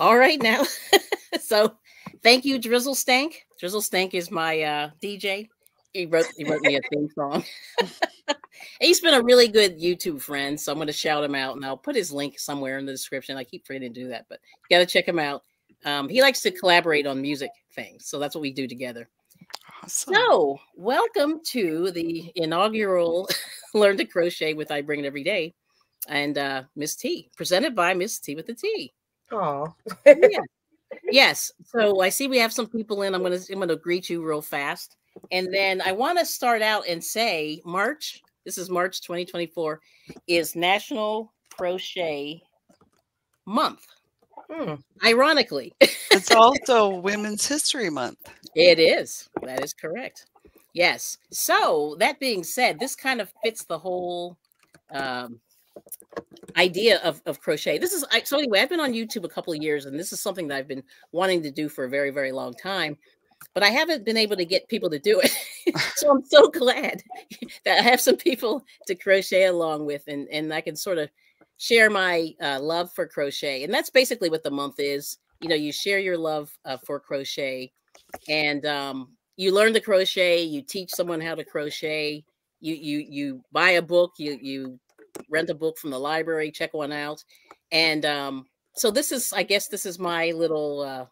all right now. So thank you, Drizzle Stank. Drizzle Stank is my DJ. He wrote me a theme song. He's been a really good YouTube friend, so I'm going to shout him out, and I'll put his link somewhere in the description. I keep forgetting to do that, but you got to check him out. He likes to collaborate on music things, so that's what we do together. Awesome. So welcome to the inaugural Learn to Crochet with I Bring It Every Day and Miss T, presented by Miss T with a T. Oh, yeah. Yes. So I see we have some people in. I'm gonna greet you real fast. And then I want to start out and say March, this is March 2024, is National Crochet Month. Hmm. Ironically. It's also Women's History Month. It is. That is correct. Yes. So that being said, this kind of fits the whole idea of crochet. This is, so anyway, I've been on YouTube a couple of years, and this is something that I've been wanting to do for a very, very long time. But I haven't been able to get people to do it. So I'm so glad that I have some people to crochet along with, and I can sort of share my love for crochet. And that's basically what the month is. You know, you share your love for crochet, and you learn to crochet. You teach someone how to crochet. You buy a book. You rent a book from the library, check one out. And so this is, I guess this is my little...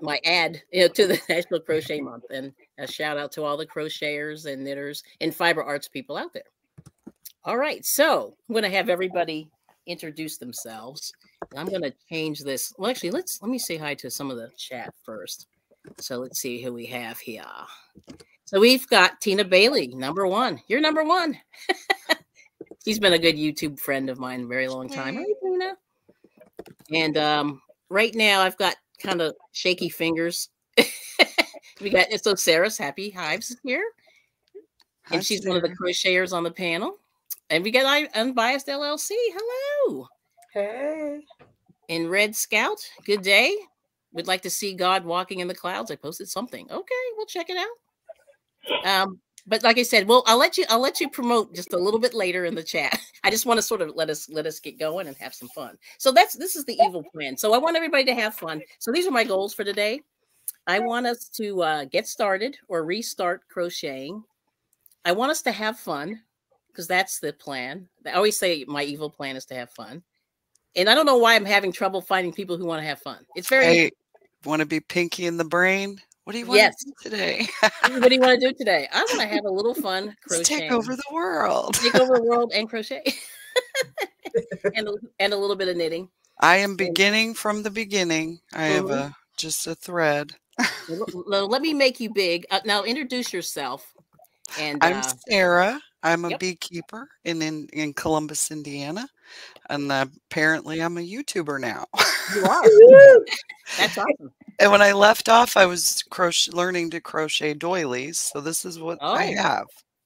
my ad, you know, to the National Crochet Month, and a shout out to all the crocheters and knitters and fiber arts people out there. All right. So I'm going to have everybody introduce themselves. And I'm going to change this. Well, actually, let me say hi to some of the chat first. So let's see who we have here. So we've got Tina Bailey, number one. You're number one. She's been a good YouTube friend of mine a very long time. Hi, Tina. And right now I've got kind of shaky fingers. We got, so Sarah's Happy Hives here, and hi, she's Sarah, one of the crocheters on the panel. And we got Unbiased LLC. Hello. Hey. And Red Scout. Good day. Would like to see God walking in the clouds. I posted something. Okay, we'll check it out. But like I said, well, I'll let you promote just a little bit later in the chat. I just want to sort of let us get going and have some fun. So this is the evil plan. So I want everybody to have fun. So these are my goals for today. I want us to get started or restart crocheting. I want us to have fun, because that's the plan. I always say my evil plan is to have fun. And I don't know why I'm having trouble finding people who want to have fun. It's very want to be pinky in the brain. What do you want to do today? What do you want to do today? I want to have a little fun crocheting. Take over the world. Take over the world and crochet. and a little bit of knitting. I am beginning from the beginning. I have just a thread. Let me make you big. Now introduce yourself. And I'm Sarah. I'm a beekeeper in Columbus, Indiana. And apparently I'm a YouTuber now. You are. That's awesome. And when I left off, I was learning to crochet doilies. So this is what I have.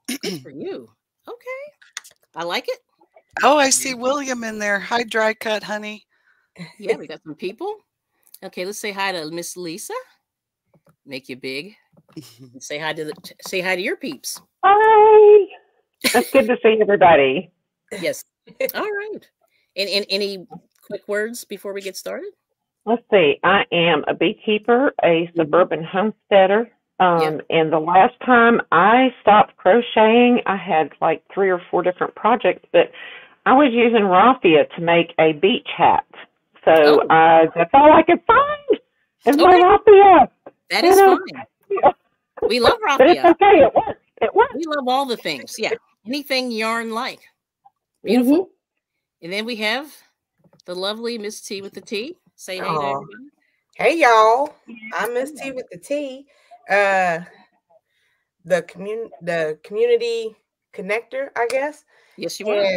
Good for you. Okay. I like it. Oh, I see William in there. Hi, Dry Cut Honey. Yeah, we got some people. Okay, let's say hi to Miss Lisa. Make you big. Say hi to your peeps. Hi. That's good to see everybody. Yes. All right. And any quick words before we get started? Let's see. I am a beekeeper, a suburban homesteader, and the last time I stopped crocheting, I had like 3 or 4 different projects, but I was using raffia to make a beach hat. So that's all I could find is my raffia. That is fine. We love raffia. But it's okay. It works. It works. We love all the things. Yeah. Anything yarn-like. Beautiful. And then we have the lovely Miss T with the T. Say hey to everybody. Hey y'all. I'm Miss T with the T. The community connector, I guess. Yes, you are.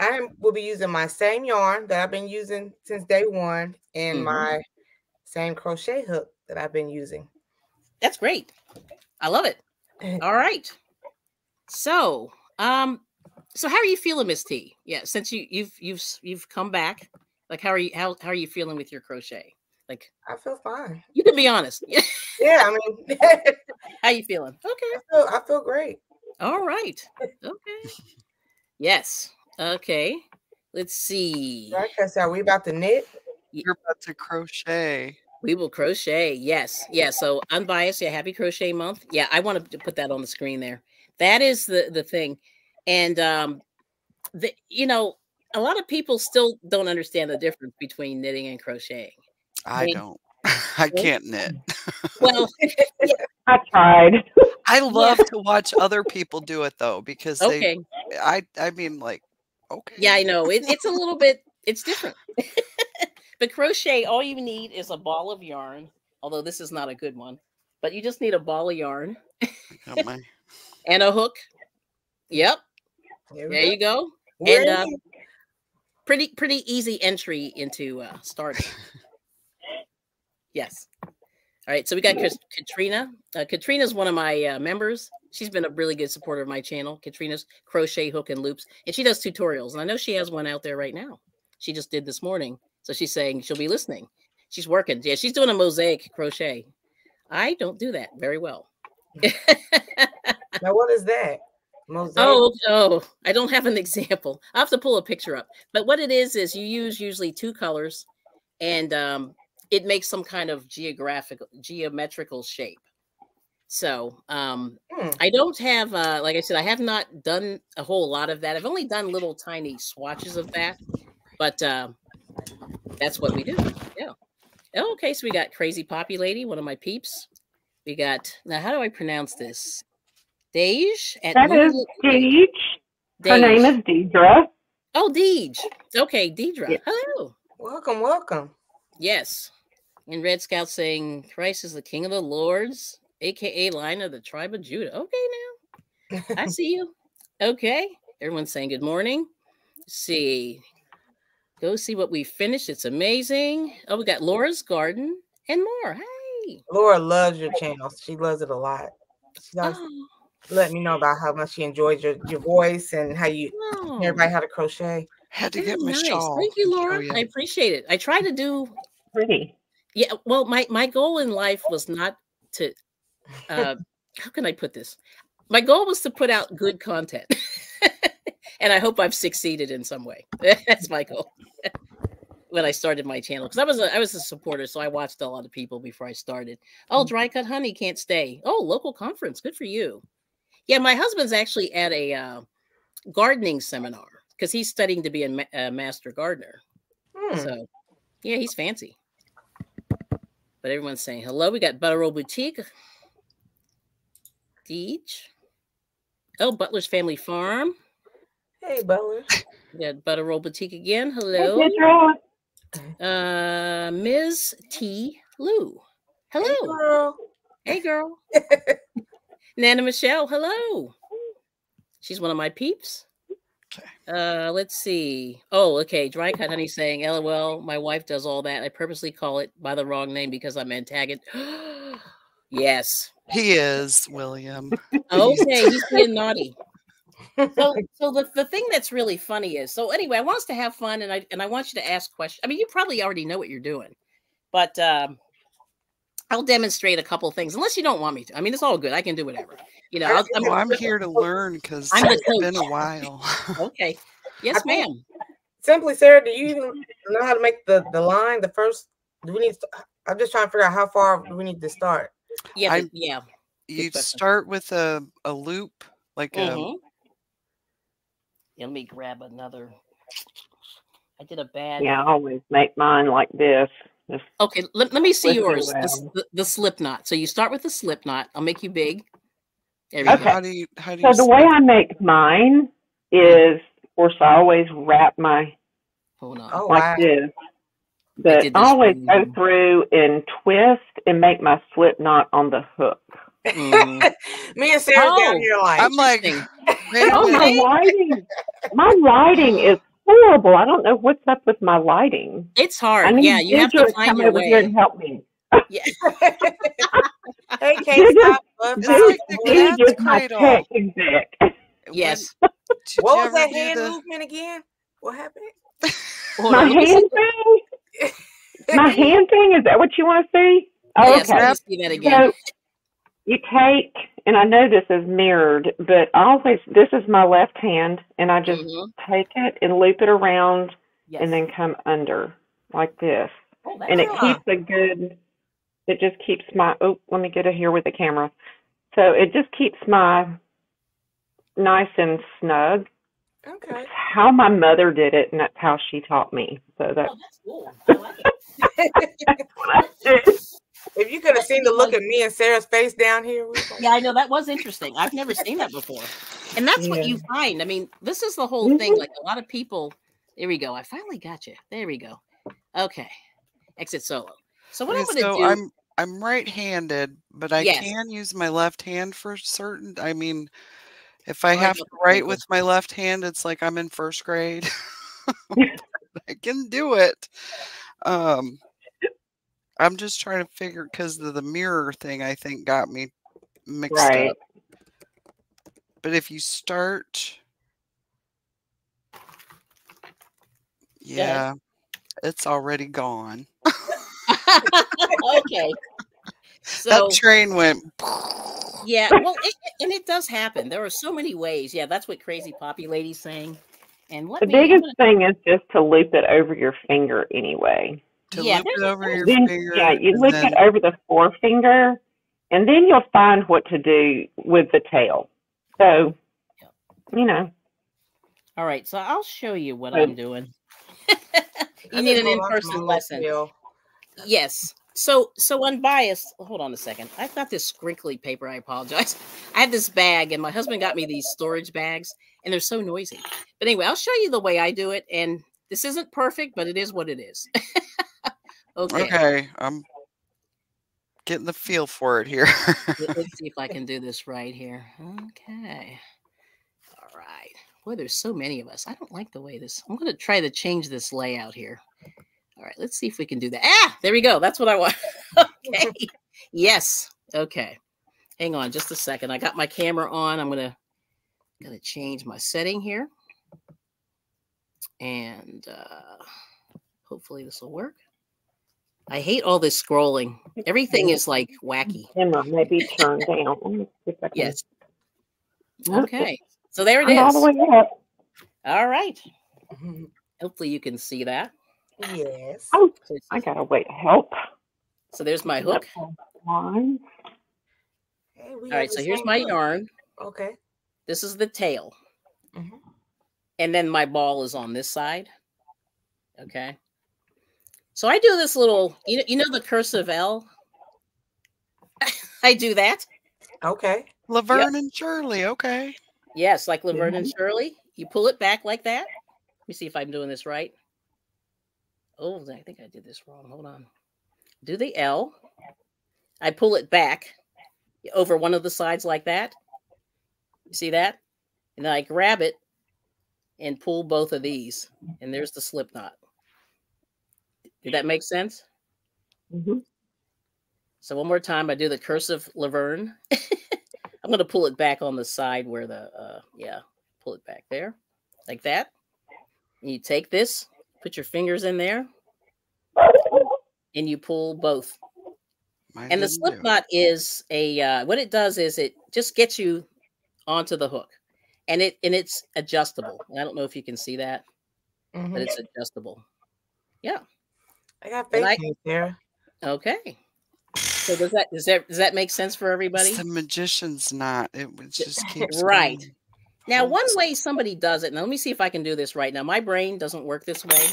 I will be using my same yarn that I've been using since day one, and my same crochet hook that I've been using. That's great. I love it. All right. So, so how are you feeling, Miss T? Yeah, since you've come back. Like, how are you feeling with your crochet? Like, I feel fine. You can be honest. Yeah, I mean, how you feeling? Okay, I feel great. All right. Okay. Yes. Okay. Let's see. Like I said, are we about to knit? You're about to crochet. We will crochet. Yes. Yeah. So unbiased. Yeah. Happy crochet month. Yeah. I want to put that on the screen there. That is the thing. And, you know, a lot of people still don't understand the difference between knitting and crocheting. I mean, don't. I can't knit. Well, I tried. I love to watch other people do it though, because okay. they, I mean, like, okay. Yeah, I know. It's a little bit, it's different. But crochet, all you need is a ball of yarn, although this is not a good one, but you just need a ball of yarn and a hook. Yep. There you go. And pretty easy entry into starting. Yes. All right. So we got Katrina. Katrina's one of my members. She's been a really good supporter of my channel. Katrina's Crochet Hook and Loops. And she does tutorials. And I know she has one out there right now. She just did this morning. So she's saying she'll be listening. She's working. Yeah, she's doing a mosaic crochet. I don't do that very well. Now, what is that? Mosaic? Oh, I don't have an example. I'll have to pull a picture up. But what it is you use usually two colors and it makes some kind of geometrical shape. So I don't have, like I said, I have not done a whole lot of that. I've only done little tiny swatches of that, but that's what we do. Yeah. Oh, okay. So we got Crazy Poppy Lady, one of my peeps. We got, now how do I pronounce this? Deidre. That is Deidre. Her name is Deidre. Oh, Deidre. Okay, Deidre. Yes. Hello. Welcome, welcome. Yes. And Red Scout saying, Christ is the King of the Lords, a.k.a. Lion of the Tribe of Judah. Okay, now. I see you. Okay. Everyone's saying good morning. Let's see. Go see what we finished. It's amazing. Oh, we got Laura's Garden and more. Hey. Laura loves your channel. She loves it a lot. She loves let me know about how much she enjoys your voice and how you everybody how to crochet. Had to get my shawl. Thank you, Laura. I appreciate it. I try to do pretty. Yeah. Well, my goal in life was not to how can I put this? My goal was to put out good content. And I hope I've succeeded in some way. That's my goal. When I started my channel, because I was a supporter, so I watched a lot of people before I started. Oh, Dry Cut Honey can't stay. Oh, local conference. Good for you. Yeah, my husband's actually at a gardening seminar because he's studying to be a master gardener. So, yeah, he's fancy. But everyone's saying hello. We got Butter Roll Boutique. Deej. Oh, Butler's Family Farm. Hey, Butler. We got Butter Roll Boutique again. Hello. Ms. T. Lou. Hello. Hey, girl. Hey, girl. Nana Michelle, hello. She's one of my peeps. Let's see. Oh, okay. Dry Cut Honey saying, LOL, my wife does all that. I purposely call it by the wrong name because I'm antagonist. Yes. He is, William. Okay, he's being naughty. So the thing that's really funny is, so anyway, I want us to have fun and I want you to ask questions. I mean, you probably already know what you're doing, but I'll demonstrate a couple things, unless you don't want me to. I mean, it's all good. I can do whatever. You know, I'm here to learn because it's been a while. Okay. Yes, ma'am. Simply, Sarah, do you even know how to make the line? The first, do we need to, I'm just trying to figure out how far do we need to start. Yeah. Yeah. You start with a loop, like let me grab another. I did a bad. Yeah, I always make mine like this. Okay, let me see yours. The slip knot. So you start with the slip knot. I'll make you big. There you go. How do you the way I make mine is, of course, I always wrap my this. But I always go through and twist and make my slip knot on the hook. Me and Sarah down here like I'm like, my lighting. My lighting is horrible. I don't know what's up with my lighting. It's hard. I mean, yeah, you have to find your way. Here and help me. Yeah. Hey, yes. What was that hand movement again? What happened? My hand thing? My hand thing? Is that what you want to see? Oh, yes, okay. I see that again. So, you take, and I know this is mirrored, but I always, this is my left hand, and I just take it and loop it around and then come under like this. And it keeps a good, it just keeps my, oh, let me get it here with the camera. So it just keeps my nice and snug. Okay. That's how my mother did it, and that's how she taught me. So that's, oh, that's cool. I like it. That's what I did. If you could have seen the look at me and Sarah's face down here. Yeah, I know. That was interesting. I've never seen that before. And that's what you find. I mean, this is the whole thing. Like a lot of people. There we go. I finally got you. There we go. Okay. Exit solo. So what I'm going to do. I'm right-handed, but I can use my left hand for certain. I mean, if I have to write with my left hand, it's like I'm in first grade. I can do it. I'm just trying to figure because the mirror thing I think got me mixed up. But if you start, it's already gone. Okay, so that train went. Well, and it does happen. There are so many ways. Yeah, that's what Crazy Poppy Lady's saying. And what the biggest thing is just to loop it over your finger anyway. You look it over the forefinger, and then you'll find what to do with the tail. So, you know. All right, so I'll show you what I'm doing. You need an in-person lesson. Yes. So unbiased. Hold on a second. I've got this crinkly paper. I apologize. I have this bag, and my husband got me these storage bags, and they're so noisy. But anyway, I'll show you the way I do it, and this isn't perfect, but it is what it is. Okay, I'm getting the feel for it here. Let's see if I can do this right here. Okay. All right. Boy, there's so many of us. I don't like the way this. I'm going to try to change this layout here. All right. Let's see if we can do that. Ah, there we go. That's what I want. Okay. Yes. Okay. Hang on just a second. I got my camera on. I'm going to change my setting here. And hopefully this will work. I hate all this scrolling. Everything is like wacky. Emma, maybe turn down. Yes. Okay. So there it is. All the way up. All right. Hopefully you can see that. Yes. Oh, I gotta wait. Help. So there's my hook. All right. So here's my yarn. Okay. This is the tail. Mm-hmm. And then my ball is on this side. Okay. So I do this little, you know the cursive L? I do that. Okay. Laverne and Shirley, okay. Yes, like Laverne and Shirley. You pull it back like that. Let me see if I'm doing this right. Oh, I think I did this wrong. Hold on. Do the L. I pull it back over one of the sides like that. You see that? And then I grab it and pull both of these. And there's the slip knot. Did that make sense? Mm-hmm. So one more time, I do the cursive Laverne. I'm going to pull it back on the side where the, pull it back there like that. And you take this, put your fingers in there, and you pull both. And the slip knot is a, what it does is it just gets you onto the hook. And it's adjustable. And I don't know if you can see that, but it's adjustable. Yeah. I got faith there. Okay. So does that make sense for everybody? It's the magician's knot. It just keeps right. Going. Now, one way somebody does it. Now, let me see if I can do this right. Now, my brain doesn't work this way,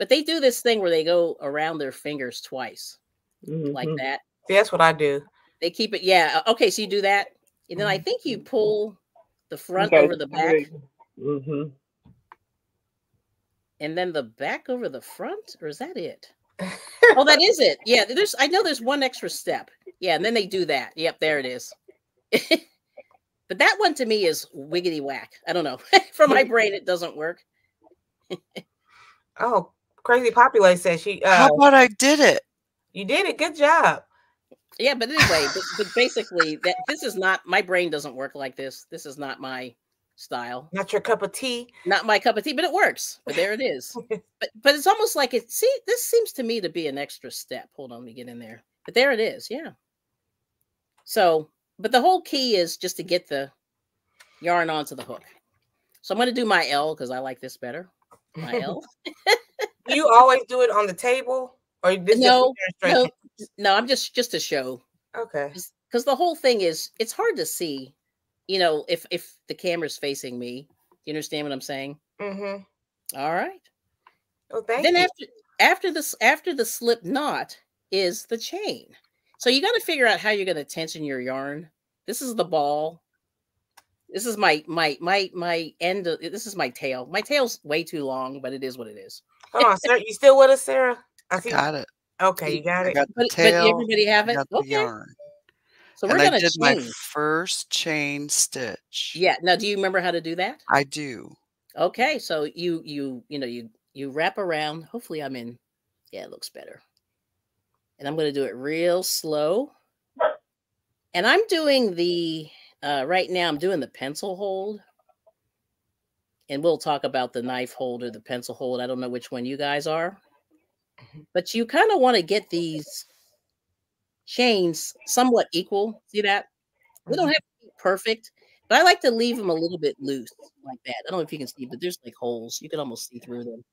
but they do this thing where they go around their fingers twice, like that. See, that's what I do. They keep it. Yeah. Okay. So you do that, and then I think you pull the front over the back. Mm-hmm. And then the back over the front, or is that it? Oh, that is it. Yeah, I know there's one extra step. Yeah, and then they do that. Yep, there it is. But that one to me is wiggity whack. I don't know. For my brain, it doesn't work. Oh, Crazy Poppy Lady says she. How about I did it? You did it. Good job. Yeah, but anyway, but basically, this is not my brain. Doesn't work like this. This is not my style. Not your cup of tea. Not my cup of tea, but it works. But there it is. but it's almost like it. See, this seems to me to be an extra step. Hold on, let me get in there. But there it is. Yeah. So, but the whole key is just to get the yarn onto the hook. So I'm going to do my L because I like this better. My L. You always do it on the table, or this no, I'm just a show. Okay, because the whole thing is it's hard to see, you know, if the camera's facing me. You understand what I'm saying? Mm-hmm. All right. Well, thank you. Then after the slip knot is the chain. So you got to figure out how you're going to tension your yarn. This is the ball. This is my end. This is my tail. My tail's way too long, but it is what it is. Hold on, Sarah. You still with us, Sarah? I got it. Okay, you got it. Got the tail, but everybody have it. Got the yarn. So we're going to change. I did my first chain stitch. Yeah. Now, do you remember how to do that? I do. Okay, so you wrap around. Hopefully, I'm in. Yeah, it looks better. And I'm going to do it real slow. And I'm doing the. Right now, I'm doing the pencil hold, and we'll talk about the knife hold or the pencil hold. I don't know which one you guys are, but you kind of want to get these chains somewhat equal. See that? We don't have to be perfect, but I like to leave them a little bit loose like that. I don't know if you can see, but there's like holes. You can almost see through them.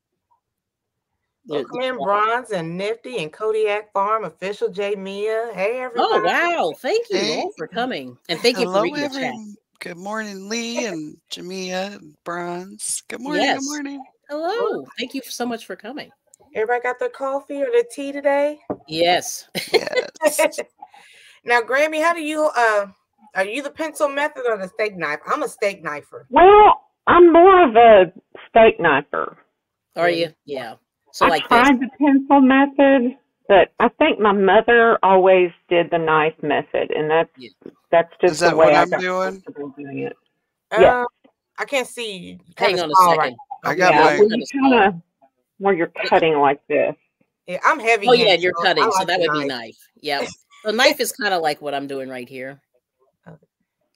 Welcome in, Bronze and Nifty and Kodiak Farm, official Jamia. Hey, everybody. Oh, wow. Thank you all for coming. And thank you for reading the chat. Good morning, Lee and Jamia and Bronze. Good morning. Yes. Good morning. Hello. Thank you so much for coming. Everybody got their coffee or their tea today? Yes. Yes. Now, Grammy, how do you, are you the pencil method or the steak knife? I'm a steak knifer. Well, I'm more of a steak knifer. Are you? Yeah. So I tried the pencil method, but I think my mother always did the knife method, and that's just the way I'm doing it. Yeah. I can't see. Hang on a second. Right. I got where you're cutting like this. Yeah, I'm heavy. Oh yeah, you're cutting, like so that would be knife. Yeah, the knife is kind of like what I'm doing right here,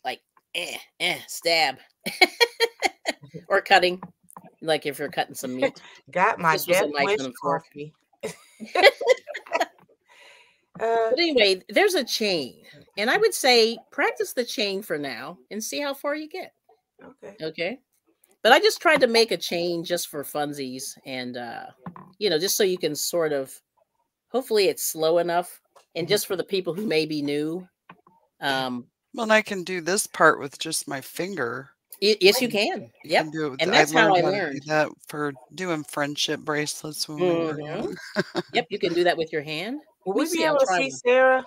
like stab or cutting. Like if you're cutting some meat. Got my coffee. But anyway, there's a chain. And I would say practice the chain for now and see how far you get. Okay. Okay. But I just tried to make a chain just for funsies. And, you know, just so you can sort of, hopefully it's slow enough. And just for the people who may be new. Well, I can do this part with just my finger. Yes, you can. Yep. You can and that's how I learned. That for doing friendship bracelets. When we were yep, you can do that with your hand. Will we be able to see Sarah?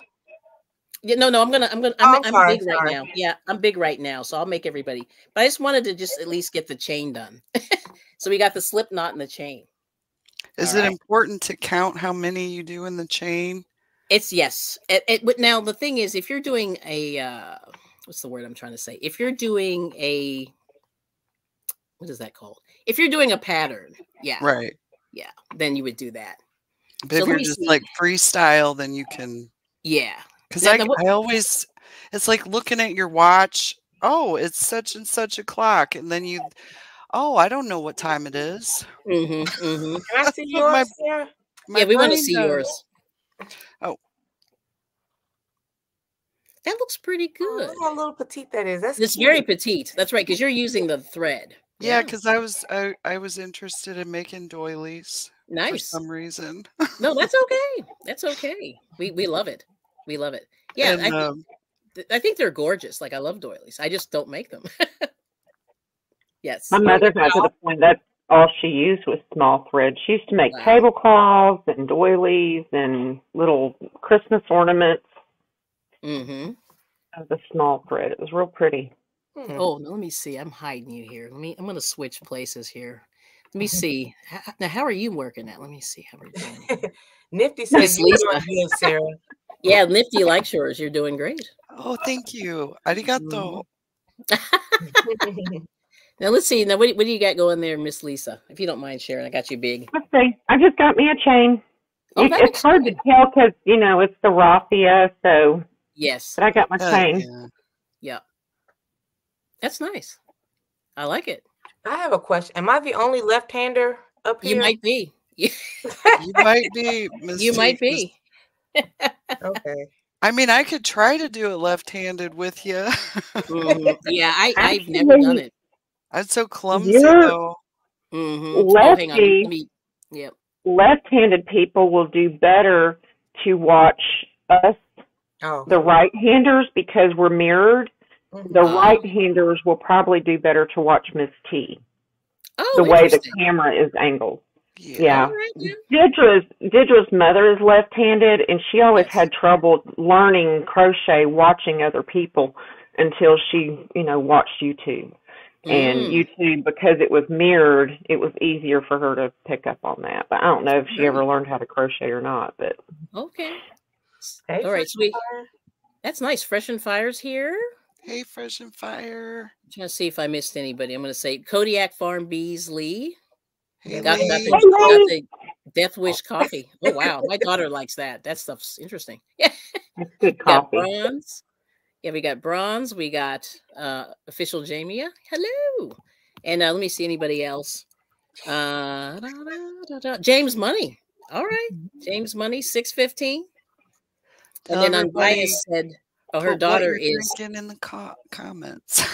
Yeah, no, I'm big right now. Yeah, I'm big right now, so I'll make everybody. But I just wanted to just at least get the chain done. So we got the slip knot and the chain. Is it important to count how many you do in the chain? It's yes. Now, the thing is, if you're doing a... what's the word I'm trying to say? If you're doing a, what is that called? If you're doing a pattern, yeah. Right. Yeah. Then you would do that. But if you're just like freestyle, then you can. Yeah. Because I always, it's like looking at your watch. Oh, it's such and such o'clock. And then you, oh, I don't know what time it is. Mm-hmm, mm-hmm. Can I see yours? Yeah, we want to see yours. Oh. That looks pretty good. Look how little petite that is. It's very petite. That's right, because you're using the thread. Yeah, because I was interested in making doilies. Nice. For some reason. No, that's okay. That's okay. We love it. We love it. Yeah, and, I think they're gorgeous. Like I love doilies. I just don't make them. Yes. My mother got to the point that all she used was small thread. She used to make tablecloths and doilies and little Christmas ornaments. Mm-hmm. The small thread. It was real pretty. Oh, let me see. I'm hiding you here. I'm going to switch places here. Let me see. Now, how are you working at? Let me see how we're doing. Nifty says you are good, Sarah. Yeah, Nifty likes yours. You're doing great. Oh, thank you. Arigato. Now, let's see. Now, what do you got going there, Miss Lisa? If you don't mind sharing, I got you big. Let's see. I just got me a chain. Oh, it's hard to tell because, you know, it's the raffia, so... Yes. But I got my chain. Yeah. That's nice. I like it. I have a question. Am I the only left-hander up here? You might be. You might be. You might be. Okay. I mean, I could try to do it left-handed with you. Yeah, I've never done it. I'm so clumsy, though. Lefty. Oh, hang on. Let me, yeah. left-handed people will do better to watch us, the right-handers, because we're mirrored. The right-handers will probably do better to watch Miss T. The way the camera is angled. Yeah. Right, Deidre's mother is left-handed, and she always had trouble learning crochet watching other people until she, you know, watched YouTube. And YouTube, because it was mirrored, it was easier for her to pick up on that. But I don't know if she ever learned how to crochet or not. But okay. All right. Sweet. That's nice. Fresh and Fire's here. Hey, Fresh and Fire. I'm trying to see if I missed anybody. I'm going to say Kodiak Farm Bees, Lee. Hey, got the Death Wish coffee. Oh, wow. My daughter likes that. That stuff's interesting. Yeah. That's good coffee. Bronze. Yeah, we got Bronze. We got official Jamia. Hello. And let me see anybody else. James Money. All right. James Money, 615. And then Unbiased said, oh, her daughter is in the comments.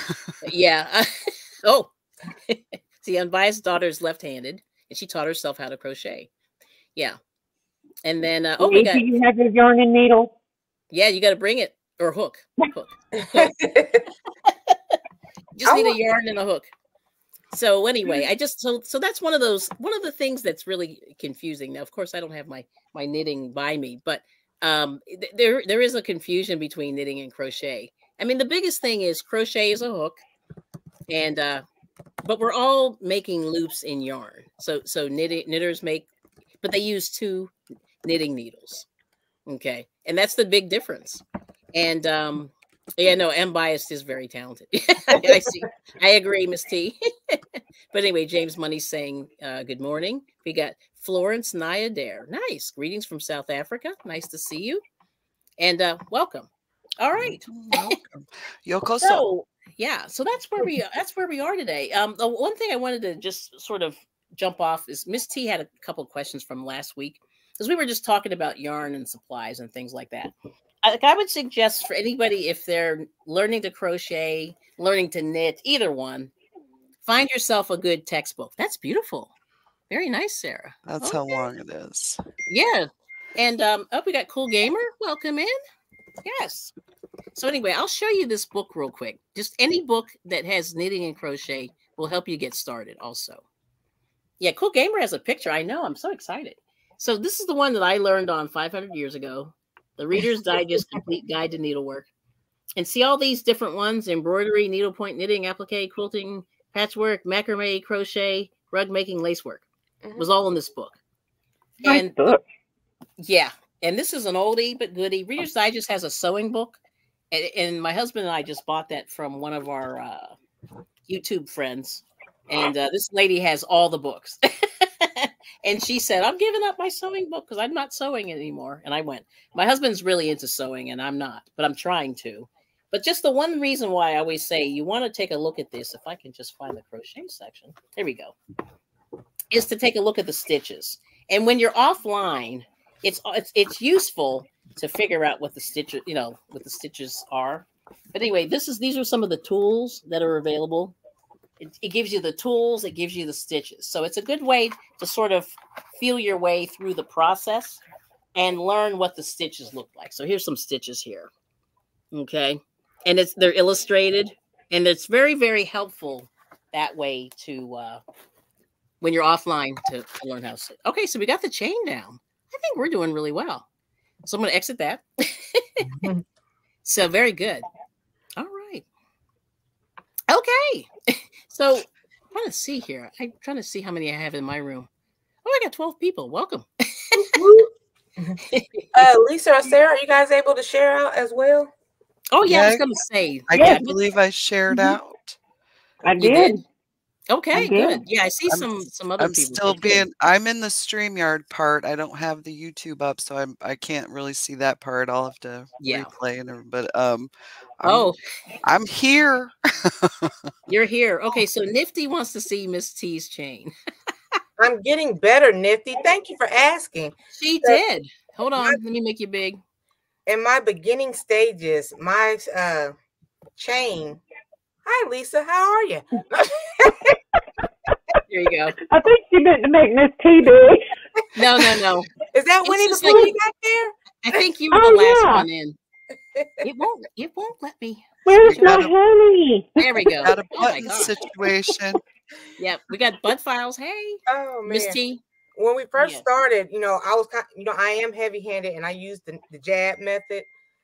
See, Unbiased daughter is left-handed, and she taught herself how to crochet. Yeah. And then, oh, we got, do you have your yarn and needle? Yeah, you got to bring it, or hook. Just need a yarn and a hook. So anyway, I just so that's one of the things that's really confusing. Now, of course, I don't have my knitting by me, but there is a confusion between knitting and crochet. I mean, the biggest thing is crochet is a hook, and but we're all making loops in yarn. So knitters make, but they use two knitting needles. Okay, and that's the big difference. And yeah, no, Unbiased is very talented. I see. I agree, Miss T. But anyway, James Money's saying good morning. We got Florence Nayadair. Nice. Greetings from South Africa. Nice to see you. And welcome. All right. Welcome. Yokoso. So, yeah. So that's where we are today. The one thing I wanted to just sort of jump off is Miss T had a couple of questions from last week, because we were just talking about yarn and supplies and things like that. I would suggest for anybody, if they're learning to crochet, learning to knit, either one, find yourself a good textbook. That's beautiful. Very nice, Sarah. That's how long it is. Yeah. And oh, we got Cool Gamer. Welcome in. Yes. So anyway, I'll show you this book real quick. Just any book that has knitting and crochet will help you get started also. Yeah, Cool Gamer has a picture. I know. I'm so excited. So this is the one that I learned on 500 years ago. The Reader's Digest Complete Guide to Needlework. And see all these different ones: embroidery, needlepoint, knitting, applique, quilting, patchwork, macrame, crochet, rug making, lacework. It was all in this book. Nice book. Yeah. And this is an oldie but goodie. Reader's Digest has a sewing book. And my husband and I just bought that from one of our YouTube friends. And this lady has all the books. And she said, I'm giving up my sewing book because I'm not sewing anymore. And I went, my husband's really into sewing and I'm not, but I'm trying to. But just the one reason why I always say you want to take a look at this, if I can just find the crochet section, there we go, is to take a look at the stitches. And when you're offline, it's useful to figure out what the stitches, you know, what the stitches are. But anyway, these are some of the tools that are available. It gives you the tools, it gives you the stitches. So it's a good way to sort of feel your way through the process and learn what the stitches look like. So here's some stitches here. Okay. And they're illustrated, and it's very, very helpful that way to, when you're offline, to learn how to sit. Okay. So we got the chain down. I think we're doing really well. So I'm going to exit that. So very good. All right. Okay. So I'm trying to see here. I'm trying to see how many I have in my room. Oh, I got 12 people. Welcome. Lisa or Sarah, are you guys able to share out as well? Oh, yeah. I was going to say. I can't believe I shared out. I did. Okay, good. Yeah, I see some other people. I'm in the StreamYard part. I don't have the YouTube up, so I can't really see that part. I'll have to replay it. But I'm here. You're here. Okay, so Nifty wants to see Miss T's chain. I'm getting better, Nifty. Thank you for asking. She did. Hold on, let me make you big. In my beginning stages, my chain. Hi, Lisa. How are you? There you go. I think she meant to make Miss T big. No, no, no. Is that Winnie the Pooh like, back there? I think you were the last one in. It won't let me. Where's my honey? There we go. Got a button situation. Yep, we got butt files. Hey, oh man, Miss T. When we first started, you know, I was, you know, I am heavy-handed, and I used the jab method.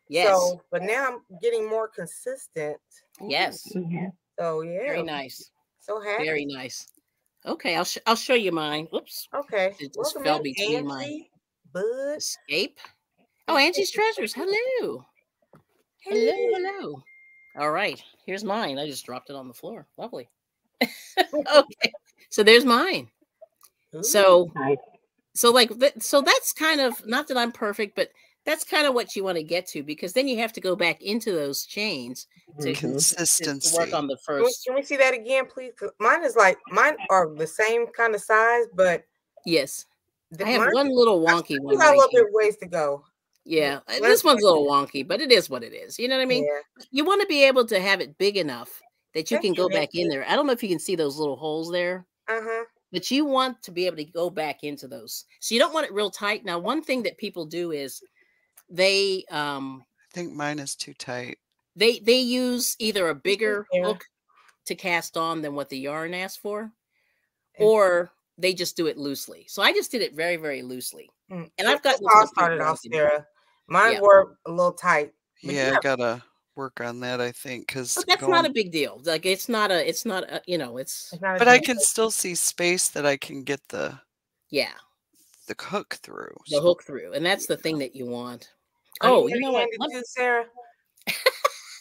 Yes. So, but now I'm getting more consistent. Yes. Mm-hmm. So yeah. Very nice. So happy. Very nice. Okay, I'll show you mine. Oops. Okay. It just fell between mine. Bud. Escape. Oh, Angie's treasures. Hello. Hello, hello. All right, here's mine. I just dropped it on the floor. Lovely. Okay, so there's mine. Ooh, so that's kind of, not that I'm perfect, but that's kind of what you want to get to, because then you have to go back into those chains to consistency. To work on the first. Can we see that again, please? Mine is like, mine are the same kind of size, but yes, I have one little wonky one. I love it. Ways to go. Yeah, this one's a little wonky, but it is what it is. You know what I mean? Yeah. You want to be able to have it big enough that you can go back in there. I don't know if you can see those little holes there, but you want to be able to go back into those. So you don't want it real tight. Now, one thing that people do is they I think mine is too tight. They use either a bigger hook to cast on than what the yarn asked for, or they just do it loosely. So I just did it very, very loosely. And I've got started off, Sarah. Mine were a little tight. Yeah, I gotta work on that, I think, because that's not a big deal. Like it's not a, you know, it's not. But I can still see space that I can get the the hook through. The hook through, and that's the thing that you want. Oh, you know what, Sarah?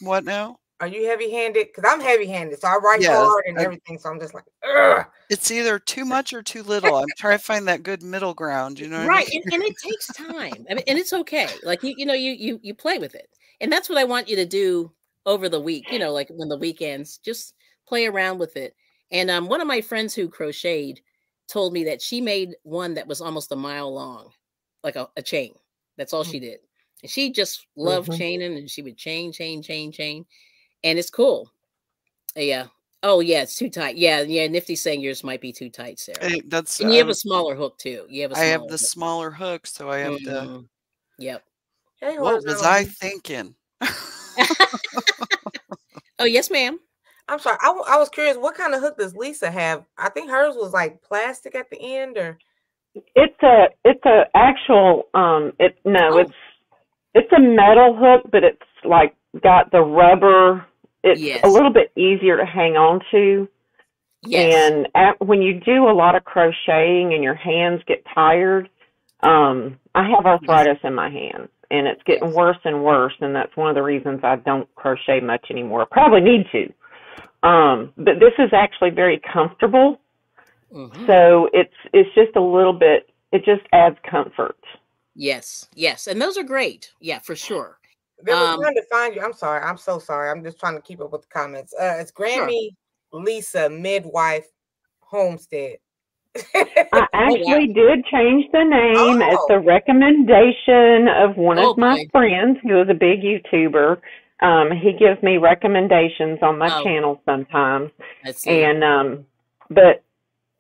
What now? Are you heavy-handed? Because I'm heavy-handed, so I write hard and everything. So I'm just like, ugh. It's either too much or too little. I'm trying to find that good middle ground, you know. Right, I mean? And it takes time, I mean, and it's okay. Like you know, you play with it, and that's what I want you to do over the week. You know, like when the weekends, just play around with it. And one of my friends who crocheted told me that she made one that was almost a mile long, like a chain. That's all she did, and she just loved chaining, and she would chain. And it's cool. Yeah. Oh, yeah. It's too tight. Yeah. Yeah. Nifty saying yours might be too tight, Sarah. That's, and you have a smaller hook, too. You have a smaller hook, so I have the. Yep. Hey, what was I thinking? Oh, yes, ma'am. I'm sorry. I was curious. What kind of hook does Lisa have? I think hers was like plastic at the end, or. It's a actual. It's a metal hook, but it's like got the rubber. It's a little bit easier to hang on to. Yes. And when you do a lot of crocheting and your hands get tired, I have arthritis in my hands, and it's getting worse and worse. And that's one of the reasons I don't crochet much anymore. I probably need to. But this is actually very comfortable. So it's just a little bit, it just adds comfort. Yes. Yes. And those are great. Yeah, for sure. They were trying to find you. I'm sorry. I'm so sorry. I'm just trying to keep up with the comments. It's Grammy Lisa Midwife Homestead. I actually did change the name at the recommendation of one of my friends who is a big YouTuber. He gives me recommendations on my channel sometimes. And but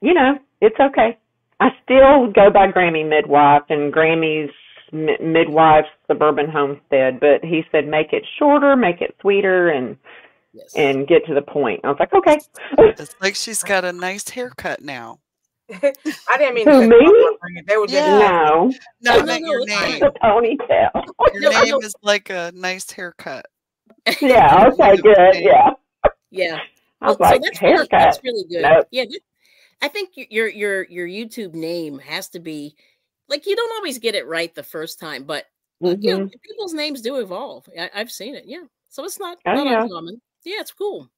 you know, it's okay. I still go by Grammy Midwife and Grammy's Midwife Suburban Homestead, but he said make it shorter, make it sweeter, and and get to the point. I was like, okay. It's like she's got a nice haircut now. I didn't mean to me. They were just no, your name. The ponytail. Your name is like a nice haircut. Yeah. Okay. Good. Yeah. Yeah. I was like, so that's haircut. That's really good. Nope. Yeah. I think your YouTube name has to be. Like, you don't always get it right the first time, but you know, people's names do evolve. I've seen it. Yeah. So it's not uncommon. Yeah, it's cool.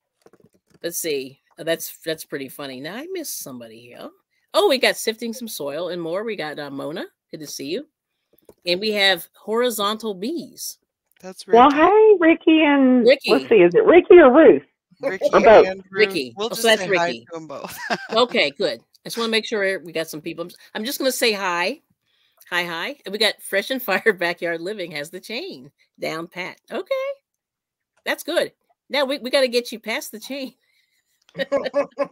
Let's see. That's pretty funny. Now, I missed somebody here. Oh, we got Sifting Some Soil and more. We got Mona. Good to see you. And we have Horizontal Bees. That's Ricky. Well, hey, Ricky and Ricky. Let's see. Is it Ricky or Ruth? Ricky or both? And Ruth. Ricky. We'll just say Ricky. Hi to them both. Okay, good. I just want to make sure we got some people. I'm just going to say hi. Hi, hi. And we got Fresh and Fire Backyard Living has the chain down pat. Okay. That's good. Now we got to get you past the chain.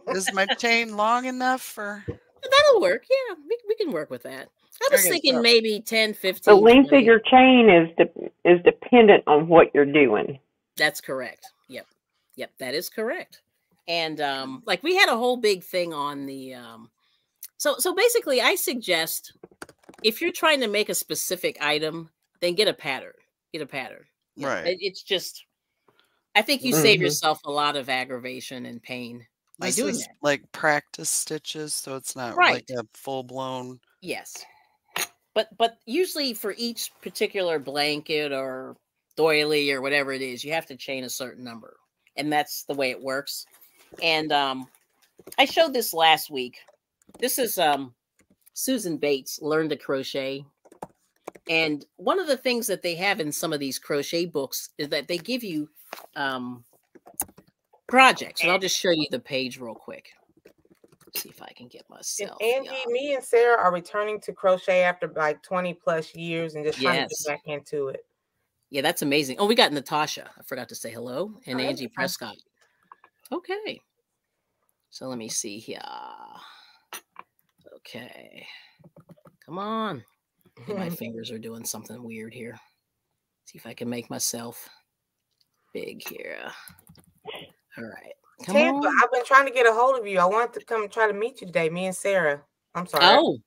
Is my chain long enough for? That'll work. Yeah, we can work with that. I was thinking maybe 10, 15. The length of your chain is dependent on what you're doing. That's correct. Yep. Yep, that is correct. And like we had a whole big thing on the so basically I suggest if you're trying to make a specific item, then get a pattern. Get a pattern. Right. It's just I think you save yourself a lot of aggravation and pain by doing that. Like practice stitches, so it's not like a full-blown But usually for each particular blanket or doily or whatever it is, you have to chain a certain number. And that's the way it works. And I showed this last week. This is Susan Bates, Learn to Crochet. And one of the things that they have in some of these crochet books is that they give you projects. And I'll just show you the page real quick. See if I can get myself. And Angie, me and Sarah are returning to crochet after like 20+ years and just trying to get back into it. Yeah, that's amazing. Oh, we got Natasha. I forgot to say hello. And Angie Prescott. Okay. So let me see here. Okay. Come on. My fingers are doing something weird here. See if I can make myself big here. All right. Come Tampa, on. I've been trying to get a hold of you. I wanted to come try to meet you today, me and Sarah. I'm sorry. Oh.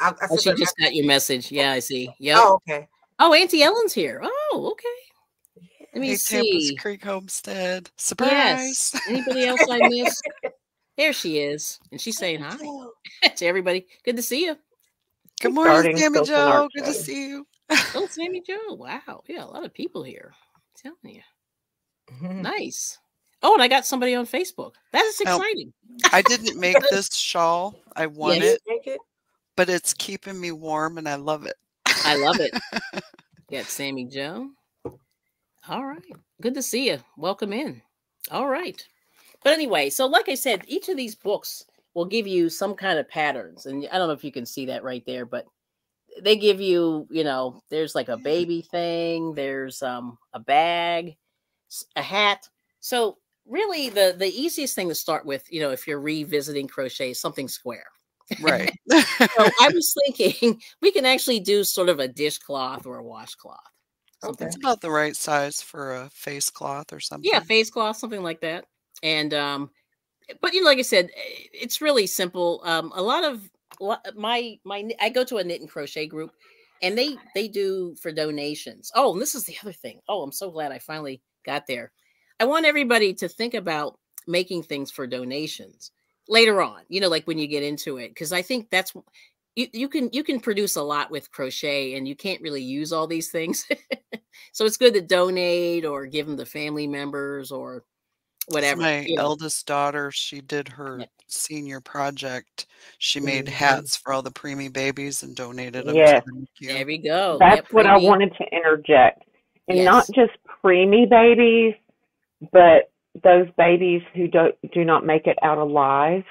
I she just got your message. Yeah, I see. Yep. Oh, okay. Oh, Auntie Ellen's here. Oh, okay. Let me see. Tampa's Creek Homestead. Surprise. Yes. Anybody else I missed? There she is. And she's saying hi to everybody. Good to see you. Good morning, Sammy Joe. Good to see you. Oh, Sammy Joe. Wow. Yeah, a lot of people here. I'm telling you. Nice. Oh, and I got somebody on Facebook. That is exciting. I didn't make this shawl. I won it, but it's keeping me warm, and I love it. I love it. Got Sammy Joe. All right. Good to see you. Welcome in. All right. But anyway, so like I said, each of these books will give you some kind of patterns. And I don't know if you can see that right there, but they give you, you know, there's like a baby thing. There's a bag, a hat. So really the easiest thing to start with, you know, if you're revisiting crochet, is something square. Right. So I was thinking we can actually do sort of a dishcloth or a washcloth. Okay. It's about the right size for a face cloth or something. Yeah, face cloth, something like that. And but you know, like I said, it's really simple. A lot of I go to a knit and crochet group, and they do for donations. Oh, and this is the other thing. Oh, I'm so glad I finally got there. I want everybody to think about making things for donations later on, you know, like when you get into it, because I think that's you can produce a lot with crochet, and you can't really use all these things. So it's good to donate or give them to family members or whatever. My eldest daughter, she did her senior project. She made hats for all the preemie babies and donated them. Yes. There we go. That's what I wanted to interject, and not just preemie babies, but those babies who do not make it out alive.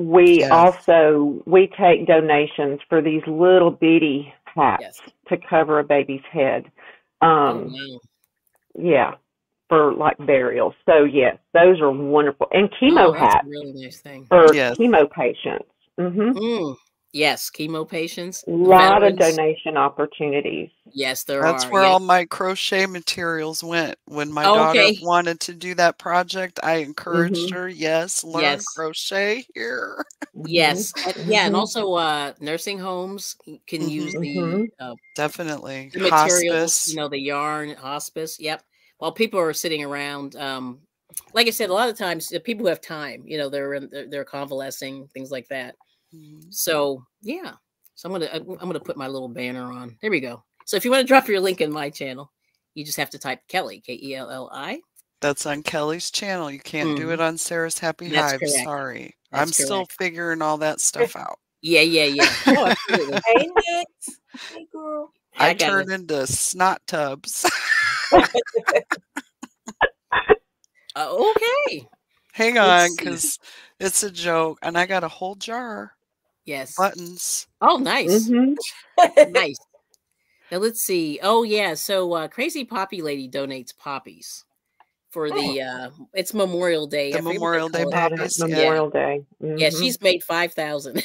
We also, we take donations for these little bitty hats to cover a baby's head. Yeah, for like burial. So yes, those are wonderful. And chemo hats, really nice thing. For chemo patients. Yes, chemo patients. A lot of donation opportunities. Yes, there are. That's where all my crochet materials went. When my daughter wanted to do that project, I encouraged her, learn crochet here. Yes. Yeah, and also nursing homes can use the definitely the materials, hospice. You know, the yarn, hospice. Yep. While people are sitting around, like I said, a lot of times people who have time, you know, they're convalescing, things like that. So yeah, so I'm gonna put my little banner on. There we go. So if you want to drop your link in my channel, you just have to type Kelly, K-E-L-L-I. That's on Kelly's channel. You can't do it on Sarah's Happy Hive. Correct. Sorry, I'm still figuring all that stuff out. Yeah. Oh, absolutely. Hey, girl. I turned into snot tubs. Okay. Hang on, because it's a joke, and I got a whole jar. Yes. Buttons. Oh, nice. Nice. Now, let's see. Oh, yeah. So Crazy Poppy Lady donates poppies. for the it's Memorial Day. The Memorial Day poppies. Memorial Day. Mm-hmm. Yeah, she's made 5,000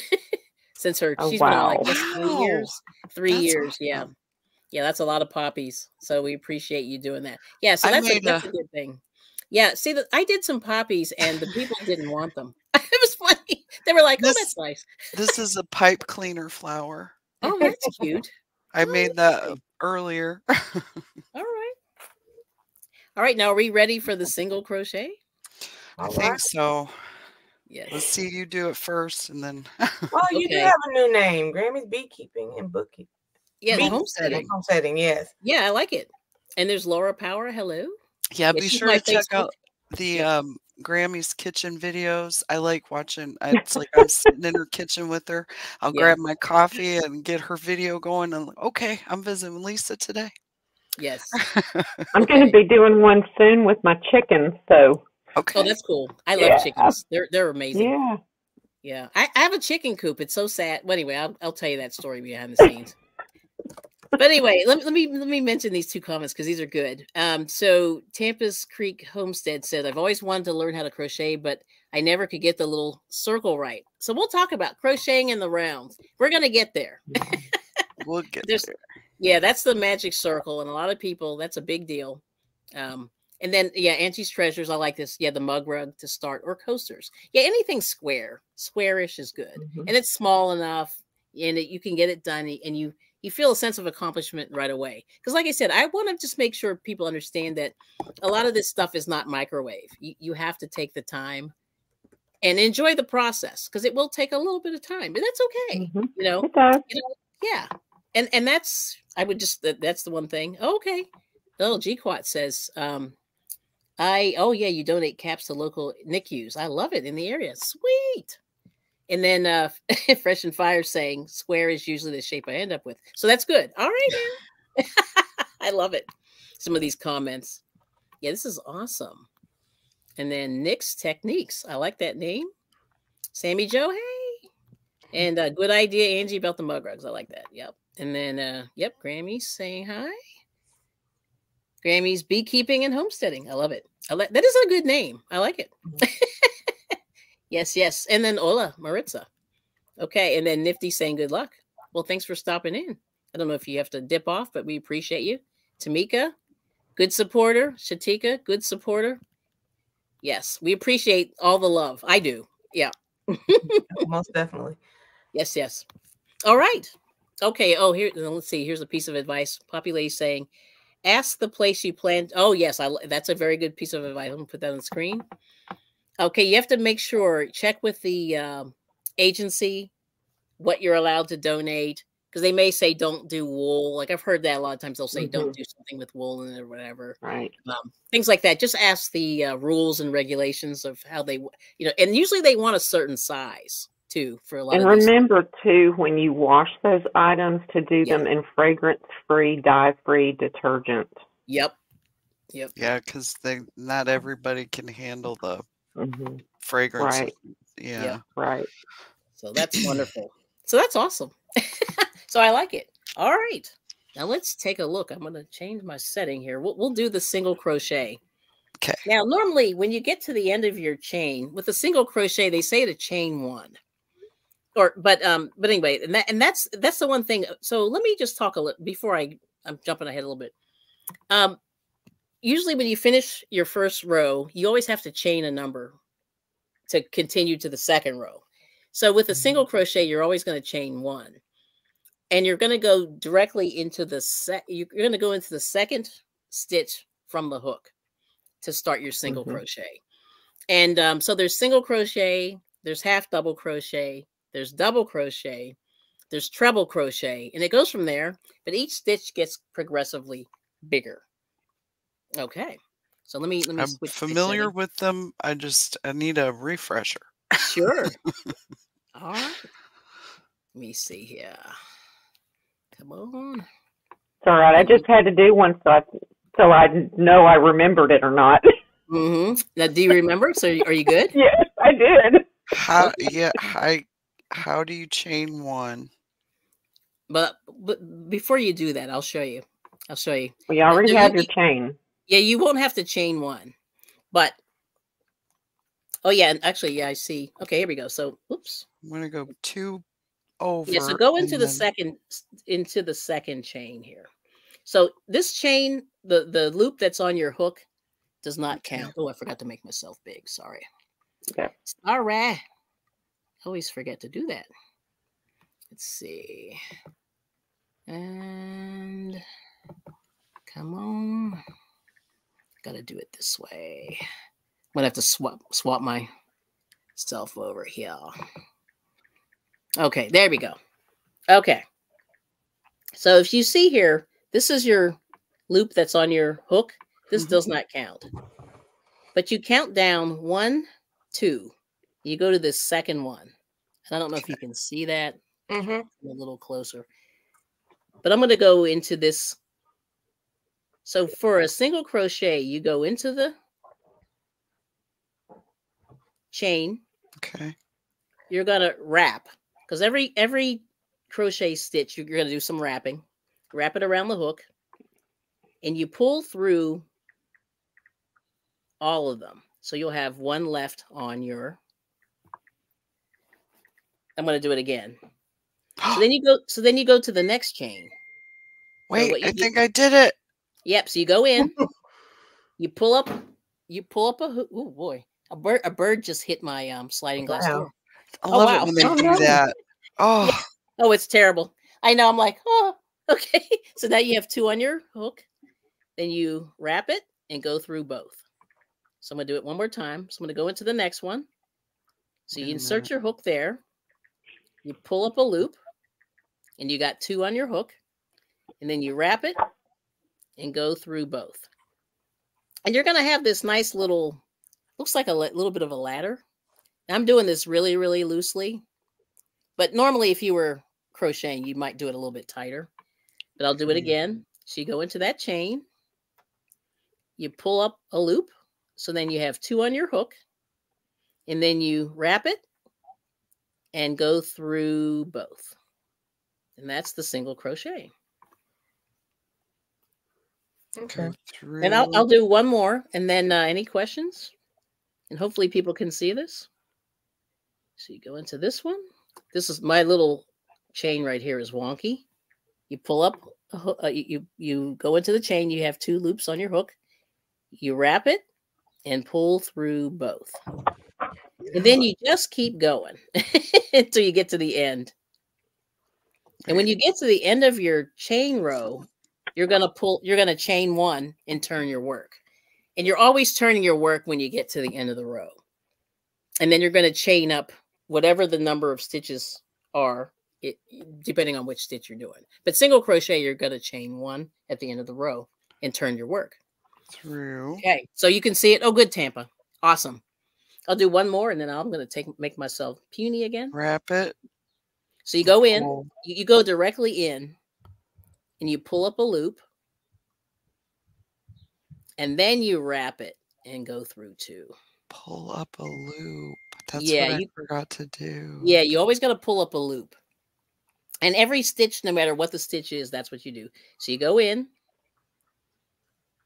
since her. She's been like 3 years. Three years. Yeah, yeah, that's a lot of poppies. So we appreciate you doing that. Yeah, so that's a good thing. Yeah, see, I did some poppies, and the people didn't want them. It was funny. They were like, "Oh, that's nice." This is a pipe cleaner flower. Oh, that's cute. I made that earlier. All right. Now, are we ready for the single crochet? I think so. Yes. Let's see you do it first, and then. Oh, you do have a new name, Grammy's Beekeeping and Bookkeeping. Yeah, homesteading. Homesteading, yes. Yeah, I like it. And there's Laura Power. Hello. Yeah, be sure to check out the Grammy's kitchen videos. I like watching. It's like I'm sitting in her kitchen with her. I'll grab my coffee and get her video going. And okay, I'm visiting Lisa today. Yes, I'm going to be doing one soon with my chickens. So okay, oh, that's cool. I love chickens. They're amazing. Yeah, yeah. I have a chicken coop. It's so sad. Well, anyway, I'll tell you that story behind the scenes. But anyway, let me mention these two comments because these are good. So Tampa's Creek Homestead said, I've always wanted to learn how to crochet, but I never could get the little circle right. So we'll talk about crocheting in the round. We're going to get there. We'll get there. Yeah, that's the magic circle. And a lot of people, that's a big deal. And then, yeah, Angie's Treasures. I like this. Yeah, the mug rug to start or coasters. Yeah, anything square. Squarish is good. Mm-hmm. And it's small enough and you can get it done and you feel a sense of accomplishment right away. Because like I said, I want to just make sure people understand that a lot of this stuff is not microwave. You have to take the time and enjoy the process because it will take a little bit of time. And that's okay. Mm-hmm. You know? Yeah. And that's the one thing. Oh, okay. Oh, GQuat says, you donate caps to local NICUs. I love it in the area. Sweet. And then Fresh and Fire saying square is usually the shape I end up with. So that's good. All right. I love it. Some of these comments. Yeah, this is awesome. And then Nick's Techniques. I like that name. Sammy Joe, hey. And good idea, Angie, about the mug rugs. I like that. Yep. And then, Grammy's saying hi. Grammy's Beekeeping and Homesteading. I love it. That is a good name. I like it. Yes, yes. And then Ola, Maritza. Okay. And then Nifty saying good luck. Well, thanks for stopping in. I don't know if you have to dip off, but we appreciate you. Tamika, good supporter. Shatika, good supporter. Yes, we appreciate all the love. I do. Yeah. Most definitely. Yes, yes. All right. Okay. Oh, let's see. Here's a piece of advice. Poppy Lady saying, ask the place you plan. Oh, yes. That's a very good piece of advice. I'm going to put that on the screen. Okay, you have to make sure, check with the agency what you're allowed to donate, because they may say don't do wool. Like I've heard that a lot of times. They'll say don't do something with wool and or whatever. Right. Things like that. Just ask the rules and regulations of how they, and usually they want a certain size too for a lot of these. And remember too, when you wash those items, to do them in fragrance-free, dye-free detergent. Yep. Yeah, because not everybody can handle the fragrance, right? Yeah, right. So that's wonderful. So that's awesome. So I like it. All right, now let's take a look. I'm going to change my setting here. We'll do the single crochet. Okay. Now, normally when you get to the end of your chain with a single crochet, they say to chain one, but anyway, and that's the one thing. So let me just talk a little before I'm jumping ahead a little bit. Usually when you finish your first row, you always have to chain a number to continue to the second row. So with a single crochet, you're always going to chain one, and you're going to go directly into the second stitch from the hook to start your single crochet. And so there's single crochet, there's half double crochet, there's double crochet, there's treble crochet, and it goes from there, but each stitch gets progressively bigger. Okay, so let me. I'm familiar with them. I need a refresher. Sure. All right. Let me see here. Come on. It's all right. I just had to do one, so I know I remembered it or not. Now, do you remember? So, are you good? Yes, I did. How? Yeah. How do you chain one? But before you do that, I'll show you. We already have your chain. Yeah, you won't have to chain one. But, oh, yeah. And actually, yeah, I see. Okay, here we go. So, oops. I'm going to go two over. Yeah, so go into the second chain here. So this chain, the loop that's on your hook does not count. Oh, I forgot to make myself big. Sorry. Okay. All right. Always forget to do that. Let's see. And come on. Gotta do it this way. I'm gonna have to swap myself over here. Okay, there we go. Okay. So if you see here, this is your loop that's on your hook. This does not count. But you count down 1, 2. You go to this second one. And I don't know if you can see that. A little closer. But I'm going to go into this. So for a single crochet, you go into the chain. Okay. You're going to wrap. Because every crochet stitch, you're going to do some wrapping. Wrap it around the hook. And you pull through all of them. So you'll have one left on your... I'm going to do it again. So then you go. So then you go to the next chain. Wait, so I think I did it. Yep. So you go in. You pull up. You pull up a. Oh boy, a bird. A bird just hit my sliding glass door. I love it when they do that. Oh. Yeah. Oh, it's terrible. I know. I'm like, oh, okay. So now you have two on your hook. Then you wrap it and go through both. So I'm going to do it one more time. So I'm going to go into the next one. So you insert your hook there. You pull up a loop. And you got two on your hook, and then you wrap it and go through both. And you're going to have this nice little, looks like a little bit of a ladder. Now, I'm doing this really, really loosely, but normally if you were crocheting, you might do it a little bit tighter, but I'll do it again. So you go into that chain, you pull up a loop. So then you have two on your hook, and then you wrap it and go through both. And that's the single crochet. Okay. And I'll do one more. And then any questions? And hopefully people can see this. So you go into this one. This is my little chain right here is wonky. You pull up. You go into the chain. You have two loops on your hook. You wrap it and pull through both. And then you just keep going until you get to the end. And when you get to the end of your chain row, you're going to pull, you're going to chain one and turn your work. And you're always turning your work when you get to the end of the row. And then you're going to chain up whatever the number of stitches are, depending on which stitch you're doing. But single crochet, you're going to chain one at the end of the row and turn your work. Through. Okay. So you can see it. Oh, good, Tampa. Awesome. I'll do one more and then I'm going to make myself puny again. Wrap it. So you go in, you go directly in, and you pull up a loop, and then you wrap it and go through two. Pull up a loop. That's what I forgot to do. Yeah, you always got to pull up a loop. And every stitch, no matter what the stitch is, that's what you do. So you go in,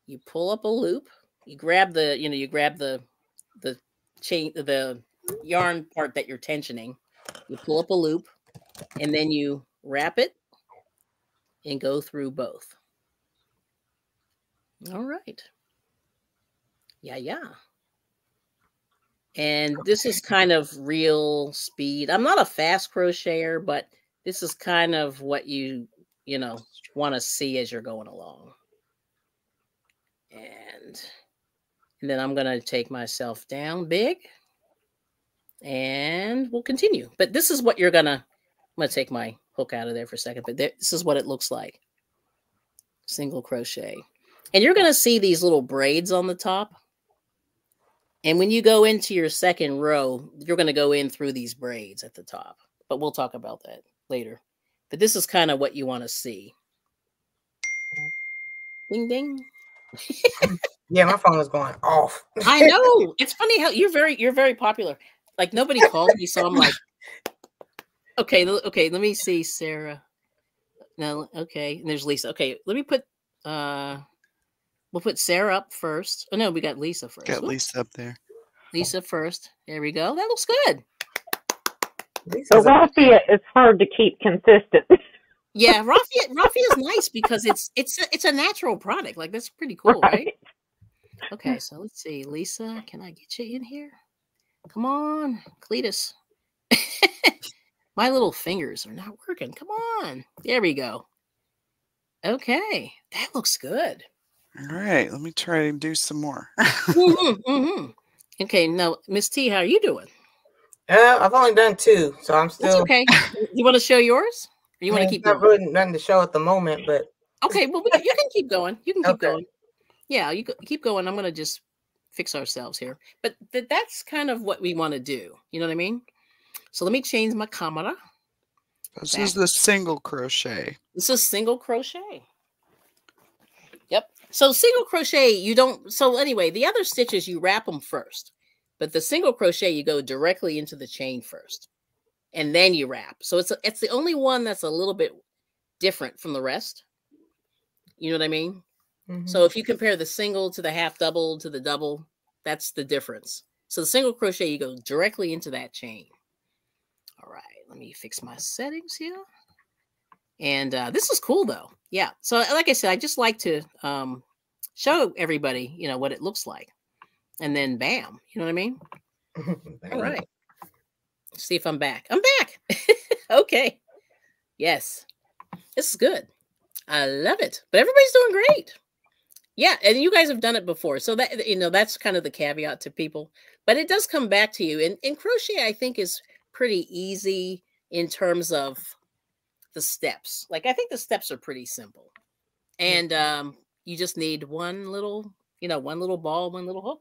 you pull up a loop, you grab the, you know, you grab the chain, the yarn part that you're tensioning, you pull up a loop. And then you wrap it and go through both. All right. Yeah, yeah. And this is kind of real speed. I'm not a fast crocheter, but this is kind of what you know, want to see as you're going along. And then I'm going to take myself down big. And we'll continue. But this is what you're going to... I'm going to take my hook out of there for a second, but this is what it looks like. Single crochet. And you're going to see these little braids on the top. And when you go into your second row, you're going to go in through these braids at the top. But we'll talk about that later. But this is kind of what you want to see. Ding, ding. Yeah, my phone was going off. I know. It's funny how you're very popular. Like, nobody called me, so I'm like, Okay, let me see, Sarah. No, okay, and there's Lisa. Okay, let me put We'll put Sarah up first. Oh, no, we got Lisa first. Got Lisa up there. Lisa first. There we go. That looks good. So raffia is hard to keep consistent. Yeah, raffia is nice because it's a natural product. Like, that's pretty cool, right? Okay, so let's see. Lisa, can I get you in here? Come on, Cletus. My little fingers are not working. Come on. There we go. Okay, that looks good. All right, let me try and do some more. Okay, now, Miss T, how are you doing? I've only done two, so I'm still... That's okay. You want to show yours? Or you want to keep going? There's not really nothing to show at the moment, but... Okay, well, you can keep going. You can keep going. Yeah, you keep going. I'm going to just fix ourselves here. But that's kind of what we want to do. You know what I mean? So let me change my camera. This is the single crochet. This is single crochet. Yep. So single crochet, you don't... So anyway, the other stitches, you wrap them first. But the single crochet, you go directly into the chain first. And then you wrap. So it's the only one that's a little bit different from the rest. You know what I mean? Mm-hmm. So if you compare the single to the half double to the double, that's the difference. So the single crochet, you go directly into that chain. All right. Let me fix my settings here. And this is cool, though. Yeah. So like I said, I just like to show everybody, you know, what it looks like. And then bam, you know what I mean? All right. Let's see if I'm back. I'm back. Okay. Yes. This is good. I love it. But everybody's doing great. Yeah. And you guys have done it before. So that, you know, that's kind of the caveat to people. But it does come back to you. And crochet, I think, is pretty easy in terms of the steps. Like, I think the steps are pretty simple. And you just need one little, you know, one little ball, one little hook.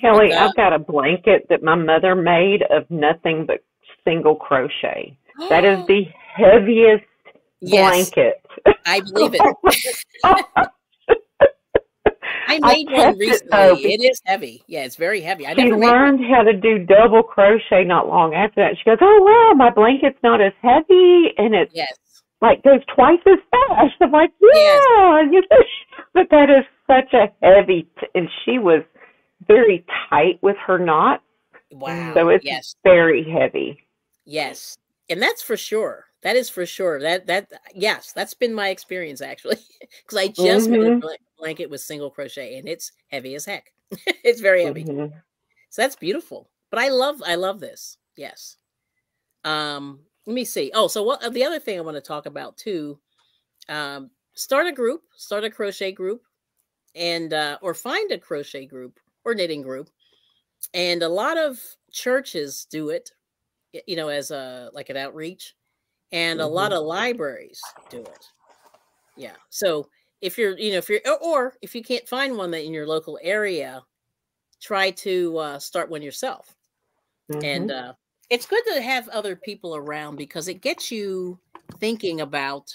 Kelly, I've got a blanket that my mother made of nothing but single crochet. That is the heaviest blanket. I believe it. I made one recently. It is heavy. Yeah, it's very heavy. I never learned how to do double crochet not long after that. She goes, oh, wow, my blanket's not as heavy, and it's like goes twice as fast. I'm like, yeah. Yes. But that is such a heavy, and she was very tight with her knot. Wow. So it's very heavy. Yes. And that's for sure. That is for sure. Yes, that's been my experience, actually. Because I just made a blanket with single crochet, and it's heavy as heck. It's very heavy. So that's beautiful. But I love this. Yes. Let me see. Oh, so the other thing I want to talk about, too, start a crochet group, and or find a crochet group or knitting group. And a lot of churches do it, you know, as like an outreach. And a lot of libraries do it. Yeah. So if you're, you know, or if you can't find one that in your local area, try to start one yourself. And it's good to have other people around because it gets you thinking about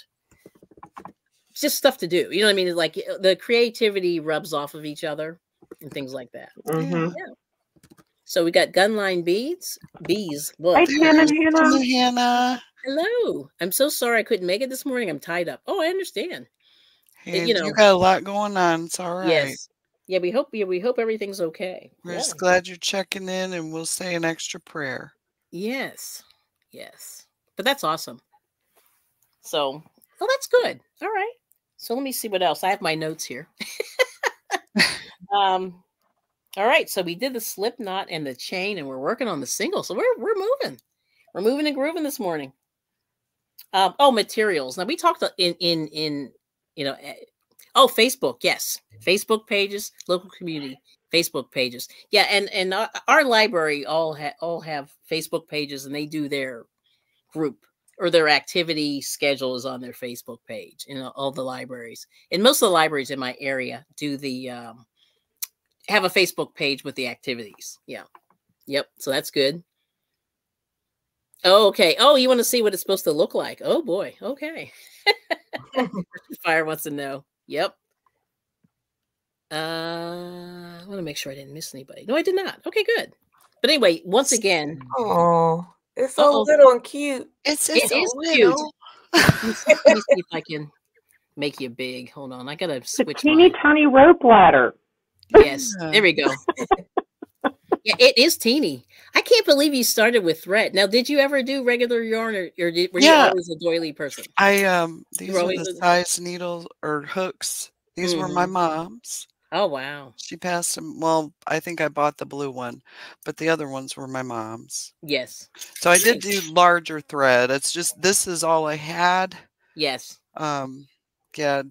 just stuff to do. You know what I mean? Like the creativity rubs off of each other and things like that. Yeah. So we got gunline bees. Look. Hi, Hannah. Hello. I'm so sorry I couldn't make it this morning. I'm tied up. Oh, I understand. And, you know, you got a lot going on. It's all right. Yes. Yeah, we hope everything's okay. We're just glad you're checking in, and we'll say an extra prayer. Yes. Yes. But that's awesome. So, well, that's good. All right. So let me see what else. I have my notes here. All right. So we did the slip knot and the chain, and we're working on the single. So we're moving. We're moving and grooving this morning. Materials. Now we talked in you know, Facebook. Yes. Facebook pages, local community, Facebook pages. Yeah. And our library all have Facebook pages, and they do their group or their activity schedule is on their Facebook page in all the libraries. And most of the libraries in my area do have a Facebook page with the activities. Yeah. Yep. So that's good. Okay. Oh, you want to see what it's supposed to look like? Oh, boy. Okay. Fire wants to know. Yep. I want to make sure I didn't miss anybody. No, I did not. Okay, good. But anyway, once again. Oh, it's so little and cute. It is cute. Let me see if I can make you big. Hold on, I gotta switch. Teeny tiny rope ladder. Yes, there we go. Yeah, it is teeny. I can't believe you started with thread. Now, did you ever do regular yarn, or were you always a doily person? These were the size needles or hooks. These were my mom's. Oh wow! She passed them. Well, I think I bought the blue one, but the other ones were my mom's. Yes. So I did do larger thread. It's just this is all I had. Yes. Yeah.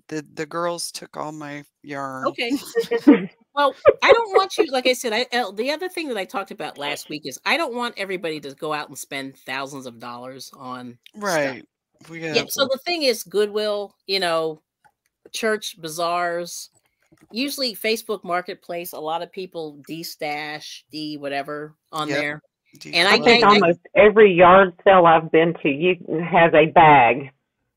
The girls took all my yarn. Okay. Well, I don't want you, like I said, the other thing that I talked about last week is I don't want everybody to go out and spend thousands of dollars on stuff. Yeah, so the thing is Goodwill, you know, church, bazaars, usually Facebook Marketplace, a lot of people whatever on there. And I think almost every yard sale I've been to, you has a bag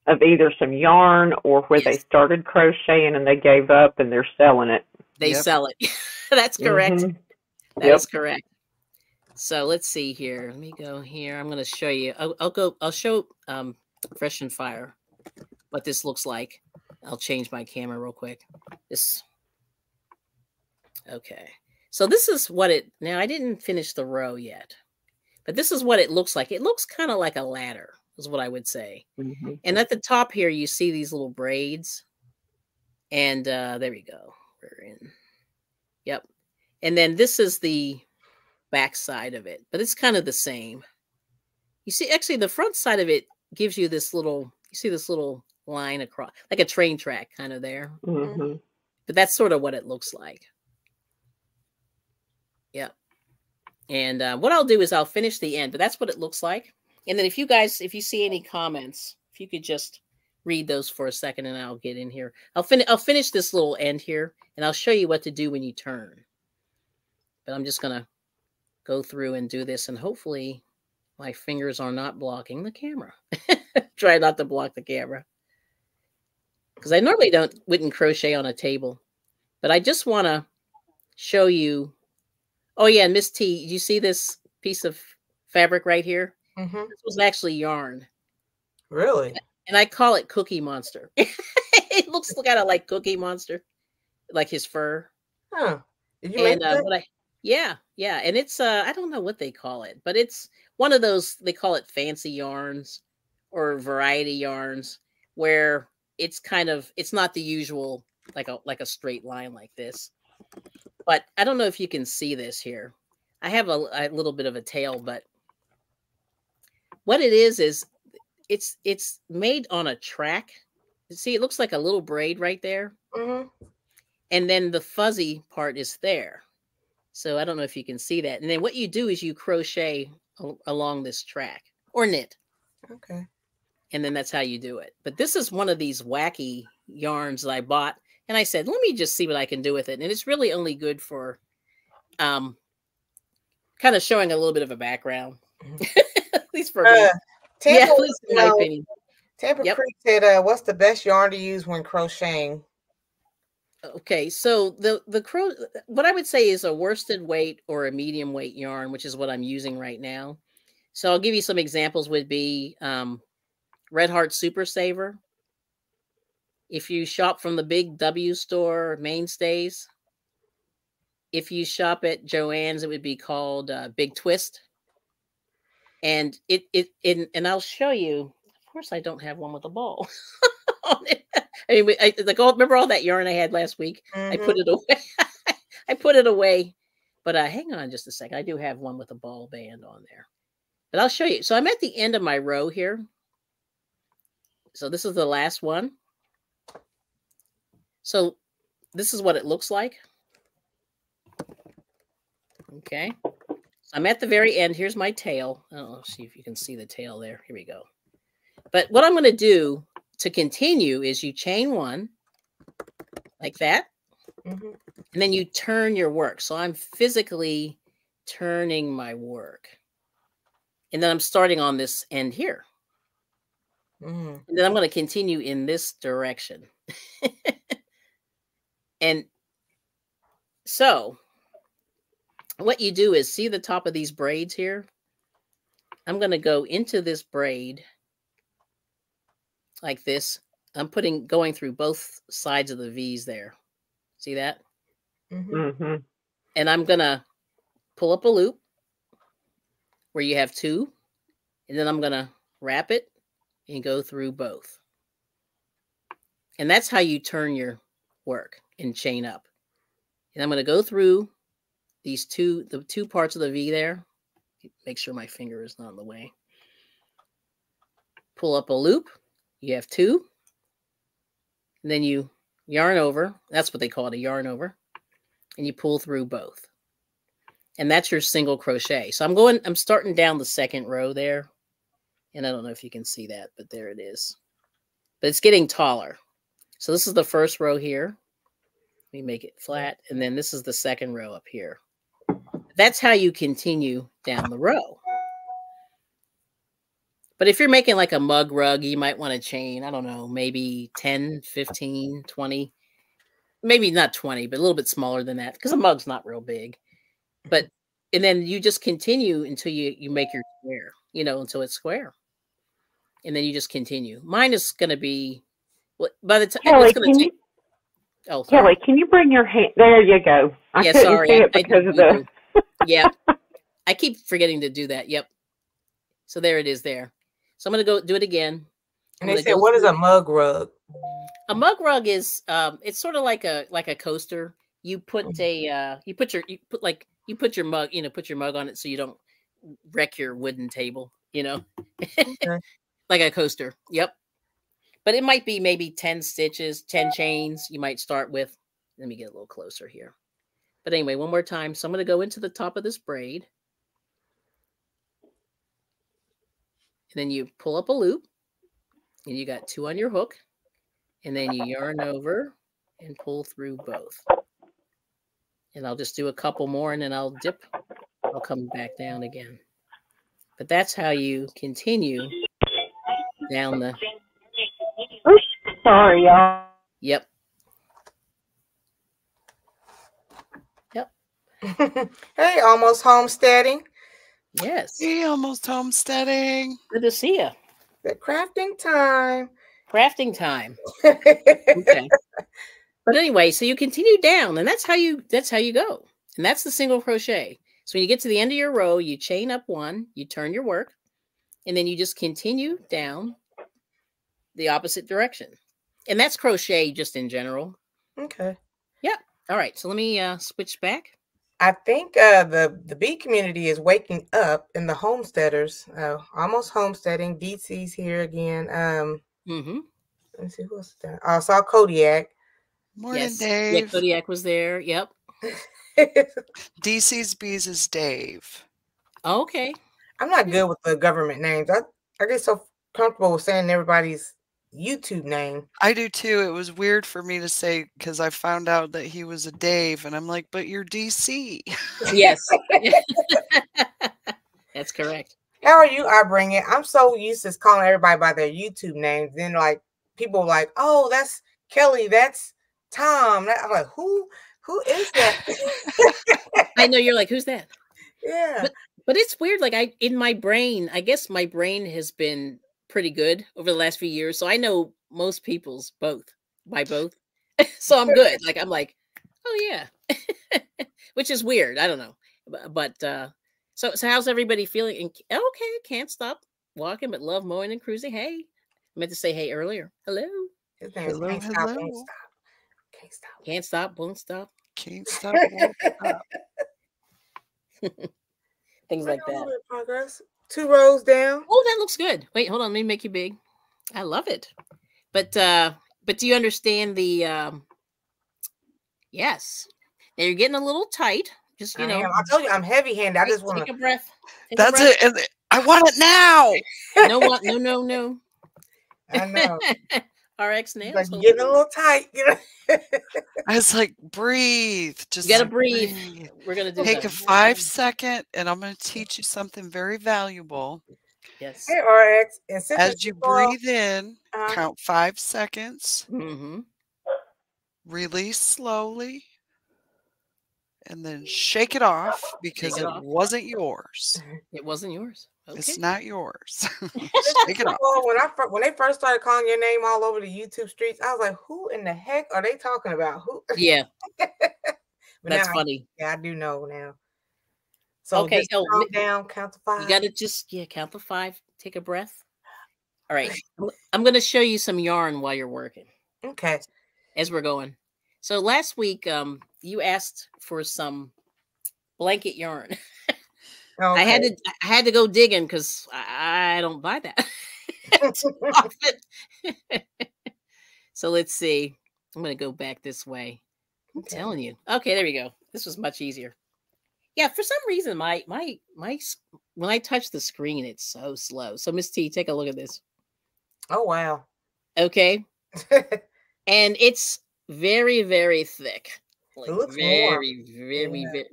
of either some yarn or where they started crocheting and they gave up and they're selling it. They sell it. That's correct. That is correct. So let's see here. Let me go here. I'm going to show you. I'll show Fresh and Fire what this looks like. I'll change my camera real quick. Okay. So this is what it. Now I didn't finish the row yet, but this is what it looks like. It looks kind of like a ladder, is what I would say. Mm-hmm. And at the top here, you see these little braids, and there you go. And then this is the back side of it, but it's kind of the same. You see, actually the front side of it gives you this little, you see this little line across like a train track kind of there, but that's sort of what it looks like. And what I'll do is I'll finish the end, but that's what it looks like. And then if you guys, if you see any comments, if you could just read those for a second and I'll get in here. I'll finish this little end here and I'll show you what to do when you turn. But I'm just going to go through and do this and hopefully my fingers are not blocking the camera. Try not to block the camera. Because I normally wouldn't crochet on a table. But I just want to show you. Oh yeah, Miss T, you see this piece of fabric right here? Mm-hmm. This was actually yarn. Really? And I call it Cookie Monster. It looks kind of like Cookie Monster, like his fur. Huh. Did you make that? Yeah. And it's, I don't know what they call it, but it's one of those, they call it fancy yarns or variety yarns where it's kind of, it's not the usual, like a straight line like this. But I don't know if you can see this here. I have a little bit of a tail, but what it is it's made on a track. See, it looks like a little braid right there. Mm-hmm. And then the fuzzy part is there. So I don't know if you can see that. And then what you do is you crochet along this track or knit. Okay. And then that's how you do it. But this is one of these wacky yarns that I bought. And I said, let me just see what I can do with it. And it's really only good for kind of showing a little bit of a background. At least for me. Tampa Creek said, what's the best yarn to use when crocheting? Okay, so what I would say is a worsted weight or a medium weight yarn, which is what I'm using right now. So I'll give you some examples would be Red Heart Super Saver. If you shop from the Big W store, Mainstays. If you shop at Joann's, it would be called Big Twist. And and I'll show you. Of course, I don't have one with a ball on it. I mean, remember all that yarn I had last week? Mm-hmm. I put it away. I put it away. But hang on just a second. I do have one with a ball band on there. But I'll show you. So I'm at the end of my row here. So this is the last one. So this is what it looks like. Okay. I'm at the very end. Here's my tail. I'll see if you can see the tail there. Here we go. But what I'm going to do to continue is you chain one like that, and then you turn your work. So I'm physically turning my work. And then I'm starting on this end here. And then I'm going to continue in this direction. And so what you do is see the top of these braids here. I'm going to go into this braid like this. I'm putting going through both sides of the V's there. See that? Mm-hmm. And I'm going to pull up a loop where you have two, and then I'm going to wrap it and go through both. And that's how you turn your work and chain up. And I'm going to go through these two, the two parts of the V there. Make sure my finger is not in the way. Pull up a loop. You have two. And then you yarn over. That's what they call it, a yarn over. And you pull through both. And that's your single crochet. So I'm starting down the second row there. And I don't know if you can see that, but there it is. But it's getting taller. So this is the first row here. Let me make it flat. And then this is the second row up here. That's how you continue down the row. But if you're making like a mug rug, you might want to chain, I don't know, maybe 10, 15, 20. Maybe not 20, but a little bit smaller than that because a mug's not real big. But, and then you just continue until you make your square, you know, until it's square. And then you just continue. Mine is going to be, well, by the time it's going to take. Oh, sorry. Kelly, can you bring your hand? There you go. Yeah, sorry. I couldn't see it because of the. Yeah. I keep forgetting to do that. Yep. So there it is there. So I'm going to go do it again. And they said, what is a mug rug? A mug rug is, it's sort of like a coaster. You put a, you put your mug, you know, put your mug on it so you don't wreck your wooden table, you know, okay. Like a coaster. Yep. But it might be maybe 10 stitches, 10 chains. You might start with, let me get a little closer here. But anyway, one more time. So I'm going to go into the top of this braid. And then you pull up a loop and you got two on your hook and then you yarn over and pull through both. And I'll just do a couple more and then I'll dip. I'll come back down again. But that's how you continue down the. Oops, sorry, y'all. Yep. Yep. Hey, Almost Homesteading. Yes. Hey, Almost Homesteading. Good to see you. The crafting time. Crafting time. Okay. But anyway, so you continue down, and that's how you go. And that's the single crochet. So when you get to the end of your row, you chain up one, you turn your work, and then you just continue down the opposite direction. And that's crochet just in general. Okay. Yeah. All right. So let me switch back. I think the bee community is waking up and the homesteaders, Almost Homesteading. DC's here again. Let me see who else is there. I saw Kodiak. Morning, yes. Dave. Yeah, Kodiak was there. Yep. DC's Bees is Dave. Oh, okay. I'm not good with the government names. I get so comfortable with saying everybody's YouTube name. I do too. It was weird for me to say because I found out that he was a Dave and I'm like, but you're DC. Yes. That's correct. How are you? I bring it. I'm so used to calling everybody by their YouTube names. Then like people are like, oh, that's Kelly, that's Tom. I'm like, who is that? I know, you're like, who's that? Yeah. But it's weird. Like I guess my brain has been pretty good over the last few years. So I know most people's both. So I'm good. Like, I'm like, oh yeah, which is weird. I don't know. But, so how's everybody feeling? And okay. Can't stop walking, but love mowing and cruising. Hey, I meant to say, hey, earlier. Hello. Hello. Can't stop. Won't stop. Can't stop. Can't stop. Won't stop. Can't stop. Won't stop. Things like that. Progress. Two rows down. Oh, that looks good. Wait, hold on. Let me make you big. I love it. But do you understand the, yes. Now you're getting a little tight. Just, you know. I told you I'm heavy handed. I just want to take a breath. That's it. And I want it now. No. I know. RX nails. Like getting a little tight. You know? I was like, breathe. Just you gotta breathe. We're gonna do take that. A 5-second, and I'm gonna teach you something very valuable. Yes. Hey, RX. As you breathe in, count 5 seconds. Mm-hmm. Release slowly, and then shake it off because it wasn't yours. It wasn't yours. Okay. It's not yours. Shake it off. When they first started calling your name all over the YouTube streets, I was like, "Who in the heck are they talking about?" Who? Yeah, that's funny. Yeah, I do know now. So okay, so calm down, count to five. You gotta just count to five. Take a breath. All right, I'm gonna show you some yarn while you're working. Okay, as we're going. So last week, you asked for some blanket yarn. Okay. I had to go digging because I don't buy that. So let's see. I'm gonna go back this way. I'm telling you. Okay, there we go. This was much easier. Yeah, for some reason, my when I touch the screen, it's so slow. So Miss T, take a look at this. Oh wow. Okay. And it's very, very thick. Like, very,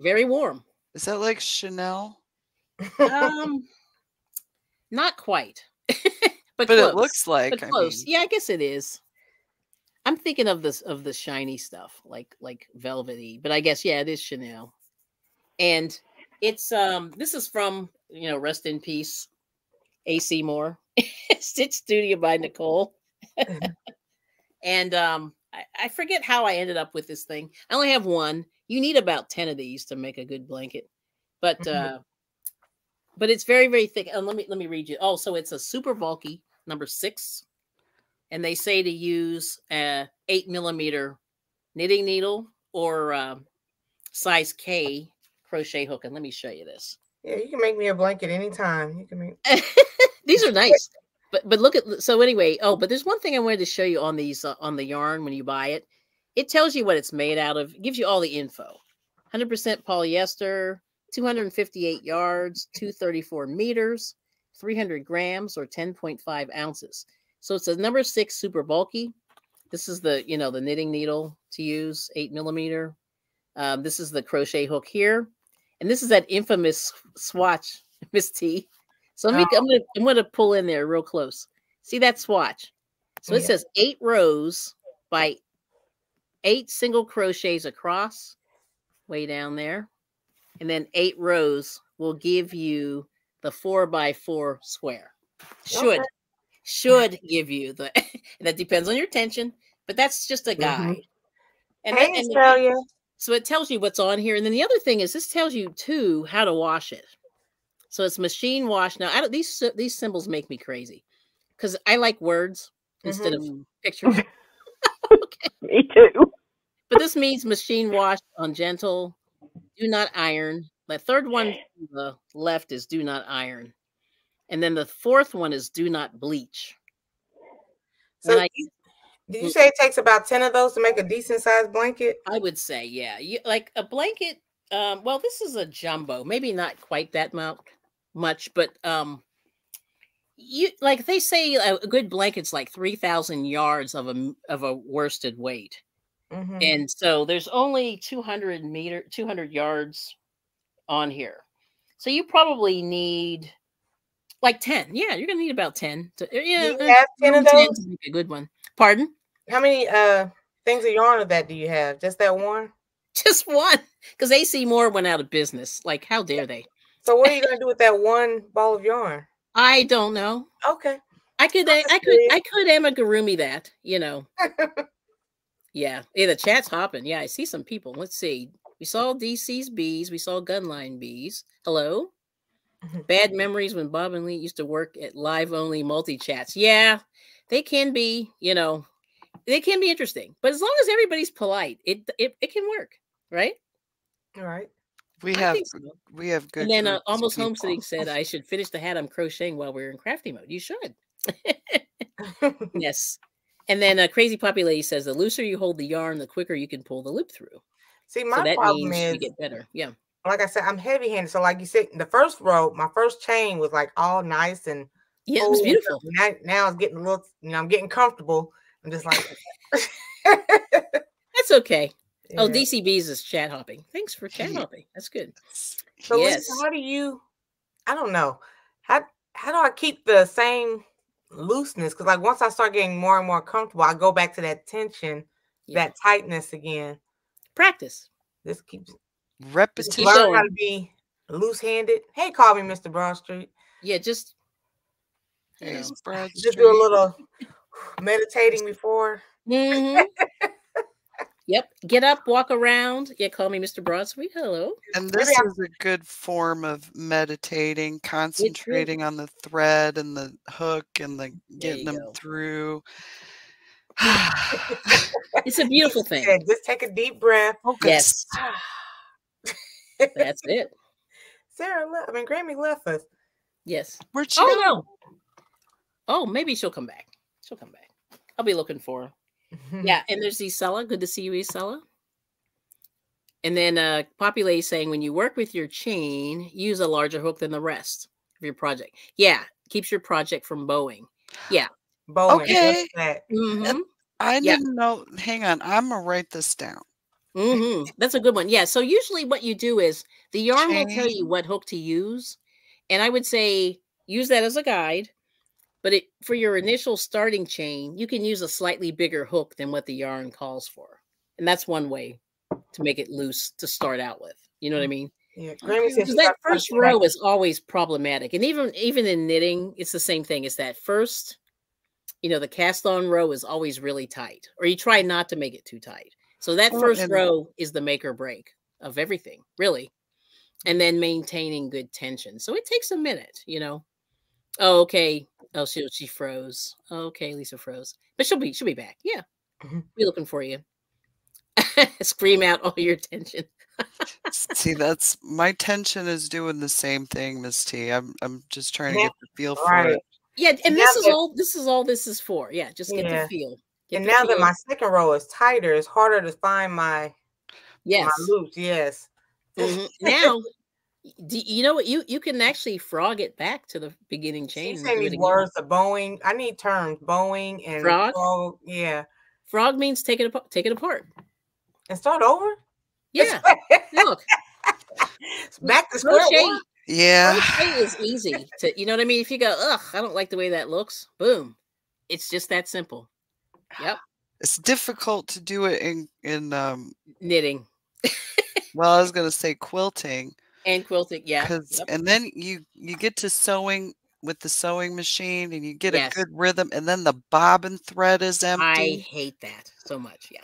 very warm. Is that like Chanel? Not quite. But close. It looks like close. I mean... Yeah, I guess it is. I'm thinking of this of the shiny stuff, like velvety. But I guess yeah, it is Chanel. And it's this is from, you know, rest in peace, AC Moore, Stitch Studio by Nicole. And I forget how I ended up with this thing. I only have one. You need about 10 of these to make a good blanket, but it's very, very thick. And let me read you. Oh, so it's a super bulky number 6, and they say to use a 8mm knitting needle or size K crochet hook. And let me show you this. Yeah, you can make me a blanket anytime. You can make these are nice. But look at, so anyway, oh, but there's one thing I wanted to show you on these, on the yarn when you buy it. It tells you what it's made out of. It gives you all the info. 100% polyester, 258 yards, 234 meters, 300 grams or 10.5 ounces. So it's a number 6 super bulky. This is the, you know, the knitting needle to use, 8mm. This is the crochet hook here. And this is that infamous swatch, Miss T. So let me, I'm gonna pull in there real close. See that swatch? So it says 8 rows by 8 single crochets across, way down there, and then 8 rows will give you the 4x4 square. Should give you the. That depends on your tension, but that's just a guide. And, so it tells you what's on here, and then the other thing is this tells you too how to wash it. So it's machine wash. Now, I don't, these symbols make me crazy because I like words instead of pictures. Okay. Me too. But this means machine wash on gentle. Do not iron. The third one on the left is do not iron. And then the 4th one is do not bleach. So did you say it takes about 10 of those to make a decent sized blanket? I would say, yeah. You, like a blanket. Well, this is a jumbo. Maybe not quite that much. But you like they say a good blanket's like 3,000 yards of a worsted weight, and so there's only 200 yards on here, so you probably need like 10. Yeah, you're gonna need about 10. To, yeah, you have 10 of those. To make a good one. Pardon? How many things of yarn of that do you have? Just that one? Just one, because AC Moore went out of business. Like, how dare they? So what are you going to do with that one ball of yarn? I don't know. Okay. I could amigurumi that, you know. Yeah. Yeah, the chat's hopping. Yeah, I see some people. Let's see. We saw DC's Bees. We saw Gunline Bees. Hello? Bad memories when Bob and Lee used to work at live-only multi-chats. Yeah, they can be, you know, they can be interesting. But as long as everybody's polite, it can work, right? All right. We have good. And then Almost Homesteading said I should finish the hat I'm crocheting while we're in crafty mode. You should. Yes. And then Crazy Poppy Lady says the looser you hold the yarn, the quicker you can pull the loop through. See, my problem is you get better. Yeah. Like I said, I'm heavy-handed. So like you said, the first row, my first chain was like all nice and it was beautiful. Now it's getting a little, you know, I'm getting comfortable. I'm just like that's okay. Yeah. Oh, DCBs is chat hopping. Thanks for chat hopping. That's good. So yes. Lisa, how do you, I don't know. How do I keep the same looseness? Because like once I start getting more and more comfortable, I go back to that tension, that tightness again. Practice. This keeps Repetition. Learn how to be loose-handed. Hey, call me Mr. Broadstreet. Yeah, just, hey, just do a little meditating before. Mm-hmm. Yep. Get up, walk around. Yeah, call me Mr. Broadstreet. Hello. And this is a good form of meditating, concentrating on the thread and the hook and the getting them through. It's a beautiful thing. Yeah, just take a deep breath. Focus. Yes. That's it. Sarah left. I mean, Grammy left us. Yes. Where'd she go? No. Oh, maybe she'll come back. She'll come back. I'll be looking for her. Yeah, and there's Isella. Good to see you, Isella. And then Poppy Lay saying, when you work with your chain, use a larger hook than the rest of your project. Yeah, keeps your project from bowing. Yeah. Bowing. Okay. Mm-hmm. I didn't know. Hang on. I'm going to write this down. Mm-hmm. That's a good one. Yeah, so usually what you do is the yarn will tell you what hook to use. And I would say use that as a guide. But it, for your initial starting chain, you can use a slightly bigger hook than what the yarn calls for. And that's one way to make it loose to start out with. You know what I mean? Yeah. Because that first row is always problematic. And even in knitting, it's the same thing. It's that first, you know, the cast on row is always really tight. Or you try not to make it too tight. So that first row is the make or break of everything, really. And then maintaining good tension. So it takes a minute, you know. Oh, okay. Oh, she froze. Okay, Lisa froze, but she'll be back. Yeah, we're looking for you. Scream out all your tension. See, that's my tension is doing the same thing, Miss T. I'm just trying to get the feel for it. Yeah, and this is all this is for. Yeah, just get the feel. Get and the now feel. That my second row is tighter, it's harder to find my my loops. Yes. Mm-hmm. Now. Do you know what you can actually frog it back to the beginning chain? She's saying words, the bowing. I need terms, bowing and frog. Frog, yeah, frog means take it apart and start over. Yeah, look, back to square one. Yeah, crochet is easy to, you know what I mean. If you go, ugh, I don't like the way that looks. Boom, it's just that simple. Yep, it's difficult to do it in knitting. Well, I was gonna say quilting. And quilting, yeah. Yep. And then you get to sewing with the sewing machine, and you get a good rhythm, and then the bobbin thread is empty. I hate that so much. Yeah.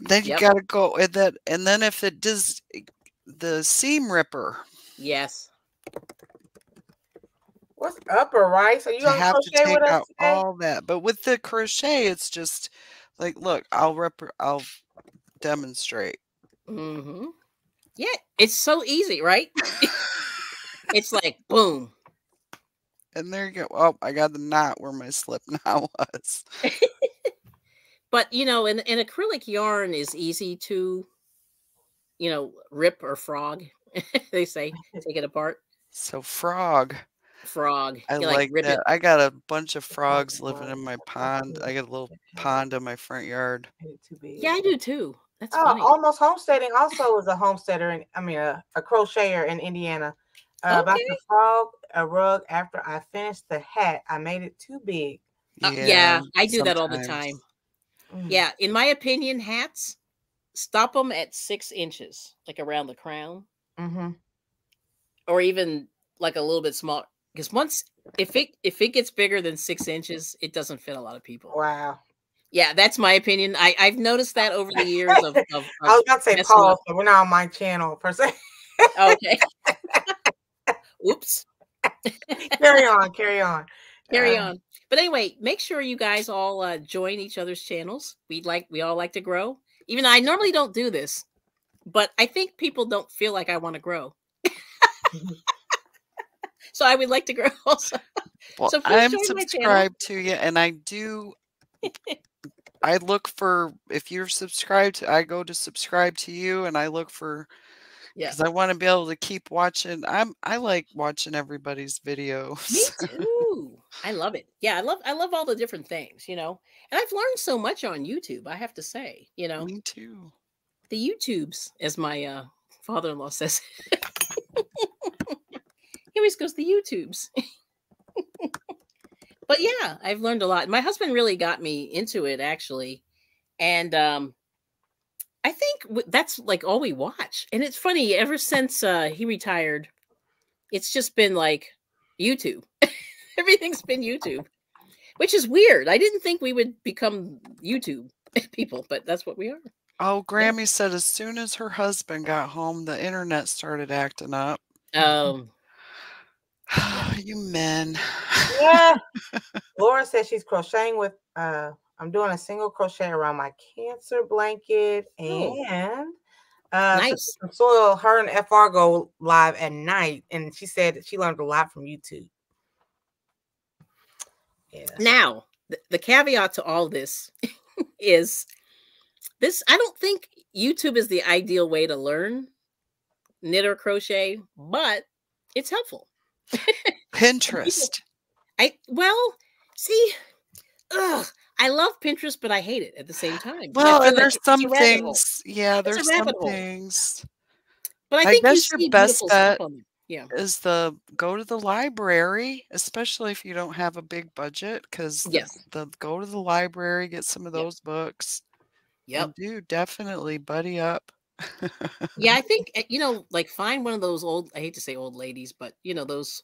Then you gotta go, and then if it does, the seam ripper. Yes. What's upper right? So you have to take out all that, but with the crochet, it's just like, look, I'll demonstrate. Mm-hmm. Yeah, it's so easy, right? It's like, boom. And there you go. Oh, I got the knot where my slip knot was. But, you know, an acrylic yarn is easy to, you know, rip or frog. They say, take it apart. So frog. Frog. I like that. I got a bunch of frogs living in my pond. I got a little pond in my front yard. Yeah, I do too. That's Almost Homesteading also is a homesteader, and I mean a crocheter in Indiana. About the frog, a rug. After I finished the hat, I made it too big. Yeah, I do that all the time. Yeah, in my opinion, hats, stop them at 6 inches, like around the crown, or even like a little bit smaller. Because once if it gets bigger than 6 inches, it doesn't fit a lot of people. Wow. Yeah, that's my opinion. I've noticed that over the years. Of I was about to say pause, but we're not on my channel per se. Okay. Oops. Carry on. But anyway, make sure you guys all join each other's channels. We all like to grow. Even though I normally don't do this, but I think people don't feel like I want to grow. So I would like to grow also. Well, so I'm subscribed to you, and I do. I look for, if you're subscribed to, I go to subscribe to you, and I look for, because I want to be able to keep watching. I like watching everybody's videos. Me too. I love it. Yeah, I love all the different things, you know. And I've learned so much on YouTube, I have to say, you know. Me too. The YouTubes, as my father-in-law says. He always goes, the YouTubes. But yeah, I've learned a lot. My husband really got me into it, actually. And I think that's like all we watch. And it's funny, ever since he retired, it's just been like YouTube. Everything's been YouTube, which is weird. I didn't think we would become YouTube people, but that's what we are. Oh, Grammy said as soon as her husband got home, the internet started acting up. You men. Yeah. Lauren says she's crocheting with, I'm doing a single crochet around my cancer blanket, and nice. Soil, her and FR go live at night, and she said that she learned a lot from YouTube. Yeah. Now, the caveat to all this is this, I don't think YouTube is the ideal way to learn knit or crochet, but it's helpful. Pinterest. I love Pinterest, but I hate it at the same time. Well, and there's some things. Yeah, there's some things. But I think that's your best bet. Yeah, is the go to the library, especially if you don't have a big budget, because the go to the library, get some of those books. Yep, do definitely buddy up. Yeah, I think, you know, like find one of those old, I hate to say old ladies, but you know, those,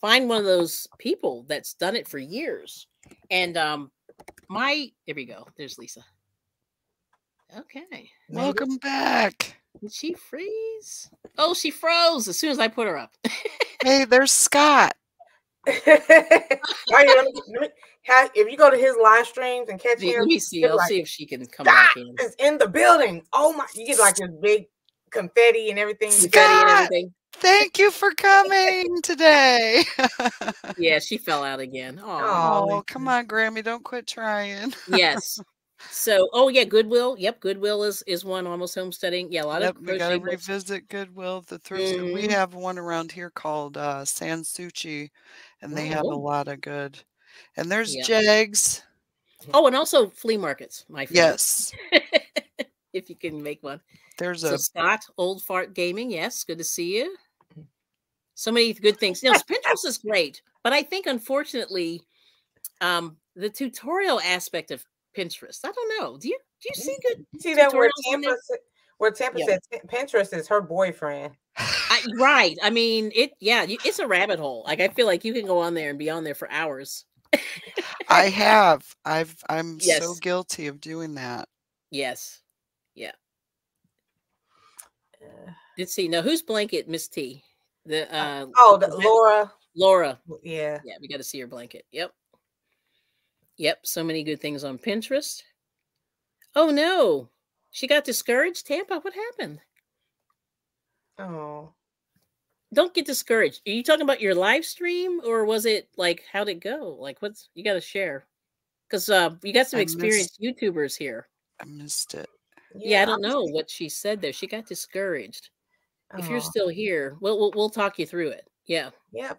find one of those people that's done it for years. And there we go. There's Lisa. Okay. Welcome back. Did she freeze? Oh, she froze as soon as I put her up. Hey, there's Scott. If you go to his live streams and catch him, let me see. I'll see if she can come back in. Is in the building. Oh my! You get like this big confetti and everything. Scott, confetti and everything. Thank you for coming today. Yeah, she fell out again. Oh, come on, Grammy! Don't quit trying. Yes. So, oh yeah, Goodwill. Yep, Goodwill is one. Almost Homesteading. Yeah, a lot of. We gotta revisit Goodwill. The thrift. We have one around here called Sansuchi, and they have a lot of good. And there's Jags. Oh, and also flea markets, my friend. Yes. If you can make one. There's Scott, Old Fart Gaming. Yes, good to see you. So many good things. No, Pinterest is great, but I think, unfortunately, the tutorial aspect of Pinterest, I don't know. Do you see good that where Tampa said Pinterest is her boyfriend? Right. I mean, it's a rabbit hole. Like, I feel like you can go on there and be on there for hours. I have. I'm so guilty of doing that. Yes. Yeah. Let's see. Now, whose blanket, Miss T? Laura. Laura. Yeah. Yeah, we got to see her blanket. Yep. Yep. So many good things on Pinterest. Oh, no. She got discouraged. Tampa, what happened? Oh. Don't get discouraged. Are you talking about your live stream, or was it like, how'd it go? Like, what's, you got to share, because you got some experienced YouTubers here. I missed it. Yeah, I don't know what she said there. She got discouraged. Oh. If you're still here, we'll talk you through it. Yeah. Yep.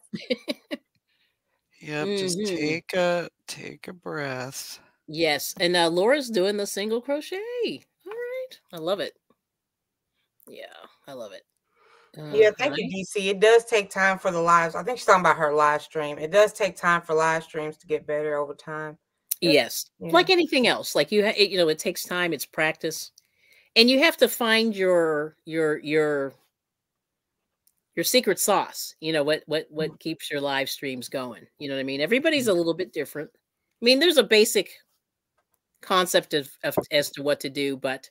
Yep. Just take a breath. Yes, and Laura's doing the single crochet. All right, I love it. Yeah, I love it. Yeah, thank you, DC. It does take time for the lives. I think she's talking about her live stream. It does take time for live streams to get better over time. Yes, like anything else. Like it takes time. It's practice, and you have to find your secret sauce. You know what keeps your live streams going. You know what I mean. Everybody's a little bit different. I mean, there's a basic concept of as to what to do, but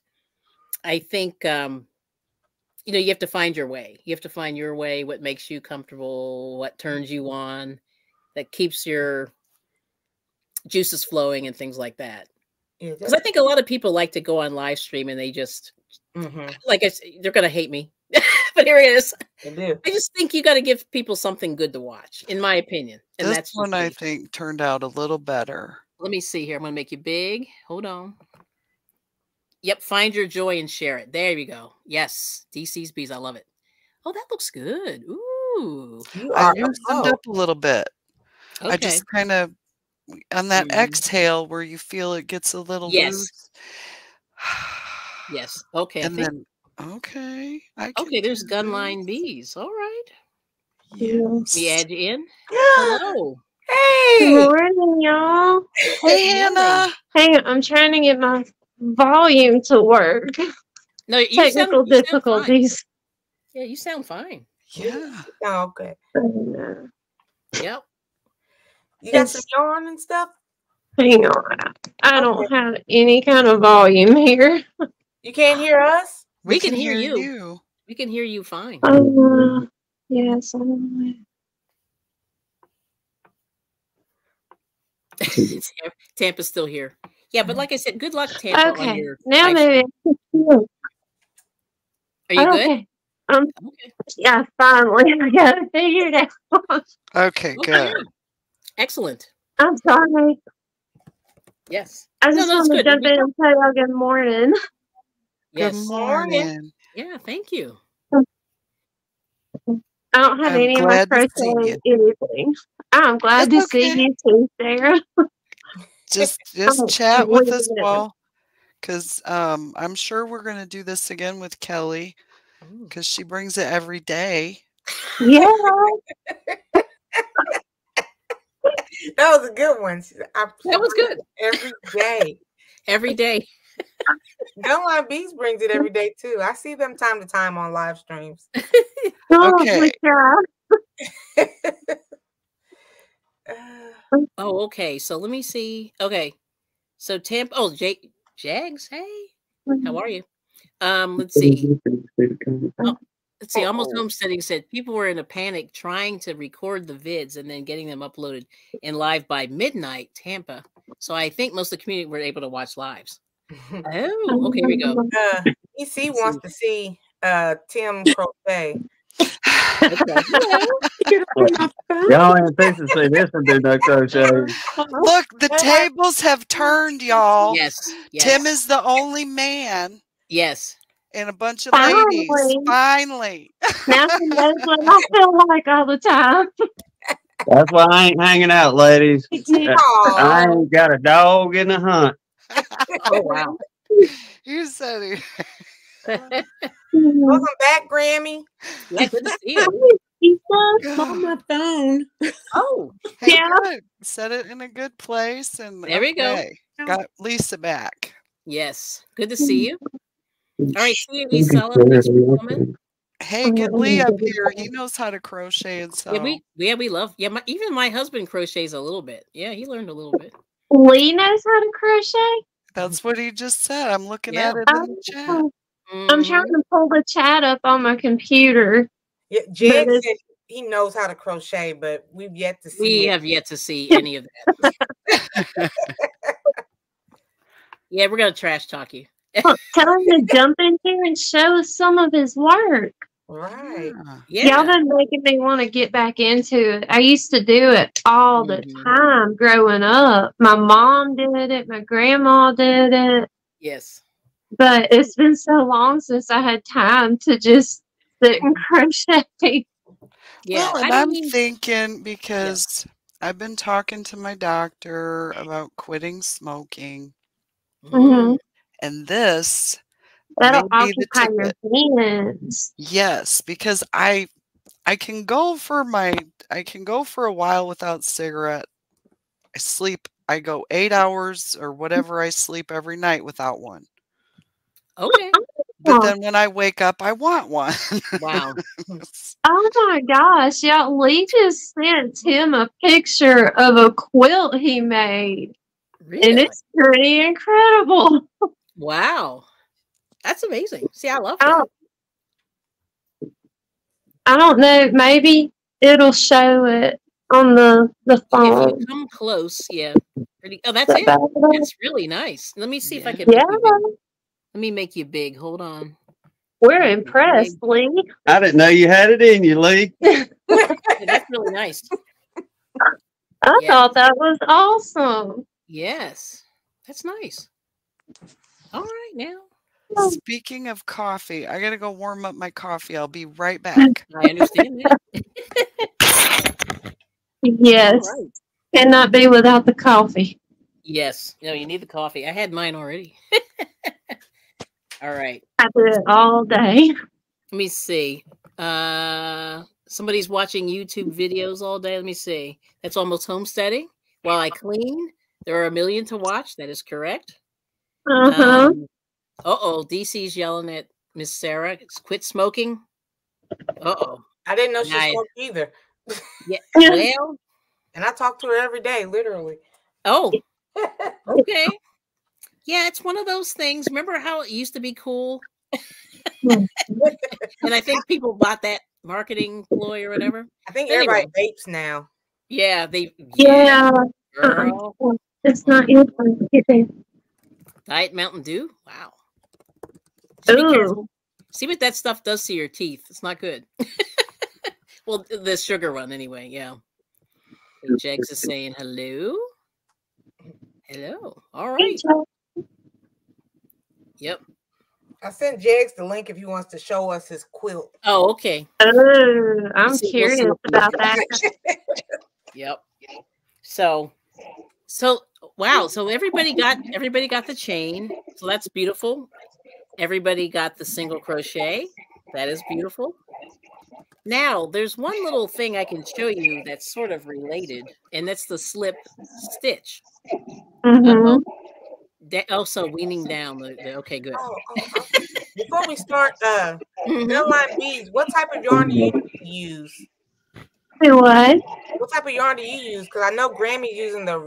I think. You know, you have to find your way. You have to find your way, what makes you comfortable, what turns you on, that keeps your juices flowing and things like that. Because I think a lot of people like to go on live stream and they just, like I said, they're going to hate me. But here it is. I just think you got to give people something good to watch, in my opinion. And that's one I think turned out a little better. Let me see here. I'm going to make you big. Hold on. Yep, find your joy and share it. There you go. Yes, DC's Bees. I love it. Oh, that looks good. Ooh. I loosened up a little bit. Okay. I just kind of, on that exhale where you feel it gets a little loose. Yes. Okay. And okay, there's Gunline Bees. All right. Yes. We add you in. Hello. Hey. Good morning, y'all. Hey, Hannah. Hang on. I'm trying to get my volume to work. No, technical difficulties. Yeah, you sound fine. Yeah. Oh, good. Yep. You got some yarn and stuff? Hang on. I don't have any kind of volume here. You can't hear us? We can hear you. We can hear you fine. Yes. I don't know. Tampa's still here. Yeah, but like I said, good luck, Tampa. Okay. Now maybe. Are you good? Okay. Yeah, finally. I got it figured out. Okay, good. Excellent. I'm sorry. Yes. I just want to jump in and say good morning. Yes. Good morning. Yeah, thank you. I don't have any of my crochet anything. I'm glad to see you too, Sarah. Just chat with us, Paul, because I'm sure we're going to do this again with Kelly, because she brings it every day. Yeah. That was a good one. That was good. Every day. Every day. Online Bees brings it every day, too. I see them time to time on live streams. Okay. Oh, okay. So let me see. Okay. So Tampa. Oh, Jags. Hey, how are you? Let's see. Oh, let's see. Almost Homesteading said people were in a panic trying to record the vids and then getting them uploaded and live by midnight, Tampa. So I think most of the community were able to watch lives. Oh, okay. Here we go. EC wants to see Tim crochet. Y'all ain't fixing to see this and do no crochet. Look, the tables have turned, y'all. Yes, yes. Tim is the only man. Yes. And a bunch of ladies. Finally. Now she knows what I feel like all the time. That's why I ain't hanging out, ladies. I ain't got a dog in the hunt. Oh, wow. You said it. Welcome back, Grammy. Yeah, good to see you. He's on my phone. Oh, hey, yeah. Good. Set it in a good place, and there we go. Got Lisa back. Yes, good to see you. All right, see you, Isella. Hey, get Lee up here. He knows how to crochet and sew. Yeah, we love. Yeah, even my husband crochets a little bit. Yeah, he learned a little bit. Lee knows how to crochet. That's what he just said. I'm looking at it in the chat. I'm trying to pull the chat up on my computer. Yeah, Jed said he knows how to crochet, but we've yet to see. We have yet to see any of that. Yeah, we're gonna trash talk you. Well, tell him to jump in here and show us some of his work. Right. Yeah. Y'all been making me want to get back into it. I used to do it all the time growing up. My mom did it. My grandma did it. Yes. But it's been so long since I had time to just sit and crochet. Yeah, well, and I'm thinking because I've been talking to my doctor about quitting smoking. Mm-hmm. And this... That'll occupy your hands. Yes, because I can go for a while without cigarette. I sleep. I go 8 hours or whatever I sleep every night without one. Okay. But then when I wake up, I want one. Wow. Oh my gosh. Yeah, Lee just sent him a picture of a quilt he made. Really? And it's pretty incredible. Wow. That's amazing. See, I love that. I don't know. Maybe it'll show it on the phone. If you come close, yeah. Pretty, oh, that's it. That's really nice. Let me see if I can. Yeah. Let me make you big. Hold on. We're impressed, Lee. I didn't know you had it in you, Lee. That's really nice. I thought that was awesome. Yes. That's nice. All right, now. Speaking of coffee, I got to go warm up my coffee. I'll be right back. I understand that. Yes. Right. Cannot be without the coffee. Yes. No, you need the coffee. I had mine already. All right. I do it all day. Let me see. Somebody's watching YouTube videos all day. Let me see. That's Almost Homesteading. While I clean, there are a million to watch. That is correct. Uh-huh. DC's yelling at Miss Sarah quit smoking. Uh-oh. I didn't know she smoked either. Yeah. Well, and I talk to her every day, literally. Oh, okay. Yeah, it's one of those things. Remember how it used to be cool? And I think people bought that marketing ploy or whatever. I think everybody vapes now. Yeah, they. Yeah. Girl. It's not anything. Diet Mountain Dew? Wow. Ooh. See what that stuff does to your teeth. It's not good. Well, the sugar one anyway, yeah. Jegs is saying hello. Hello. All right. Yep. I sent Jegs the link if he wants to show us his quilt. Oh, okay. Oh, I'm curious about that. Yep. So wow. So everybody got the chain. So that's beautiful. Everybody got the single crochet. That is beautiful. Now, there's one little thing I can show you that's sort of related, and that's the slip stitch. Mm-hmm. Also weaning down. Okay, good. Oh. Before we start, Nylon beads, what type of yarn do you use? What type of yarn do you use? Because I know Grammy's using the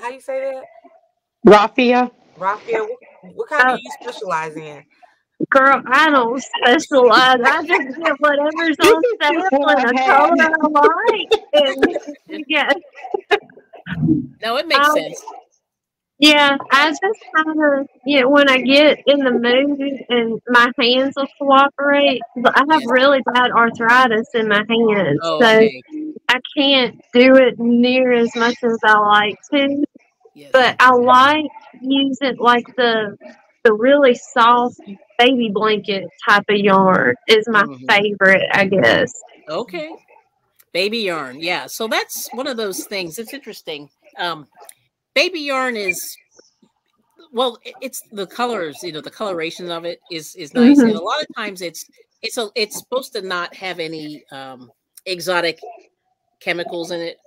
how do you say that? Raffia. Raffia. What kind do you specialize in? Girl, I don't specialize. I just get whatever's on sale and a color I like. And, yeah. No, it makes sense. Yeah, I just kind of, when I get in the mood and my hands will cooperate. But I have really bad arthritis in my hands, so I can't do it near as much as I like to. Yes. But I like using like the really soft baby blanket type of yarn is my favorite, I guess. Okay. Baby yarn. Yeah. So that's one of those things. It's interesting. Baby yarn is, well, it's the colors, the coloration of it is nice. And a lot of times it's supposed to not have any exotic chemicals in it.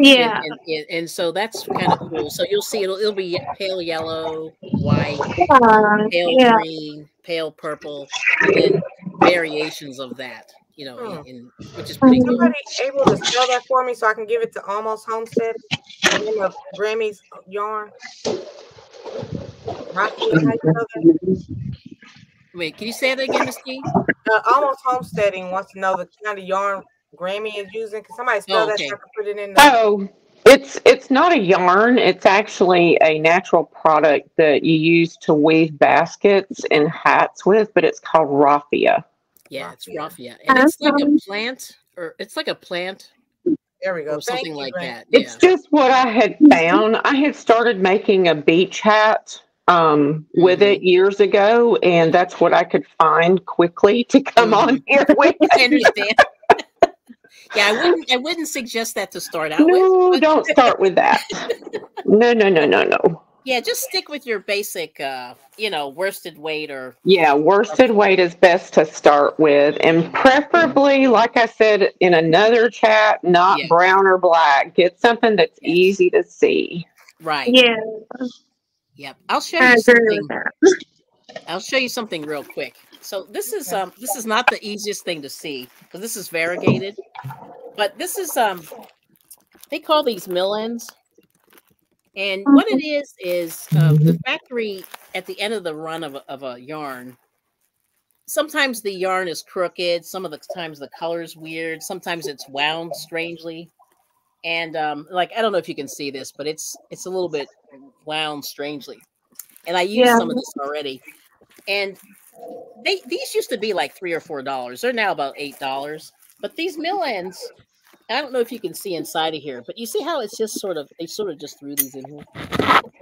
Yeah. And so that's kind of cool. So you'll see it'll be pale yellow, white, pale green, pale purple, and then variations of that, which is pretty cool. Somebody able to spell that for me so I can give it to Almost Homestead and then the Grammy's yarn? Wait, can you say that again, Miss T? Almost Homesteading wants to know the kind of yarn Grammy is using. Can somebody spell that so I can put it in there? Oh, it's not a yarn. It's actually a natural product that you use to weave baskets and hats with, but it's called raffia. Yeah, it's raffia. And it's like a plant, or it's like a plant. There we go. Or something like that. Yeah. It's just what I had found. I had started making a beach hat with it years ago, and that's what I could find quickly to come on here with. I understand. Yeah, I wouldn't suggest that to start out with. No, don't start with that. No. Yeah, just stick with your basic, worsted weight or... Yeah, worsted weight is best to start with. And preferably, like I said in another chat, not brown or black. Get something that's easy to see. Right. Yeah. Yep. I'll show you something. I'll show you something real quick. So this is not the easiest thing to see because this is variegated, but this is they call these mill ends, and what it is the factory at the end of the run of a yarn. Sometimes the yarn is crooked, some of the times the color is weird, sometimes it's wound strangely, and like I don't know if you can see this, but it's a little bit wound strangely, and I used some of this already, and these used to be like $3 or $4. They're now about $8. But these mill ends, I don't know if you can see inside of here, but you see how it's just they just threw these in here.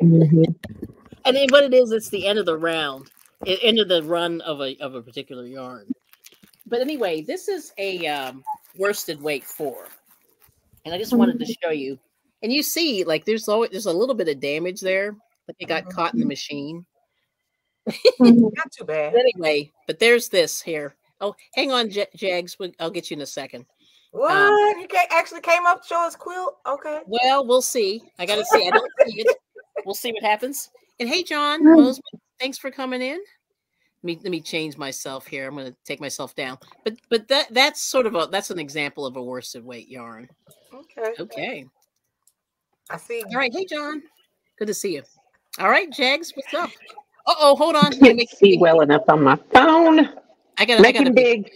And then what it is, it's the end of the round, end of the run of a particular yarn. But anyway, this is a worsted weight 4, and I just wanted to show you. And you see, like there's a little bit of damage there, like it got caught in the machine. Not too bad. But anyway, but there's this here. Oh, hang on, Jags. I'll get you in a second. What? You actually came up to show us quilt? Okay. Well, we'll see. I got to see. I don't see it. We'll see what happens. And hey, John Mosman, thanks for coming in. Let me change myself here. I'm going to take myself down. But that's sort of that's an example of a worsted weight yarn. Okay. Okay. I see. All right. Hey, John. Good to see you. All right, Jags. What's up? Uh-oh, hold on. I can't see well enough on my phone. I gotta big.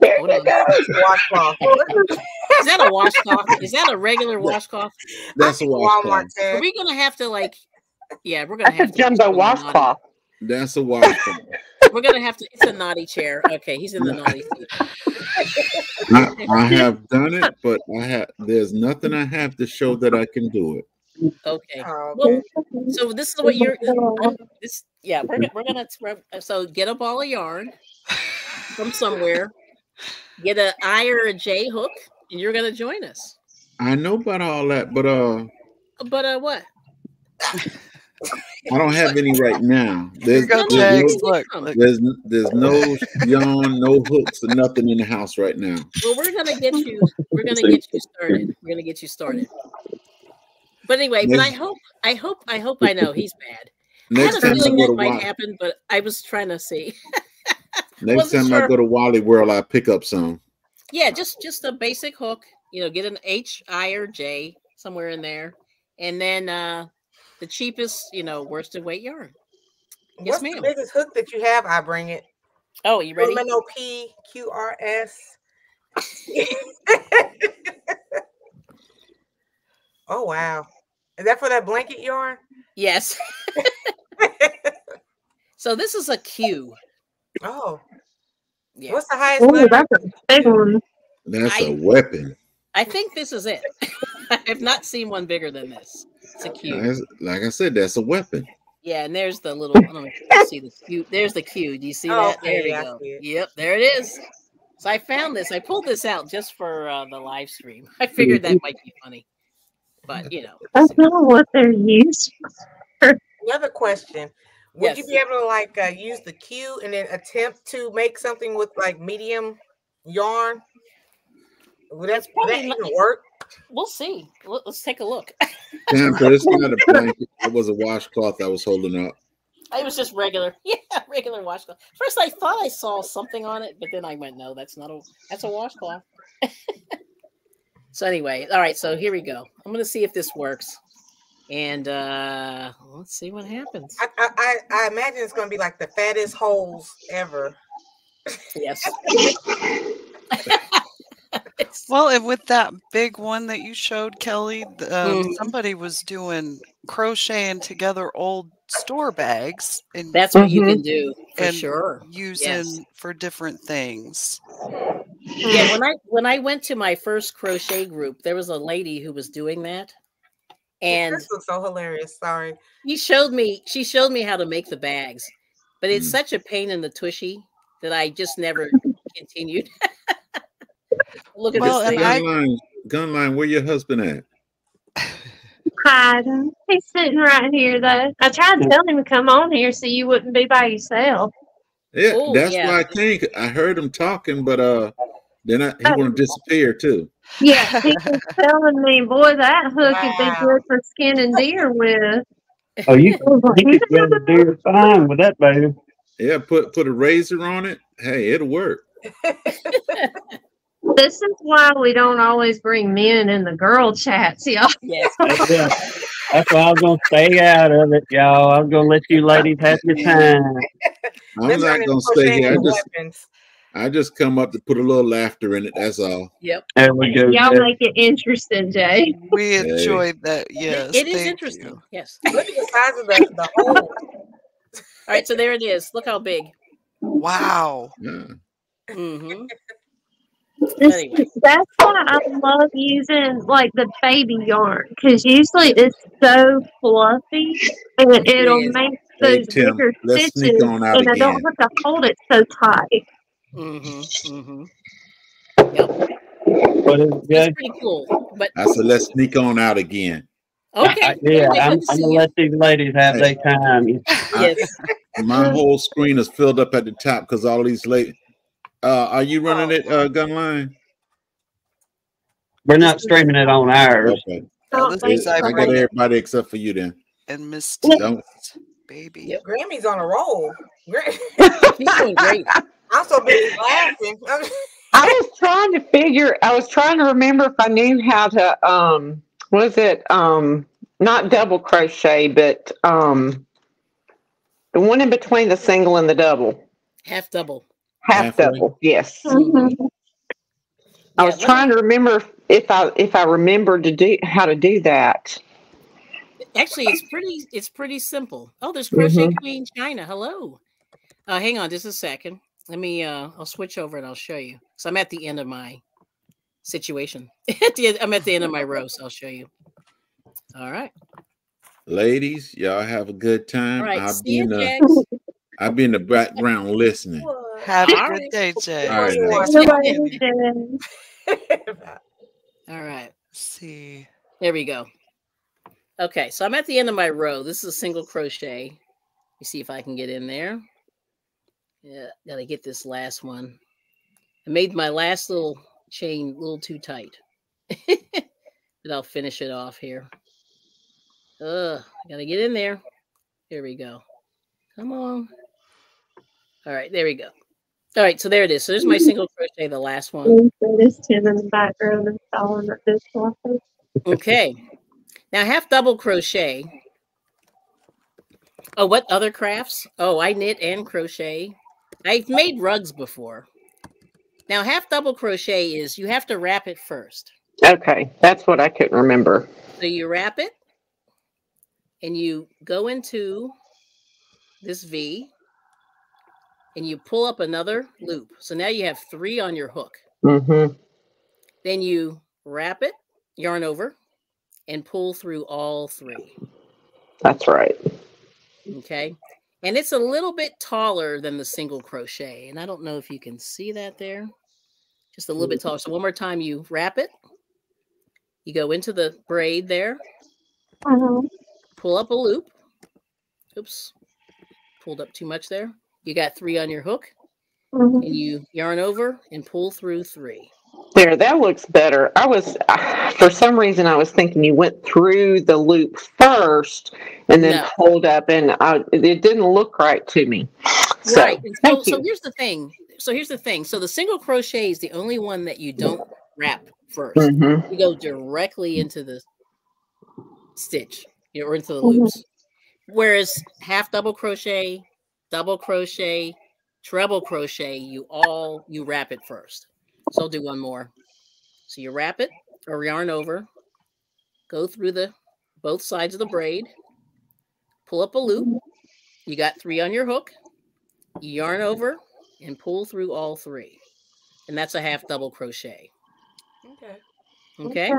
There you go. Washcloth. Is that a washcloth? Is that a regular washcloth? That's a washcloth. Are we gonna have to like? Yeah, we're gonna have to. That's a jumbo washcloth. That's a washcloth. We're gonna have to. It's a naughty chair. Okay, he's in the naughty seat. I have done it, but there's nothing I have to show that I can do it. Okay. Well, so this is what you're. Yeah, we're gonna so get a ball of yarn from somewhere. Get an I or a J hook, and you're gonna join us. I know about all that, but what? I don't have any right now. There's no yarn, no hooks, or nothing in the house right now. Well, we're gonna get you started. We're gonna get you started. But anyway, but I hope I know he's bad. I had a feeling that might happen, but I was trying to see. Next time I go to Wally World, I'll pick up some. Yeah, just a basic hook. You know, get an H, I, or J somewhere in there, and then the cheapest, you know, worsted weight yarn. Yes, ma'am. What's the biggest hook that you have? I bring it. Oh, you ready? MNOPQRS. Oh wow! Is that for that blanket yarn? Yes. So this is a Q. Oh, yeah. What's the highest? Ooh, that's a big one. That's a weapon. I think this is it. I have not seen one bigger than this. It's a Q. Like I said, that's a weapon. Yeah, and there's the little. I don't know if you can see the Q. There's the Q. Do you see that? Okay, there we go. Yep, there it is. So I found this. I pulled this out just for the live stream. I figured that might be funny, but you know, I don't know what they're used for. Another question. Would you be able to like use the Q and then attempt to make something with like medium yarn? Would that even work? We'll see. Let's take a look. Damn, but it's not a blanket. It was a washcloth I was holding up. It was just regular. Yeah, regular washcloth. First, I thought I saw something on it, but then I went, no, that's a washcloth. So anyway, all right. So here we go. I'm going to see if this works. And let's see what happens. I imagine it's going to be like the fattest holes ever. Yes. Well, if with that big one that you showed, Kelly, somebody was doing crocheting together old store bags. And that's what you can do for sure. Using for different things. Yeah. When I went to my first crochet group, there was a lady who was doing that. And this was so hilarious. Sorry. She showed me how to make the bags, but it's such a pain in the tushy that I just never continued. Look at this thing. Gunline, where your husband at? Hiding. He's sitting right here though. I tried to tell him to come on here so you wouldn't be by yourself. Yeah, ooh, that's why I think I heard him talking, but then he wanna disappear too. Yeah, he was telling me, boy, that hook would be good for skinning deer with. Oh, you can skin the deer fine with that, baby. Yeah, put a razor on it. Hey, it'll work. This is why we don't always bring men in the girl chats, y'all. Yes. That's why I was gonna stay out of it, y'all. I'm gonna let you ladies have your time. I'm not gonna stay here. I just come up to put a little laughter in it. That's all. Yep. There we go. Y'all make it interesting, Jay. We enjoyed that. Yes. It is interesting. You. Yes. Look at the size of the hole. All right. So there it is. Look how big. Wow. Yeah. Mm-hmm. Anyway. That's why I love using like the baby yarn because usually it's so fluffy and it'll make those bigger stitches and I don't have to hold it so tight. Mm-hmm. Yep. But it's pretty cool. But I said, let's sneak on out again. Okay. I'm gonna let these ladies have their time. Yes. My whole screen is filled up at the top because all these ladies. Are you running it, Gunline? We're not streaming it on ours. Okay. I got everybody except for you then. And Miss T. baby. Your Grammy's on a roll. Great. I'm so busy laughing. I was trying to remember if I knew how to, not double crochet, but the one in between the single and the double. Half double. Half double, yes. Mm-hmm. I was trying to remember if I remembered how to do that. Actually, it's pretty simple. Oh, there's Crochet Queen China. Hello. Hang on just a second. Let me, I'll switch over and I'll show you. So I'm at the end of my situation. I'm at the end of my row, so I'll show you. All right. Ladies, y'all have a good time. Right, I've been in the background listening. Have a good day, Jay. All right. All right. See. There we go. Okay, so I'm at the end of my row. This is a single crochet. Let me see if I can get in there. Yeah, gotta get this last one. I made my last little chain a little too tight. But I'll finish it off here. I gotta get in there. Here we go. Come on. All right, there we go. All right, so there it is. So there's my single crochet, the last one. There's 10 in the background and following up this one. Okay. Now half double crochet. Oh, what other crafts? Oh, I knit and crochet. I've made rugs before. Now half double crochet is you have to wrap it first. Okay, that's what I couldn't remember. So you wrap it and you go into this V and you pull up another loop. So now you have 3 on your hook. Mm-hmm. Then you wrap it, yarn over, and pull through all 3. That's right. Okay. And it's a little bit taller than the single crochet. And I don't know if you can see that there. Just a little bit taller. So one more time, you wrap it. You go into the braid there. Pull up a loop. Oops. Pulled up too much there. You got 3 on your hook. And you yarn over and pull through 3. There, that looks better. For some reason, I was thinking you went through the loop first and then pulled up, and it didn't look right to me. So, right. So here's the thing. So the single crochet is the only one that you don't wrap first. You go directly into the stitch or into the loops. Whereas half double crochet, double crochet, treble crochet, you wrap it first. So I'll do one more. So you wrap it or yarn over, go through both sides of the braid, pull up a loop. You got 3 on your hook, you yarn over and pull through all 3. And that's a half double crochet. Okay.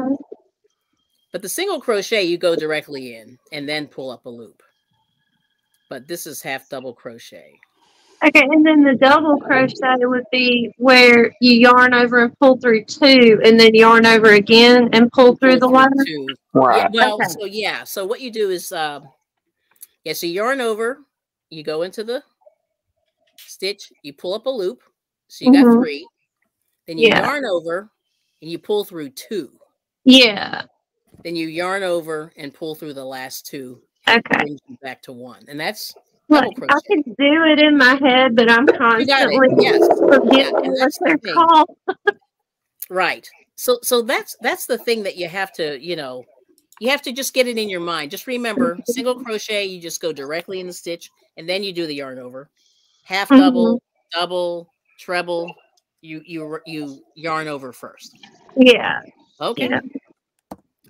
But the single crochet, you go directly in and then pull up a loop. But this is half double crochet. Okay, and then the double crochet would be where you yarn over and pull through 2, and then yarn over again and pull through the one. Right. Yeah, well, so yeah, so what you do is, so you yarn over, you go into the stitch, you pull up a loop, so you got 3, then you yarn over and you pull through 2. Yeah. Then you yarn over and pull through the last 2. Okay. Back to 1, and that's. Like, I can do it in my head, but I'm constantly forgetting what they're called. Right. So that's the thing that you have to, you have to just get it in your mind. Just remember, single crochet, you just go directly in the stitch, and then you do the yarn over. Half double, double, treble, you yarn over first. Yeah. Okay. Yeah.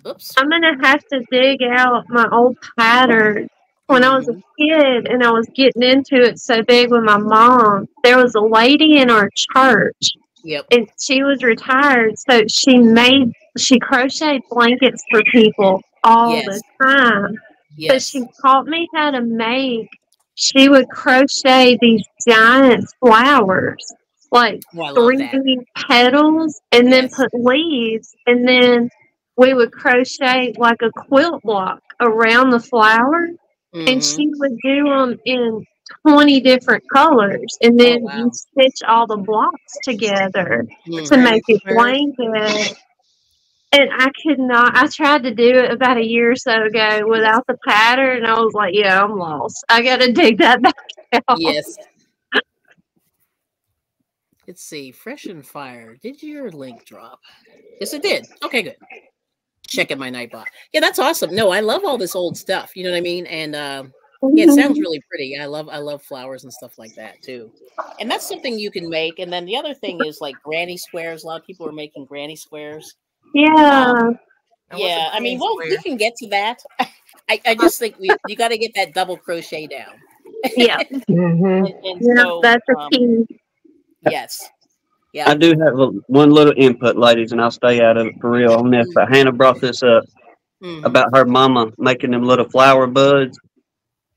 Oops. I'm gonna have to dig out my old pattern. When I was a kid and I was getting into it so big with my mom, there was a lady in our church. Yep. And she was retired, so she crocheted blankets for people all the time. Yes. So she taught me how to make. She would crochet these giant flowers, like 3D petals, and then put leaves, and then we would crochet like a quilt block around the flower. And she would do them in 20 different colors. And then you stitch all the blocks together to make a blanket. And I could not, I tried to do it about a year or so ago without the pattern. And I was like, yeah, I'm lost. I got to dig that back out. Yes. Let's see. Fresh and Fire. Did your link drop? Yes, it did. Okay, good. Checking my Nightbot. Yeah, that's awesome. No, I love all this old stuff. You know what I mean? And yeah, it sounds really pretty. I love flowers and stuff like that too. And that's something you can make. And then the other thing is like granny squares. A lot of people are making granny squares. Yeah. Yeah. I mean, well, we can get to that. I just think you got to get that double crochet down. Yeah. And so, that's a key. Yes. Yeah. I do have one little input, ladies, and I'll stay out of it for real on this. But Hannah brought this up about her mama making them little flower buds.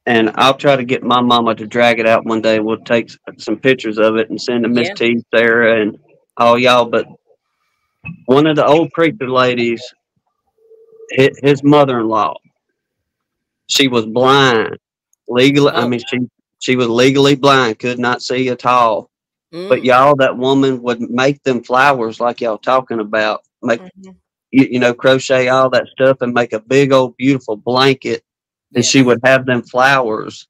And I'll try to get my mama to drag it out one day. We'll take some pictures of it and send to Miss T, Sarah, and all y'all. But one of the old preacher ladies, his mother-in-law, she was blind. Legally, I mean, she was legally blind, could not see at all. But y'all, that woman would make them flowers like y'all talking about. Make, you know, crochet all that stuff and make a big old beautiful blanket. And she would have them flowers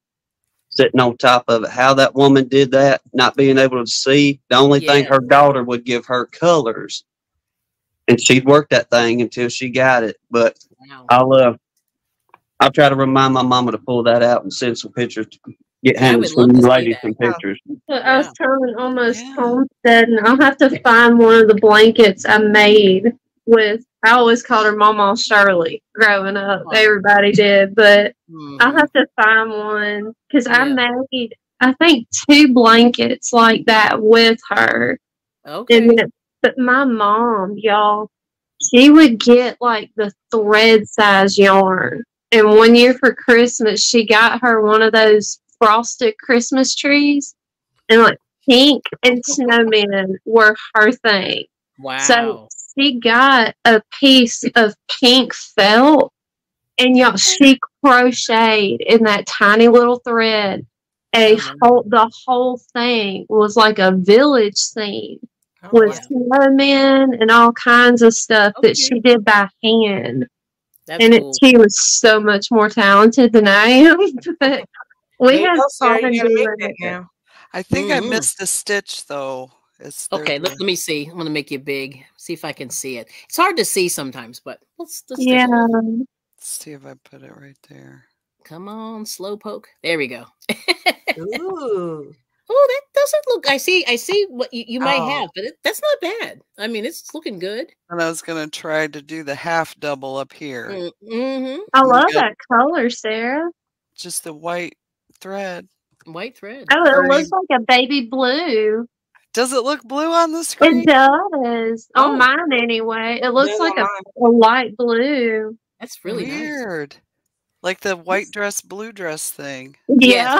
sitting on top of it. How that woman did that, not being able to see, the only thing her daughter would give her colors. And she'd work that thing until she got it. But I'll try to remind my mama to pull that out and send some pictures. Get Hannah some ladies some pictures. I was telling Almost Homestead, and I'll have to find one of the blankets I made with. I always called her Mama Shirley growing up. Everybody did, but I'll have to find one because I made, I think, 2 blankets like that with her. Okay. And then, but my mom, y'all, she would get like the thread size yarn. And one year for Christmas, she got her one of those frosted Christmas trees, and like pink and snowmen were her thing. Wow. So she got a piece of pink felt, and y'all, she crocheted in that tiny little thread. The whole thing was like a village scene with snowmen and all kinds of stuff that she did by hand. That's cool. She was so much more talented than I am. But we have started doing it now. I think I missed the stitch though. Okay, let me see. I'm going to make you big. See if I can see it. It's hard to see sometimes, but let's see if I put it right there. Come on, slowpoke. There we go. Ooh. Oh, that doesn't look. I see what you might have, but that's not bad. I mean, it's looking good. And I was going to try to do the half double up here. I love that color, Sarah. Just the white thread. White thread. Oh, it looks like a baby blue. Does it look blue on the screen? It does. Oh. On mine, anyway. It looks like a light blue. That's really weird. Nice. Like the white dress, blue dress thing. Yeah.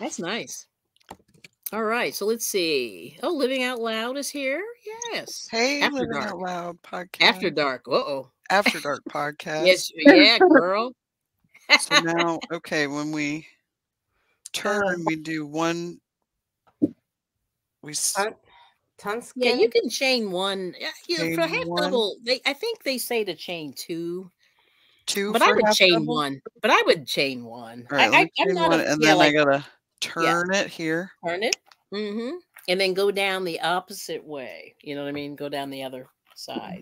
That's nice. All right. So let's see. Oh, Living Out Loud is here. Yes. Hey, After Living Dark. Out Loud podcast. After Dark. Uh-oh. After Dark podcast. Yes. Yeah, girl. So now, okay, when we turn, we do one. We tongue skin. Yeah, you can chain one. You know, for half double, I think they say to chain two. But I would chain double? One. But I would chain one. Right, I'm not one, and then like, I gotta turn it here. Turn it. And then go down the opposite way. You know what I mean? Go down the other side.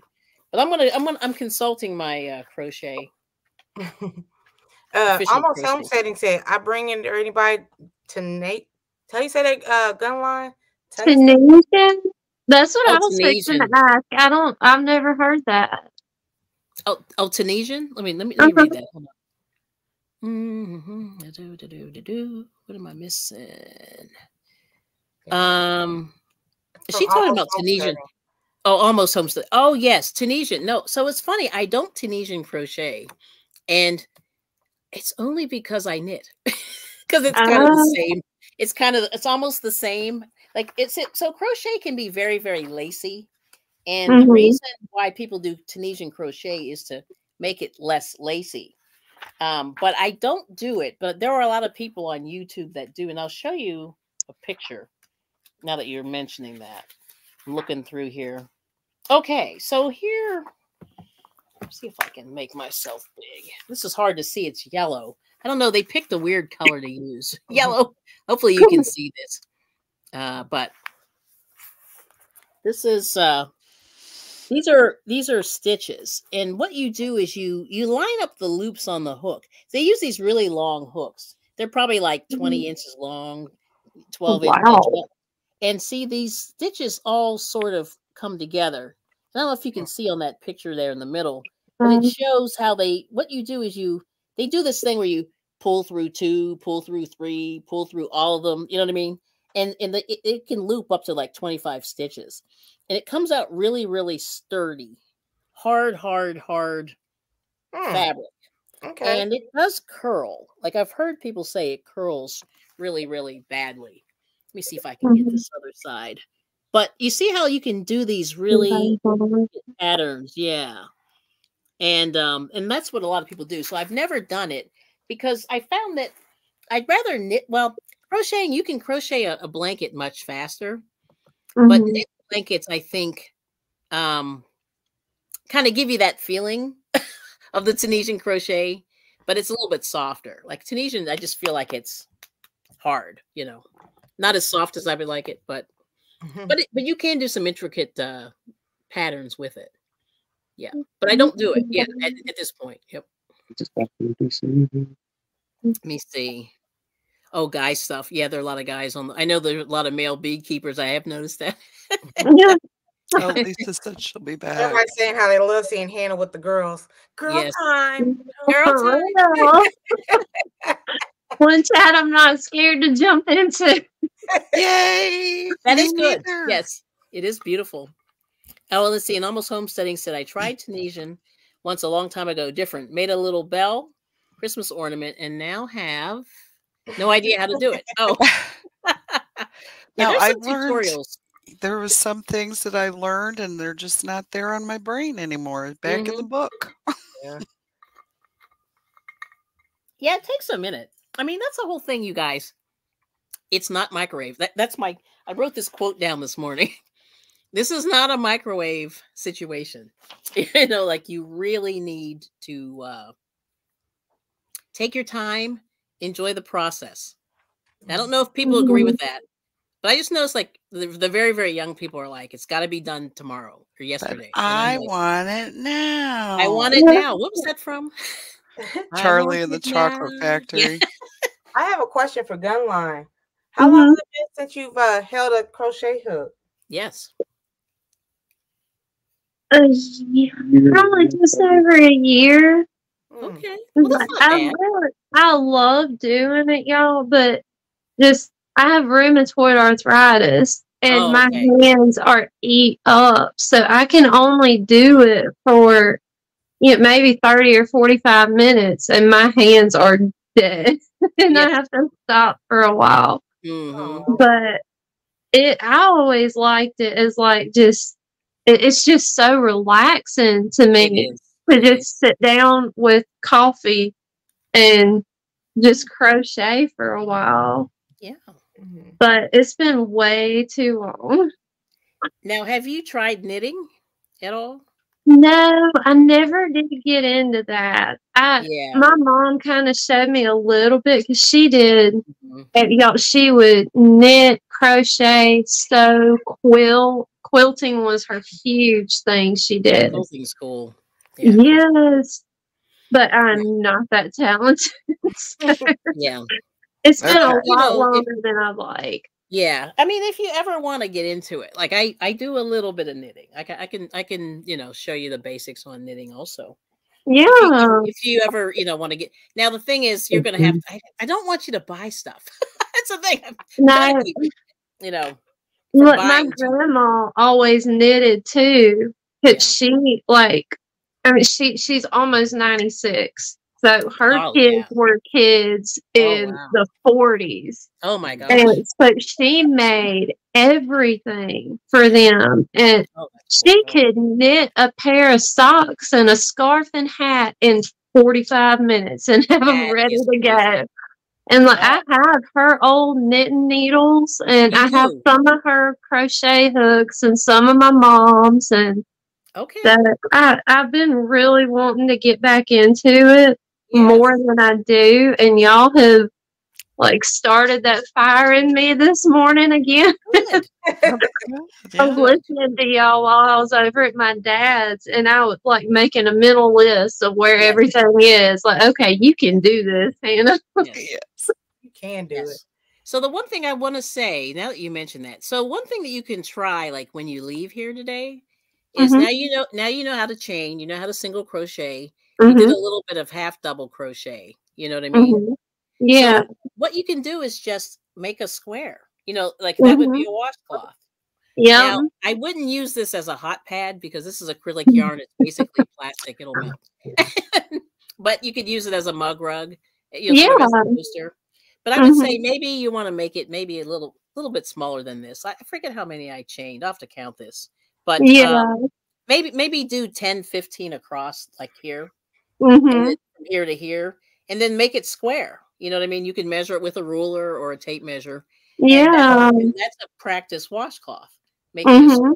But I'm consulting my crochet. Almost Homesteading said, I bring in anybody to Nate. Tell you say that gun line. Tunisian? That's what I was fixing to ask. I've never heard that. Oh, Tunisian? Let me read that. Hold on. What am I missing? Is she talking about Tunisian? Oh, Almost Homestead. Oh, yes, Tunisian. No, so it's funny. I don't Tunisian crochet. And it's only because I knit, because it's kind of the same. It's almost the same. Like so crochet can be very, very lacy. And the reason why people do Tunisian crochet is to make it less lacy. But I don't do it. But there are a lot of people on YouTube that do. And I'll show you a picture now that you're mentioning that. looking through here. Okay, so here, let's see if I can make myself big. This is hard to see. It's yellow. I don't know. They picked a weird color to use. Yellow. Hopefully you can see this. But this is these are stitches. And what you do is you line up the loops on the hook. They use these really long hooks. They're probably like 20 inches long, 12 inches. Wow. And see, these stitches all sort of come together. I don't know if you can see on that picture there in the middle, but it shows how they, what you do is they do this thing where you pull through two, pull through three, pull through all of them. You know what I mean? And it can loop up to like 25 stitches, and it comes out really, really sturdy, hard fabric. Okay. And it does curl. Like I've heard people say it curls really, really badly. Let me see if I can get this other side. But you see how you can do these really patterns, yeah. And that's what a lot of people do. So I've never done it because I found that I'd rather knit. Well, crocheting, you can crochet a blanket much faster, but knit blankets, I think, kind of give you that feeling of the Tunisian crochet, but it's a little bit softer. Like Tunisian, I just feel like it's hard, you know, not as soft as I would like it, but. But you can do some intricate patterns with it. Yeah. But I don't do it yet at this point. Yep. Let me see. Oh, guy stuff. Yeah, there are a lot of guys on. I know there are a lot of male beekeepers. I have noticed that. Yeah. Oh, Lisa said she'll be back. Everybody's saying how they love seeing Hannah with the girls. Girl time. Girl time. One chat I'm not scared to jump into. Yay! That is good. Neither. Yes, it is beautiful. Oh, well, let's see. And Almost Homesteading said, I tried Tunisian once a long time ago. Different. Made a little bell, Christmas ornament, and now have no idea how to do it. Oh. Now, I learned tutorials. There was some things that I learned, and they're just not there on my brain anymore. Back in the book. Yeah. Yeah, it takes a minute. I mean, that's the whole thing, you guys. It's not microwave. That's my, I wrote this quote down this morning. This is not a microwave situation. You know, like you really need to take your time, enjoy the process. And I don't know if people agree with that, but I just noticed like the very, very young people are like, it's got to be done tomorrow or yesterday. But I like, want it now. I want it now. What was that from? Charlie and the Chocolate Factory. Yeah. I have a question for Gunline. How long has it been since you've held a crochet hook? Yes. Yeah, probably just over a year. Okay. Well, I love doing it, y'all, but just I have rheumatoid arthritis and my hands are eat up. So I can only do it for maybe 30 or 45 minutes, and my hands are dead, and I have to stop for a while. But I always liked it as like it's just so relaxing to me to just sit down with coffee and just crochet for a while. Yeah, but it's been way too long. Now, have you tried knitting at all? No, I never did get into that. My mom kind of showed me a little bit because she did. She would knit, crochet, sew, quilt. Quilting was her huge thing she did. Quilting's cool. Yeah. Yes, but I'm not that talented. So it's been a lot longer than I'd like. Yeah, I mean, if you ever want to get into it, like I do a little bit of knitting. I can, you know, show you the basics on knitting also. Yeah. If you ever, you know, want to get. Now the thing is, you're gonna have. I don't want you to buy stuff. That's the thing. No. You know. Look, my grandma always knitted too, because she she's almost 96. So her kids were kids in the 40s. Oh my gosh. And so she made everything for them. And she could knit a pair of socks and a scarf and hat in 45 minutes and have them ready to go. And like I have her old knitting needles, and I have some of her crochet hooks and some of my mom's, and I've been really wanting to get back into it more than I do, and y'all have like started that fire in me this morning again. I was listening to y'all while I was over at my dad's, and I was like making a mental list of where everything is. Like, okay, you can do this, Hannah. You can do it. So the one thing I want to say, now that you mentioned that, so one thing that you can try, like when you leave here today, is now you know how to chain, you know how to single crochet, you did a little bit of half double crochet. You know what I mean? Yeah. So what you can do is just make a square, you know, like that would be a washcloth. Yeah. Now, I wouldn't use this as a hot pad because this is acrylic yarn. It's basically plastic. It'll melt. But you could use it as a mug rug. You know, sort of as a booster. But I would say maybe you want to make it maybe a little bit smaller than this. I forget how many I chained. I'll have to count this. But maybe do 10, 15 across like here, and then from here to here, and then make it square. You know what I mean? You can measure it with a ruler or a tape measure. Yeah. And that's a practice washcloth. Make it square.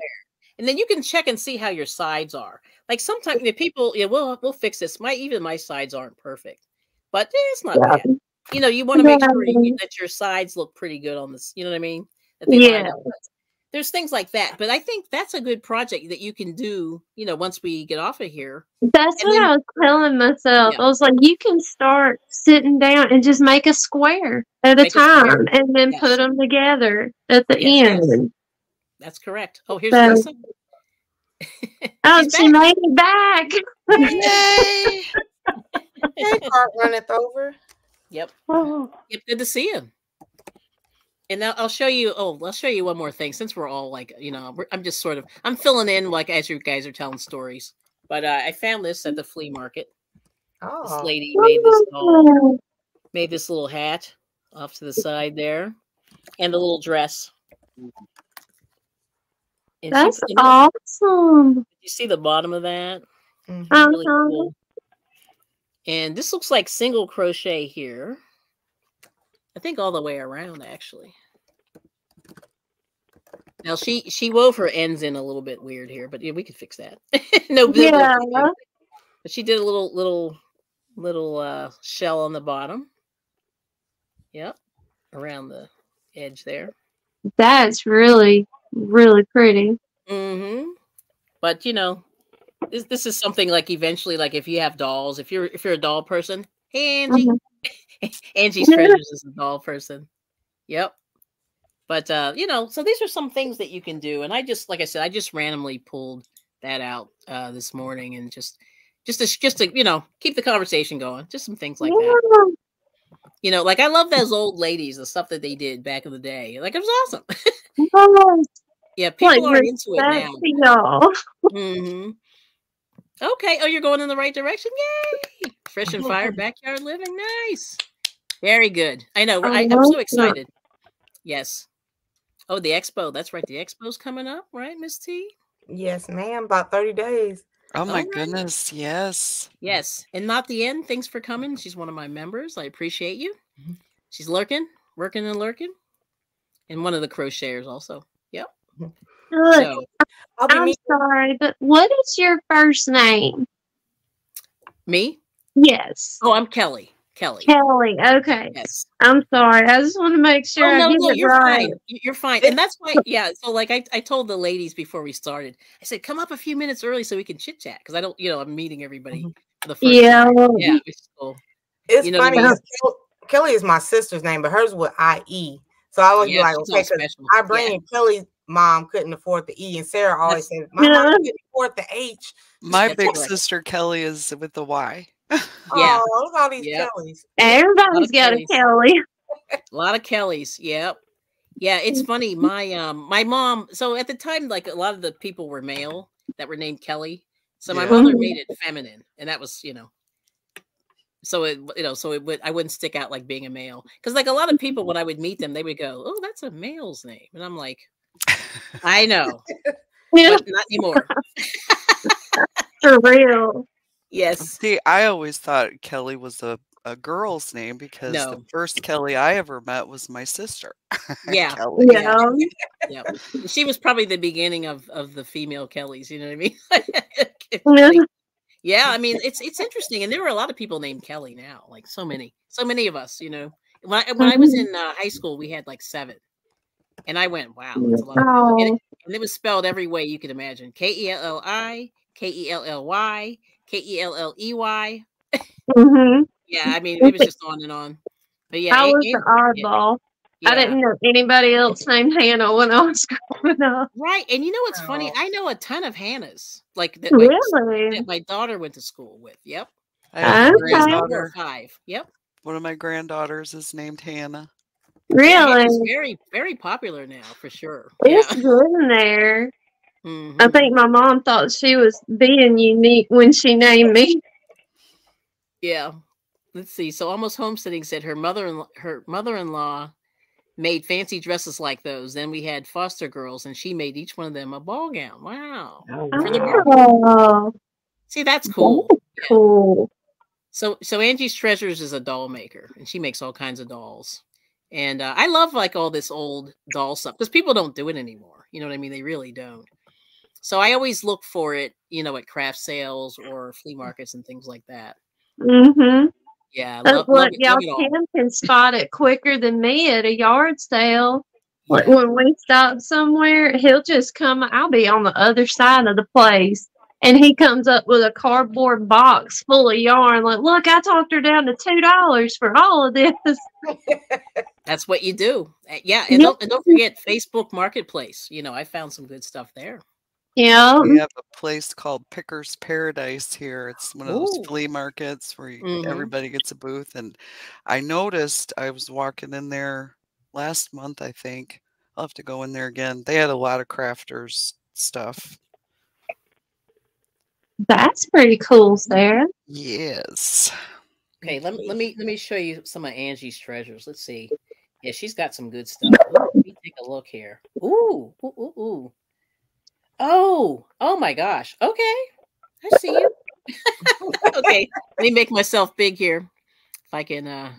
And then you can check and see how your sides are. Like sometimes people, we'll fix this. Even my sides aren't perfect, but it's not bad. You know, you want to make sure that your sides look pretty good on this. You know what I mean? That they line up. There's things like that, but I think that's a good project that you can do, you know, once we get off of here. That's what I was telling myself. I was like, you can start sitting down and just make a square at a time and then put them together at the end. That's correct. Oh, here's Lisa. Oh, she made it back. Yay. Hey, Park runneth over. Yep. Oh. Yep. Good to see you. And now I'll show you. Oh, I'll show you one more thing. Since we're all like, you know, I'm just sort of filling in like as you guys are telling stories. But I found this at the flea market. Oh. This lady made this little hat off to the side there, and the little dress. And that's awesome. You see the bottom of that? Really cool. And this looks like single crochet here. I think all the way around, actually. Now she wove her ends in a little bit weird here, but yeah, we could fix that. But she did a little shell on the bottom. Yep, around the edge there. That's really, really pretty. But you know, this is something like eventually, like if you have dolls, if you're a doll person, hey Angie. Angie's Treasures is a doll person. Yep. But, you know, so these are some things that you can do. And I just, like I said, I just randomly pulled that out this morning and just to, you know, keep the conversation going. Just some things like that. You know, like I love those old ladies, the stuff that they did back in the day. Like it was awesome. Yeah, people are into it now. Okay. Oh, you're going in the right direction. Yay. Fresh and Fire backyard living. Nice. Very good. I know. I'm so excited. Yes. Oh, the expo. That's right. The expo's coming up, right, Miss T? Yes, ma'am. About 30 days. Oh, my goodness. Yes. Yes. And not the end. Thanks for coming. She's one of my members. I appreciate you. She's lurking, working and lurking. And one of the crocheters also. Yep. Look, I'm sorry, but what is your first name? Me? Yes. Oh, I'm Kelly. Kelly. Kelly. Okay. Yes. I'm sorry. I just want to make sure. Oh, no, you're fine. You're fine. And that's why, yeah. So, like, I told the ladies before we started, I said, come up a few minutes early so we can chit chat because I don't, you know, I'm meeting everybody for the first time. Yeah. It's you know, funny. Kelly is my sister's name, but hers with IE. So I always be like, okay, I bring Kelly's mom couldn't afford the E, and Sarah always said, my mom couldn't afford the H. My big sister Kelly is with the Y. Oh, look at all these Kellys. Everybody's got a Kelly. A lot of Kellys. Yep. Yeah, it's funny. My my mom, so at the time, like a lot of the people were male that were named Kelly. So my mother made it feminine, and that was, you know. So it, you know, so it would, I wouldn't stick out like being a male. Because like a lot of people when I would meet them, they would go, oh, that's a male's name. And I'm like, I know. But not anymore. For real. Yes. See, I always thought Kelly was a a girl's name because the first Kelly I ever met was my sister. Yeah. Yeah. Yeah. She was probably the beginning of the female Kellys. You know what I mean? Yeah. I mean, it's interesting. And there were a lot of people named Kelly now, like so many of us, you know, when I was in high school, we had like 7. And I went, wow, that's a lot of people. And it was spelled every way you could imagine. K-E-L-L-I, K-E-L-L-Y, K-E-L-L-E-Y. Mm-hmm. Yeah, I mean, it was just on and on. But yeah, I was an oddball. Yeah. I didn't know anybody else named Hannah when I was growing up. Right, and you know what's funny? I know a ton of Hannahs, that my daughter went to school with. Yep, I have a granddaughter. 5. Yep, one of my granddaughters is named Hannah. Really? It's very, very popular now, for sure. It's good in there. Mm-hmm. I think my mom thought she was being unique when she named me. Yeah. Let's see. So Almost Homesteading said her mother-in-law made fancy dresses like those. Then we had foster girls, and she made each one of them a ball gown. Wow. Oh. See, that's cool. That's cool. Yeah. So Angie's Treasures is a doll maker, and she makes all kinds of dolls. And I love like all this old doll stuff because people don't do it anymore. You know what I mean? They really don't. So I always look for it, you know, at craft sales or flea markets and things like that. Mm-hmm. Yeah. Y'all can spot it quicker than me at a yard sale. Yeah. When we stop somewhere, he'll just come. I'll be on the other side of the place. And he comes up with a cardboard box full of yarn. Like, look, I talked her down to $2 for all of this. That's what you do. Yeah. And don't forget Facebook Marketplace. You know, I found some good stuff there. Yeah. We have a place called Picker's Paradise here. It's one of those flea markets where everybody gets a booth. And I noticed I was walking in there last month, I think. I'll have to go in there again. They had a lot of crafters stuff. That's pretty cool, Sarah. Yes. Okay, let me show you some of Angie's treasures. Let's see. Yeah, she's got some good stuff. Ooh, let me take a look here. Ooh, ooh, ooh, ooh. Oh my gosh. Okay, I see you. Okay, let me make myself big here. If I can,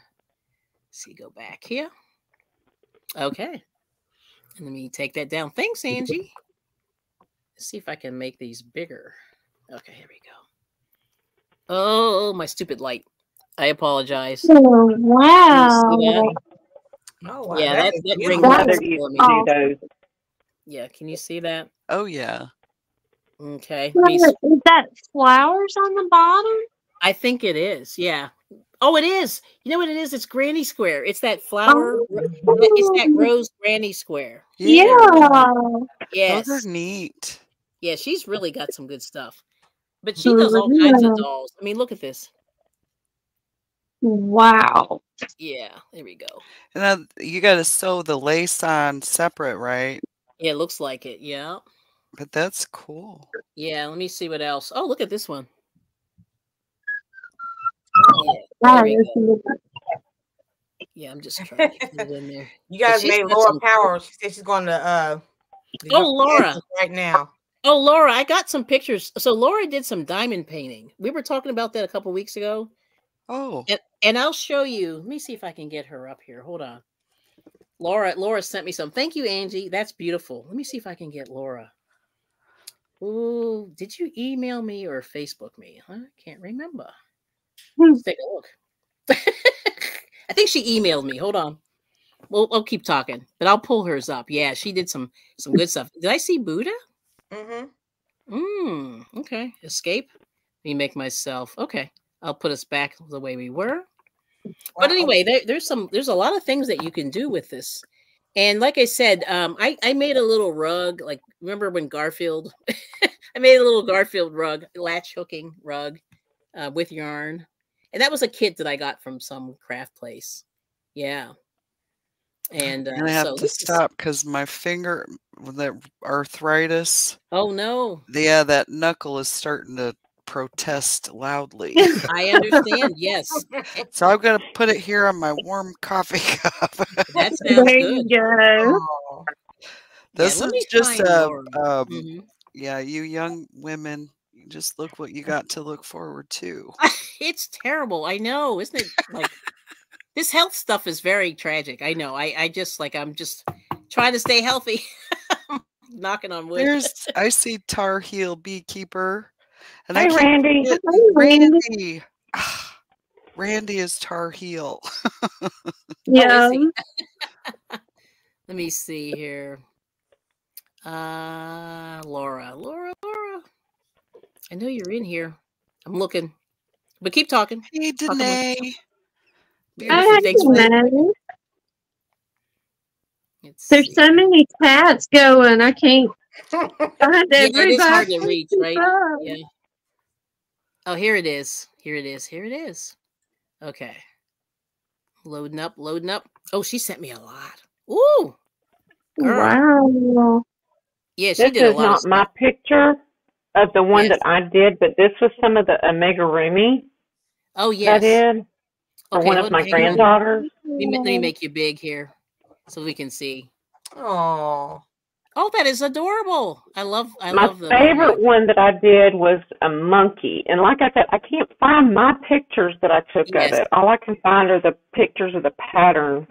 see, go back here. Okay, and let me take that down. Thanks, Angie. Let's see if I can make these bigger. Okay, here we go. Oh, my stupid light. I apologize. Oh, wow. Oh, wow. Yeah, that ring leather used to do those. Yeah, can you see that? Oh, yeah. Okay. Is that flowers on the bottom? I think it is, yeah. Oh, it is. You know what it is? It's granny square. It's that flower. Oh. It's that rose granny square. Yeah. Yes. Those are neat. Yeah, she's really got some good stuff. But she does all kinds of dolls. I mean, look at this. Wow. Yeah, there we go. And then you got to sew the lace on separate, right? Yeah, it looks like it. Yeah. But that's cool. Yeah, let me see what else. Oh, look at this one. Oh, yeah. Yeah, I'm just trying to get it in there. You guys made Laura Power. She said she's going to. Oh, Laura. Right now. Oh, Laura, I got some pictures. So Laura did some diamond painting. We were talking about that a couple weeks ago. Oh. And I'll show you. Let me see if I can get her up here. Hold on. Laura sent me some. Thank you, Angie. That's beautiful. Let me see if I can get Laura. Ooh, did you email me or Facebook me? Huh? I can't remember. Let's take a look. I think she emailed me. Hold on. We'll keep talking, but I'll pull hers up. Yeah, she did some good stuff. Did I see Buddha? Mm-hmm. Okay. Escape. Let me make myself. Okay. I'll put us back the way we were. Wow. But anyway, there's a lot of things that you can do with this. And like I said, I made a little rug. Like, remember when Garfield, I made a little Garfield rug, latch hooking rug with yarn. And that was a kit that I got from some craft place. Yeah. And I have to stop because my finger, that arthritis. Oh, no. Yeah, that knuckle is starting to protest loudly. I understand, yes. So I've got to put it here on my warm coffee cup. That sounds good. There you go. Oh. This is just, yeah, you young women, Just look what you got to look forward to. It's terrible. I know, isn't it? Like, this health stuff is very tragic. I know. I just, like, I'm just trying to stay healthy. Knocking on wood. There's, I see Tar Heel Beekeeper. And hi, Randy. Randy. Randy is Tar Heel. Yeah. Let me see here. Laura. I know you're in here. I'm looking. But keep talking. Hey, Danae. There's so many tabs going. I can't find everybody. It is hard to reach, right? Yeah. Oh, here it is. Here it is. Okay. Loading up. Oh, she sent me a lot. Ooh. Girl. Wow. Yeah, she did a lot. This is not my picture of the one that I did, but this was some of the amigurumi. Oh, yes. I did for one of my granddaughters. Let me make you big here so we can see. Oh. Oh, that is adorable. I love my favorite one that I did was a monkey. And like I said, I can't find my pictures that I took of it. All I can find are the pictures of the patterns.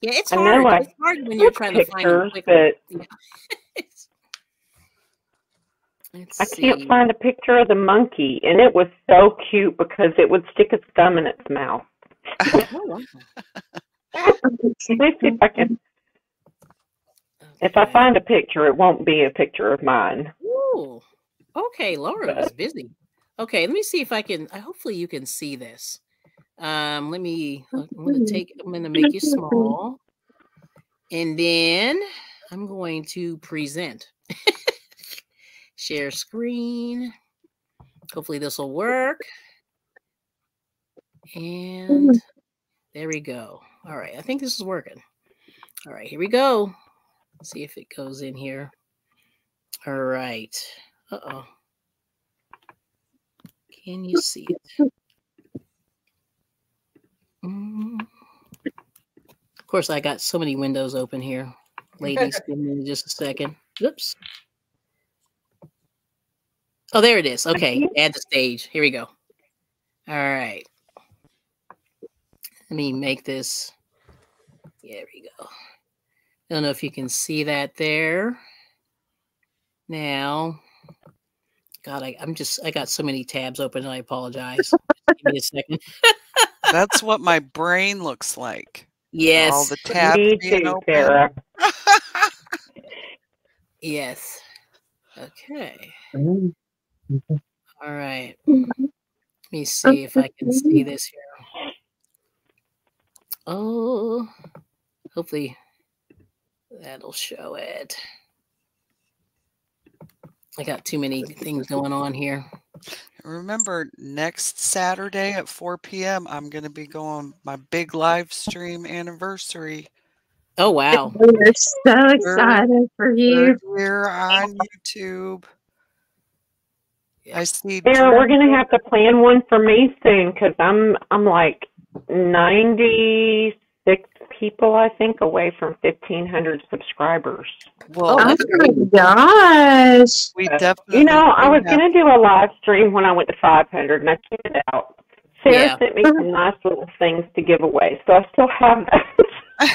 Yeah, it's hard. It's hard when you're trying to find them quickly. But yeah. I can't find a picture of the monkey, and it was so cute because it would stick its thumb in its mouth. If I find a picture, it won't be a picture of mine. Ooh. Okay, Laura is busy. Okay, let me see if I can. Hopefully, you can see this. I'm going to make you small, and then I'm going to present. Share screen. Hopefully this will work. And there we go. All right. I think this is working. All right. Here we go. Let's see if it goes in here. All right. Uh-oh. Can you see it? Of course, I got so many windows open here. Ladies, give me just a second. Oops. Oh, there it is. Okay. Add the stage. Here we go. All right. Let me make this. There we go. I don't know if you can see that there. Now, God, I got so many tabs open and I apologize. Just give me a second. That's what my brain looks like. Yes. All the tabs being open. Yes. Okay. All right. Let me see if I can see this here. Oh, hopefully that'll show it. I got too many things going on here. Remember, next Saturday at 4 p.m., I'm going to be going my big live stream anniversary. Oh, wow. We're so excited for you. We're on YouTube. I see. Sarah, we're gonna have to plan one for me soon because I'm like 96 people I think away from 1,500 subscribers. Well, oh my gosh! We definitely. You know, I was gonna do a live stream when I went to 500, and I can't get out. Sarah sent me some nice little things to give away, so I still have those.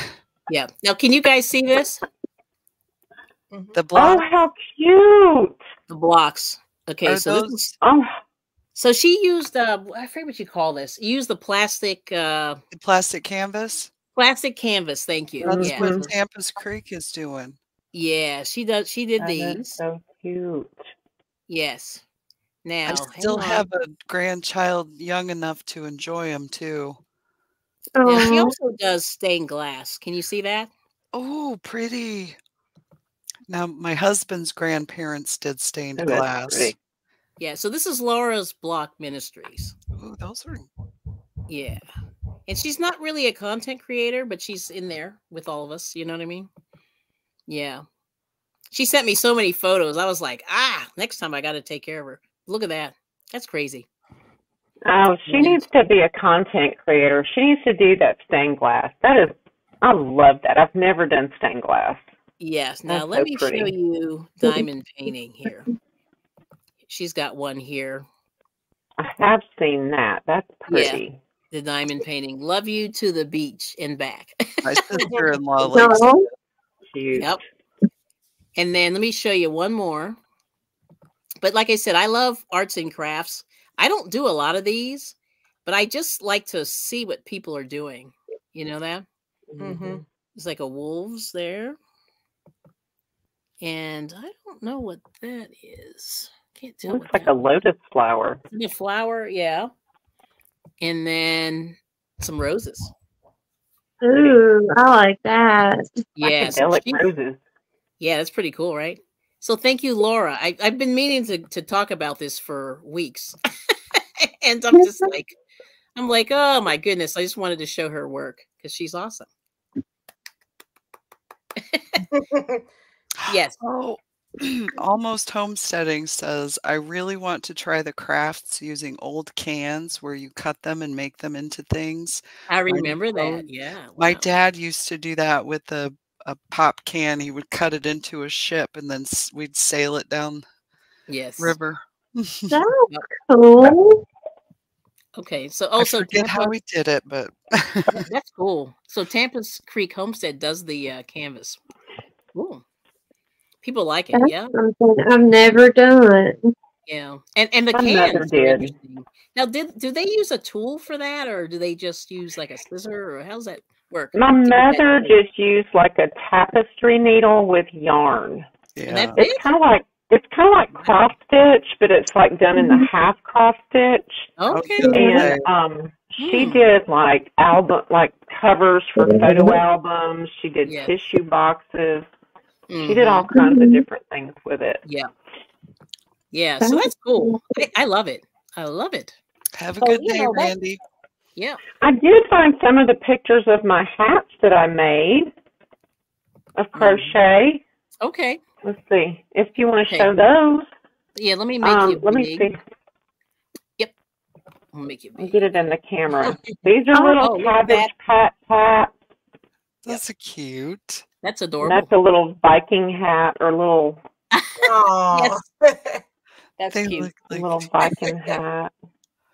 Yeah. Now, can you guys see this? The blocks. Oh, how cute! The blocks. Okay, so she used I forget what you call this. You used the plastic canvas. Plastic canvas, thank you. That's what Tampa's Creek is doing. Yeah, she does. She did these. That's so cute. Yes. Now I still have a grandchild young enough to enjoy them too. Now, she also does stained glass. Can you see that? Oh, pretty. Now, my husband's grandparents did stained glass. Yeah, so this is Laura's Block Ministries. Oh, those are... Yeah. And she's not really a content creator, but she's in there with all of us. You know what I mean? Yeah. She sent me so many photos. I was like, next time I got to take care of her. Look at that. That's crazy. Oh, she needs to be a content creator. She needs to do that stained glass. That is... I love that. I've never done stained glass. Yes. Now, let me show you diamond painting here. She's got one here. I have seen that. That's pretty. Yeah. The diamond painting. Love you to the beach and back. My sister-in-law likes that. Cute. Yep. And then let me show you one more. But like I said, I love arts and crafts. I don't do a lot of these, but I just like to see what people are doing. You know that? Mm-hmm. It's like a wolves there. And I don't know what that is. Can't tell. It looks like a lotus flower. A flower, yeah. And then some roses. Ooh, I like that. Yeah, roses. Yeah, that's pretty cool, right? So thank you, Laura. I've been meaning to talk about this for weeks. And I'm just like, oh my goodness. I just wanted to show her work because she's awesome. Yes. Oh. Almost Homesteading says, I really want to try the crafts using old cans where you cut them and make them into things. I remember that. Yeah. Wow. My dad used to do that with a pop can. He would cut it into a ship and then we'd sail it down river. That's cool. Okay. So also, I forget how we did it, but that's cool. So Tampa's Creek Homestead does the canvas. Cool. People like it, yeah. Something I've never done. Yeah, and the cans. Now, do they use a tool for that, or do they just use like a scissor, or how's that work? My mother just used like a tapestry needle with yarn. Yeah, it's kind of like cross stitch, but it's like done in the half cross stitch. Okay, and she did like covers for photo albums. She did tissue boxes. She did all kinds of different things with it. Yeah. Yeah. So that's cool. I love it. I love it. Have a good day, Randy. Yeah. I did find some of the pictures of my hats that I made of crochet. Okay. Let's see. If you want to show those. Yeah, let me make you big. Let me see. Yep. I'll make you big. Get it in the camera. These are little cabbage hats. That's cute. That's adorable. That's a little Viking hat or little. That's cute. Like a little Viking hat.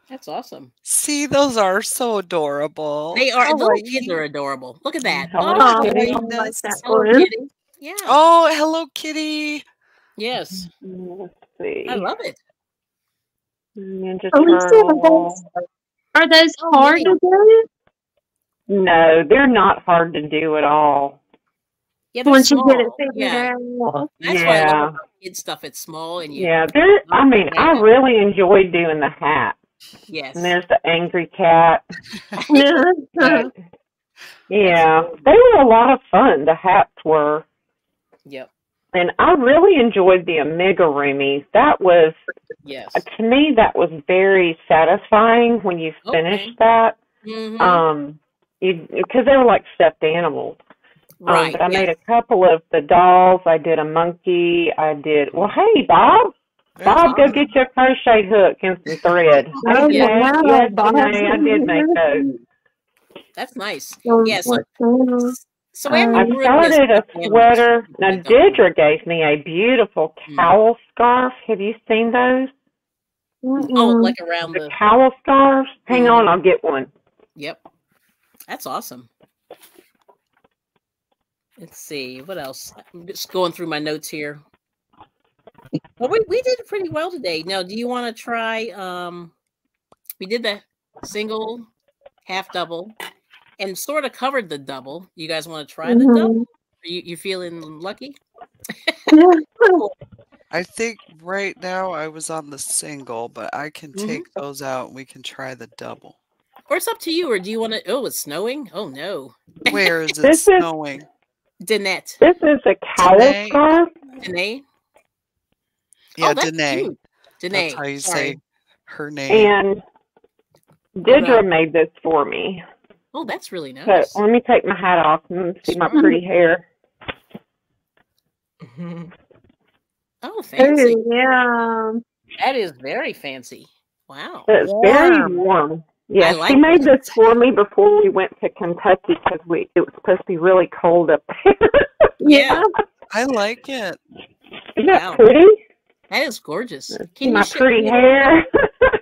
That's awesome. See, those are so adorable. They are. Those kids are adorable. Look at that. Hello Kitty. Yeah. Oh, Hello Kitty. Yes. Let's see. I love it. Ninja Turtle. Are those hard to do? No, they're not hard to do at all. Yeah, once you get it figured out. That's why I love kid stuff. It's small and I mean, I really enjoy doing the hat. Yes. And there's the angry cat. Yeah. They were a lot of fun, the hats were. Yep. And I really enjoyed the amigurumis. That was to me that was very satisfying when you finished that. Mm-hmm. Because they were like stuffed animals. Right. But I made a couple of the dolls. I did a monkey. I did, well, hey, Bob. Bob, go get your crochet hook and some thread. Oh, yes, Bob. I did make those. That's nice. Yes. So I started a sweater. Now, Deidre gave me a beautiful cowl scarf. Have you seen those? Oh, like around the cowl scarves? Hang on, I'll get one. Yep. That's awesome. Let's see what else. I'm just going through my notes here. Well, we did pretty well today. Now, do you want to try? We did the single, half double, and sort of covered the double. You guys want to try the double? Are you feeling lucky? I think right now I was on the single, but I can take those out and we can try the double. Or it's up to you. Or do you want to? Oh, it's snowing. Oh no. Where is it snowing? Dinette. This is a cowl scarf. Dinette. Yeah, Dinette. That's how you say her name. And Deidre made this for me. Oh, that's really nice. So let me take my hat off and see my pretty hair. Oh, fancy. Ooh, yeah. That is very fancy. Wow. It's very warm. Yeah, like she made this for me before we went to Kentucky because it was supposed to be really cold up there. Yeah, I like it. Isn't that pretty? That is gorgeous. Can my pretty hair.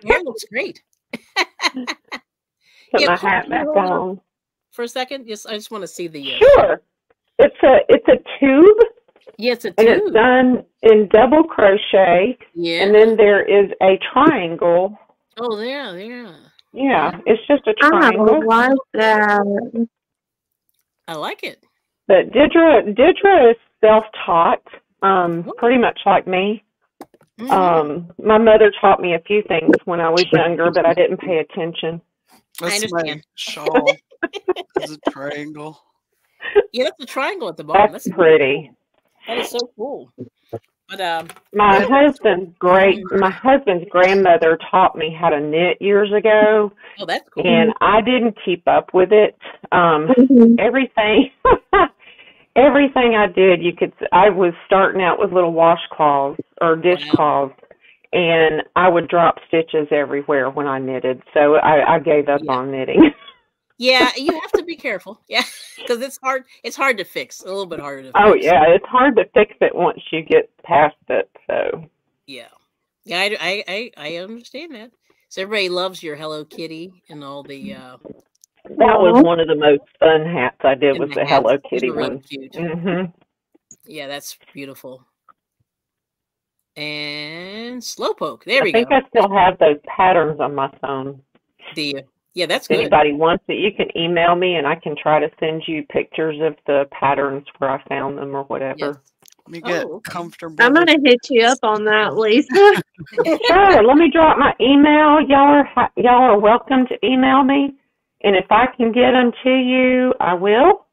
Hair looks great. Put my hat back on for a second. Yes, I just want to see the. Sure, it's a tube. Yeah, it's a tube. And it's done in double crochet. Yeah. And then there is a triangle. Oh, yeah, yeah. Yeah, it's just a triangle. I like that. I like it. But Deidre is self-taught, pretty much like me. Mm. My mother taught me a few things when I was younger, but I didn't pay attention. That's my shawl. It's a triangle. Yeah, that's a triangle at the bottom. That's pretty. That is so cool. But my husband's grandmother taught me how to knit years ago. Oh, that's cool. And I didn't keep up with it. Everything I did, I was starting out with little washcloths or dishcloths, and I would drop stitches everywhere when I knitted. So I gave up on knitting. Yeah, you have to be careful. Yeah, because it's hard. It's hard to fix. A little bit harder to fix. Oh yeah, it's hard to fix it once you get past it. So yeah, yeah, I understand that. So everybody loves your Hello Kitty and all the. That was one of the most fun hats I did was the Hello Kitty one. Really cute. Mm-hmm. Yeah, that's beautiful. And Slowpoke. There we go. I think I still have those patterns on my phone. The. Yeah, that's good. If anybody wants it, you can email me, and I can try to send you pictures of the patterns where I found them or whatever. Yes. Let me get comfortable. I'm going to hit you up on that, Lisa. Sure. Let me drop my email. Y'all are welcome to email me, and if I can get them to you, I will.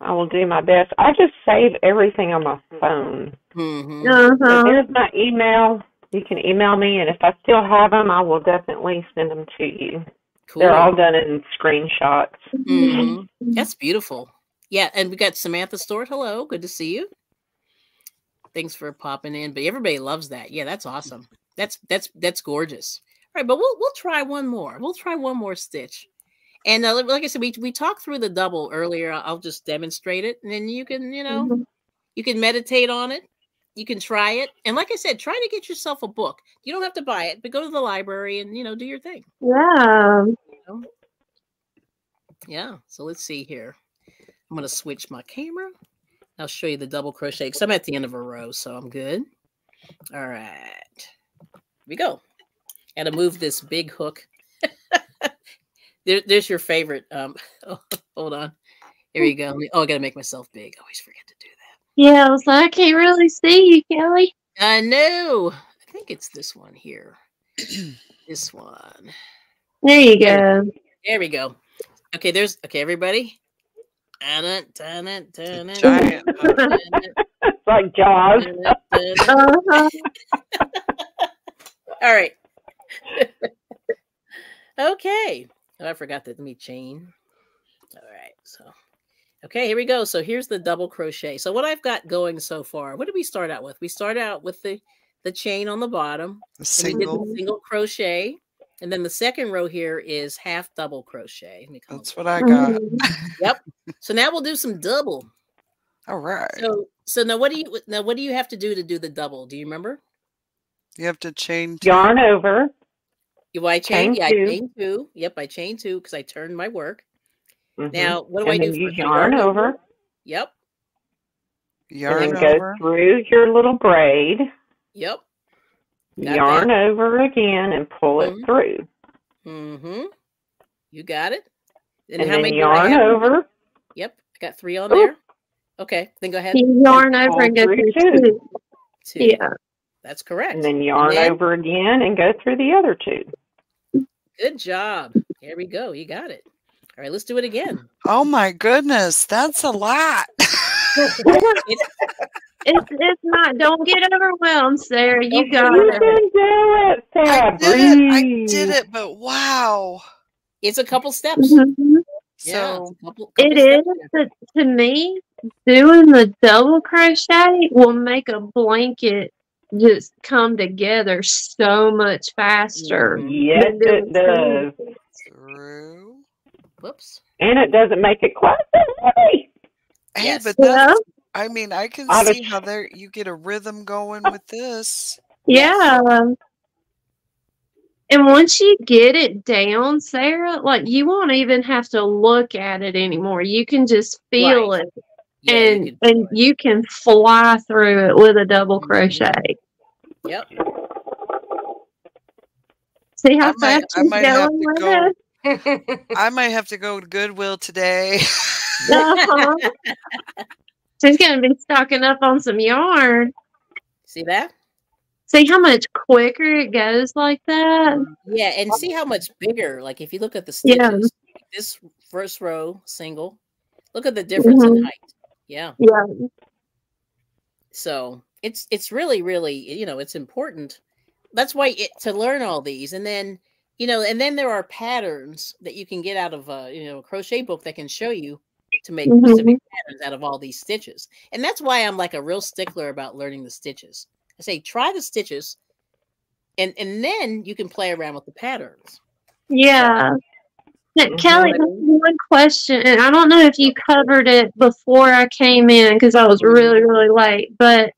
I will do my best. I just save everything on my phone. Mm-hmm. So there's my email. You can email me, and if I still have them, I will definitely send them to you. Cool. They're all done in screenshots. Mm-hmm. That's beautiful. Yeah, and we got Samantha Stewart. Hello, good to see you. Thanks for popping in. But everybody loves that. Yeah, that's awesome. That's gorgeous. All right, but we'll try one more. We'll try one more stitch. And like I said, we talked through the double earlier. I'll just demonstrate it, and then you can you can meditate on it. You can try it. And like I said, try to get yourself a book. You don't have to buy it, but go to the library and, do your thing. Yeah. Yeah. So let's see here. I'm going to switch my camera. I'll show you the double crochet because I'm at the end of a row, so I'm good. All right. Here we go. And I move this big hook. there's your favorite. Hold on. Here you go. Oh, I got to make myself big. I always forget to do that. Yeah, I was like, I can't really see you, Kelly. I know. I think it's this one here. This one. There you go. There we go. Okay, everybody. It's like Jaws. All right. Okay. Oh, I forgot that. Let me chain. All right, so. Okay, here we go. So here's the double crochet. So what I've got going so far, what did we start out with? We started out with the chain on the bottom. Single crochet. And then the second row here is half double crochet. That's what I got. Yep. So now we'll do some double. All right. So now what do you have to do the double? Do you remember? You have to chain two. Yarn over. Well, I chain two. Yep, I chain two because I turned my work. Mm-hmm. Now, what do I do? You yarn over. Yep. Yarn over. And then go through your little braid. Yep. Yarn over again and pull it through. Mm-hmm. You got it. And how many yarn over. Yep. I got three on there. Okay. Then go ahead. You yarn over and go through two. Yeah. That's correct. And then yarn over again and go through the other two. Good job. Here we go. You got it. All right, let's do it again. Oh my goodness, that's a lot. it's not. Don't get overwhelmed, Sarah. You got it. You can do it, Sarah. I did it, but wow, it's a couple steps. Mm-hmm. Yeah, so it is. To me, doing the double crochet will make a blanket just come together so much faster. Yes, it does. True. Whoops. And it doesn't make it quite that way. Yes, but I mean, I can see how you get a rhythm going with this. Yeah. And once you get it down, Sarah, like you won't even have to look at it anymore. You can just feel it. Yeah, and you can fly through it with a double crochet. Yep. See how fast she's going with it? I might have to go to Goodwill today. She's going to be stocking up on some yarn. See that? See how much quicker it goes like that? Yeah, and see how much bigger. Like if you look at the stitches, this first row single, look at the difference in height. Yeah. Yeah. So it's really, really, you know, it's important. That's why to learn all these, and then, you know, and then there are patterns that you can get out of you know, a crochet book that can show you to make specific patterns out of all these stitches. And that's why I'm like a real stickler about learning the stitches. I say try the stitches, and then you can play around with the patterns. Yeah. Now, Kelly, one question, and I don't know if you covered it before I came in because I was really, really late, but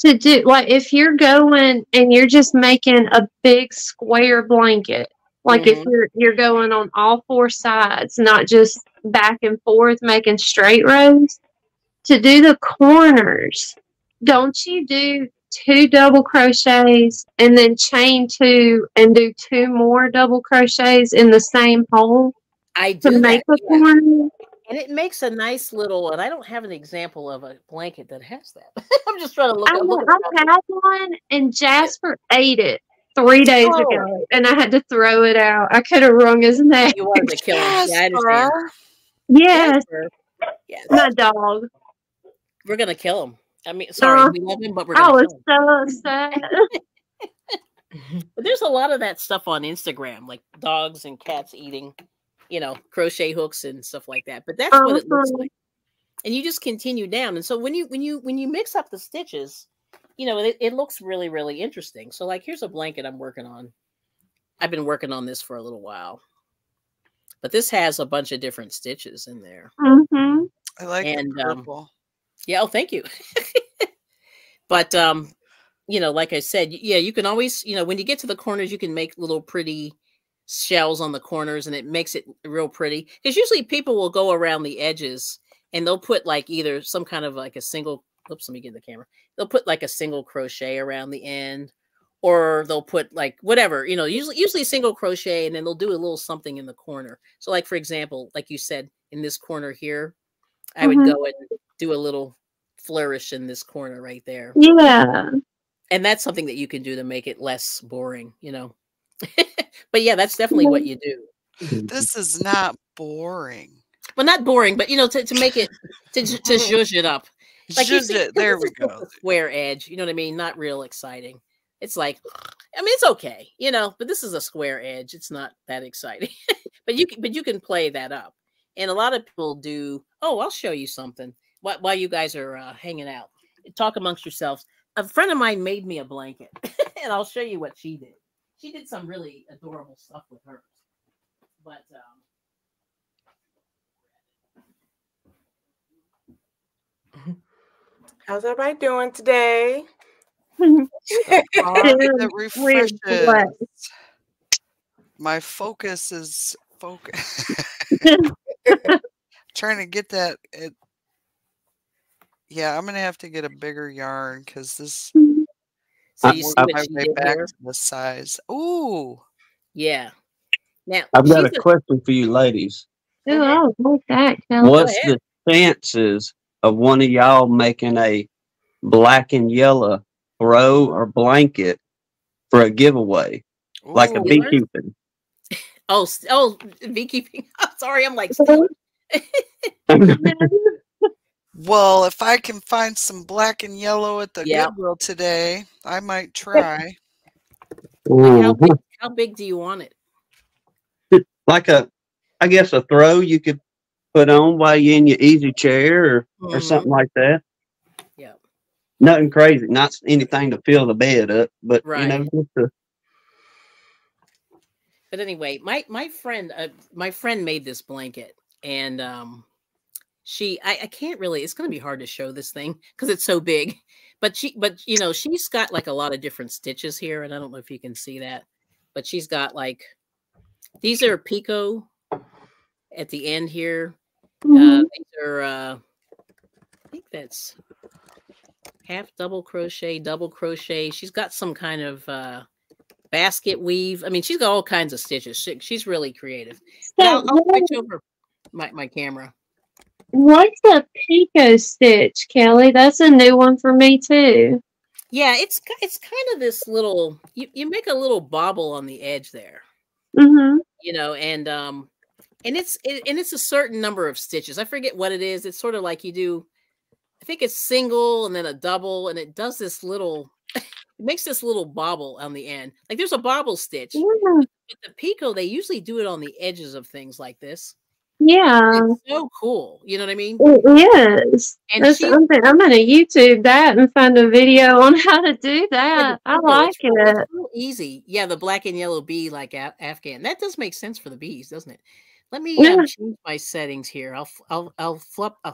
to do, like, if you're going and you're just making a big square blanket, like if you're going on all four sides, not just back and forth making straight rows, to do the corners, don't you do 2 double crochets and then chain 2 and do 2 more double crochets in the same hole? I do to make the corner. And it makes a nice little, and I don't have an example of a blanket that has that. I'm just trying to look at I had one, and Jasper ate it 3 days ago, and I had to throw it out. I could have wrung his neck. You wanted to kill him. Yes. Yes. My dog. We're going to kill him. I mean, sorry, we love him, but we're going to kill him. I was so upset. But there's a lot of that stuff on Instagram, like dogs and cats eating, you know, crochet hooks and stuff like that. But that's what it looks like. And you just continue down. And so when you mix up the stitches, you know, it looks really, really interesting. So like, here's a blanket I'm working on. I've been working on this for a little while, but this has a bunch of different stitches in there. I like the purple. Yeah. Oh, thank you. But, you know, like I said, yeah, you can always, you know, when you get to the corners, you can make little pretty shells on the corners, and it makes it real pretty, because usually people will go around the edges and they'll put like either some kind of like a single, oops, let me get in the camera. They'll put like a single crochet around the end, or they'll put like whatever, you know, usually single crochet, and then they'll do a little something in the corner. So like, for example, like you said, in this corner here, I would go and do a little flourish in this corner right there. Yeah. And that's something that you can do to make it less boring, you know? But yeah, that's definitely what you do. This is not boring. Well, not boring, but you know, to make it, to zhuzh it up. Like zhuzh it. There we go. Square edge. You know what I mean? Not real exciting. It's like, I mean, it's okay, you know, but this is a square edge. It's not that exciting. but you can play that up. And a lot of people do. Oh, I'll show you something while you guys are hanging out. Talk amongst yourselves. A friend of mine made me a blanket, and I'll show you what she did. She did some really adorable stuff with hers, but how's everybody doing today? That refreshes. My focus is focus. Trying to get that. Yeah, I'm gonna have to get a bigger yarn because this. So you see my way back to the size. Ooh. Yeah. Now I've got a question for you ladies. Oh, look at that. What's the chances of one of y'all making a black and yellow throw or blanket for a giveaway? Ooh. Like a beekeeping. Oh, beekeeping. I'm sorry, I'm like Well, if I can find some black and yellow at the Goodwill today, I might try. Like how big do you want it? Like a, I guess a throw you could put on while you're in your easy chair or something like that. Yeah. Nothing crazy. Not anything to fill the bed up, but you know. But anyway, my friend made this blanket, and I can't really, it's going to be hard to show this thing because it's so big, But you know, she's got like a lot of different stitches here, and I don't know if you can see that, but she's got like, these are picot at the end here. These are, I think that's half double crochet, double crochet. She's got some kind of basket weave. I mean, she's got all kinds of stitches. She's really creative. So I'll switch over my camera. What's a picot stitch, Kelly? That's a new one for me too. Yeah, it's kind of this little. You make a little bobble on the edge there. Mm-hmm. You know, and it's a certain number of stitches. I forget what it is. It's sort of like you do. I think it's single and then a double, and it does this little. It makes this little bobble on the end. Like there's a bobble stitch. Yeah. But the picot, they usually do it on the edges of things like this. Yeah, it's so cool. You know what I mean? It is. And I'm gonna YouTube that and find a video on how to do that. I like it. It's real easy. Yeah, the black and yellow bee, like Afghan. That does make sense for the bees, doesn't it? Let me change my settings here. I'll flip. Blah,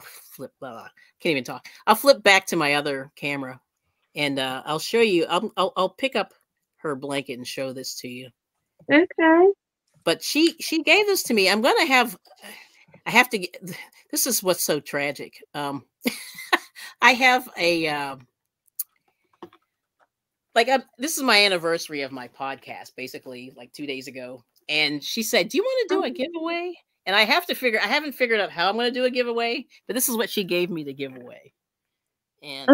blah. Can't even talk. I'll flip back to my other camera, and I'll show you. I'll pick up her blanket and show this to you. Okay. But she gave this to me. I'm going to have, I have to get, this is what's so tragic. I have a, this is my anniversary of my podcast, basically, like 2 days ago. And she said, do you want to do a giveaway? And I haven't figured out how I'm going to do a giveaway, but this is what she gave me to give away. And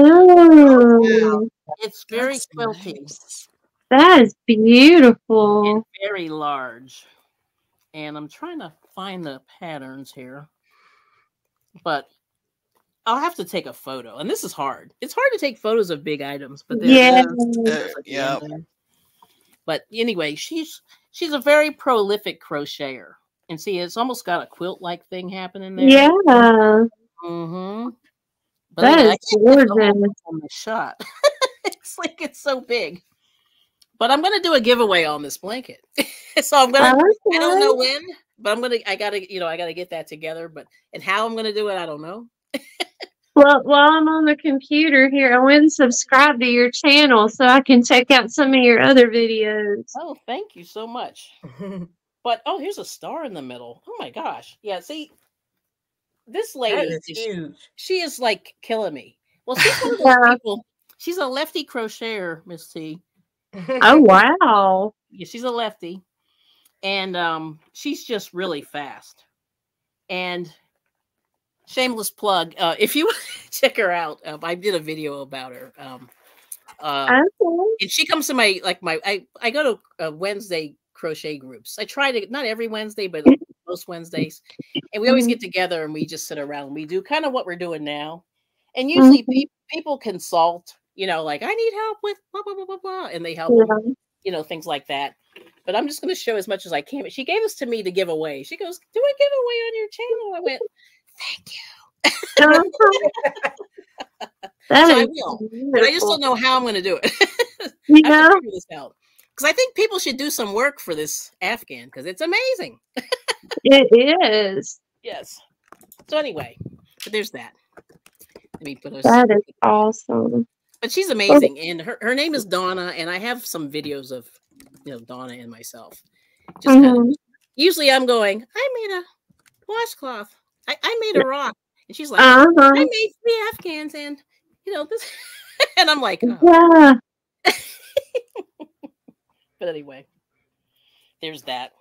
it's very quilty. Nice. That is beautiful. And very large. And I'm trying to find the patterns here, but I'll have to take a photo. And this is hard. It's hard to take photos of big items, but yeah. But anyway, she's a very prolific crocheter, and see, it's almost got a quilt-like thing happening there. Yeah. Mm-hmm. But that is gorgeous. On the shot, it's like it's so big. But I'm going to do a giveaway on this blanket. So I'm going to, I don't know when, but I'm going to, I got to get that together, but, and how I'm going to do it, I don't know. Well, while I'm on the computer here, I went and subscribed to your channel so I can check out some of your other videos. Oh, thank you so much. But, oh, here's a star in the middle. Oh my gosh. Yeah. See, this lady, she is like killing me. Well, she's one of those people, she's a lefty crocheter, Miss T. Oh wow. Yeah, she's a lefty, and she's just really fast. And shameless plug, if you check her out, I did a video about her. Okay. And she comes to my I go to Wednesday crochet groups. I try to, not every Wednesday, but most Wednesdays, and we always get together and we just sit around and we do kind of what we're doing now. And usually people consult, you know, like, I need help with blah, blah, blah, blah, blah. And they help, you know, things like that. But I'm just going to show as much as I can. But she gave this to me to give away. She goes, do a giveaway on your channel. I went, thank you. That so is I will. Beautiful. But I just don't know how I'm going to do it. You know? I have to figure this out. Because I think people should do some work for this Afghan, because it's amazing. It is. Yes. So anyway, but there's that. Let me put her. That is awesome. But she's amazing, and her name is Donna, and I have some videos of, you know, Donna and myself. Just kind of, usually I'm going, I made a washcloth. I made a rock. And she's like, I made 3 Afghans, and, you know, this. And I'm like, oh. Yeah. But anyway, there's that.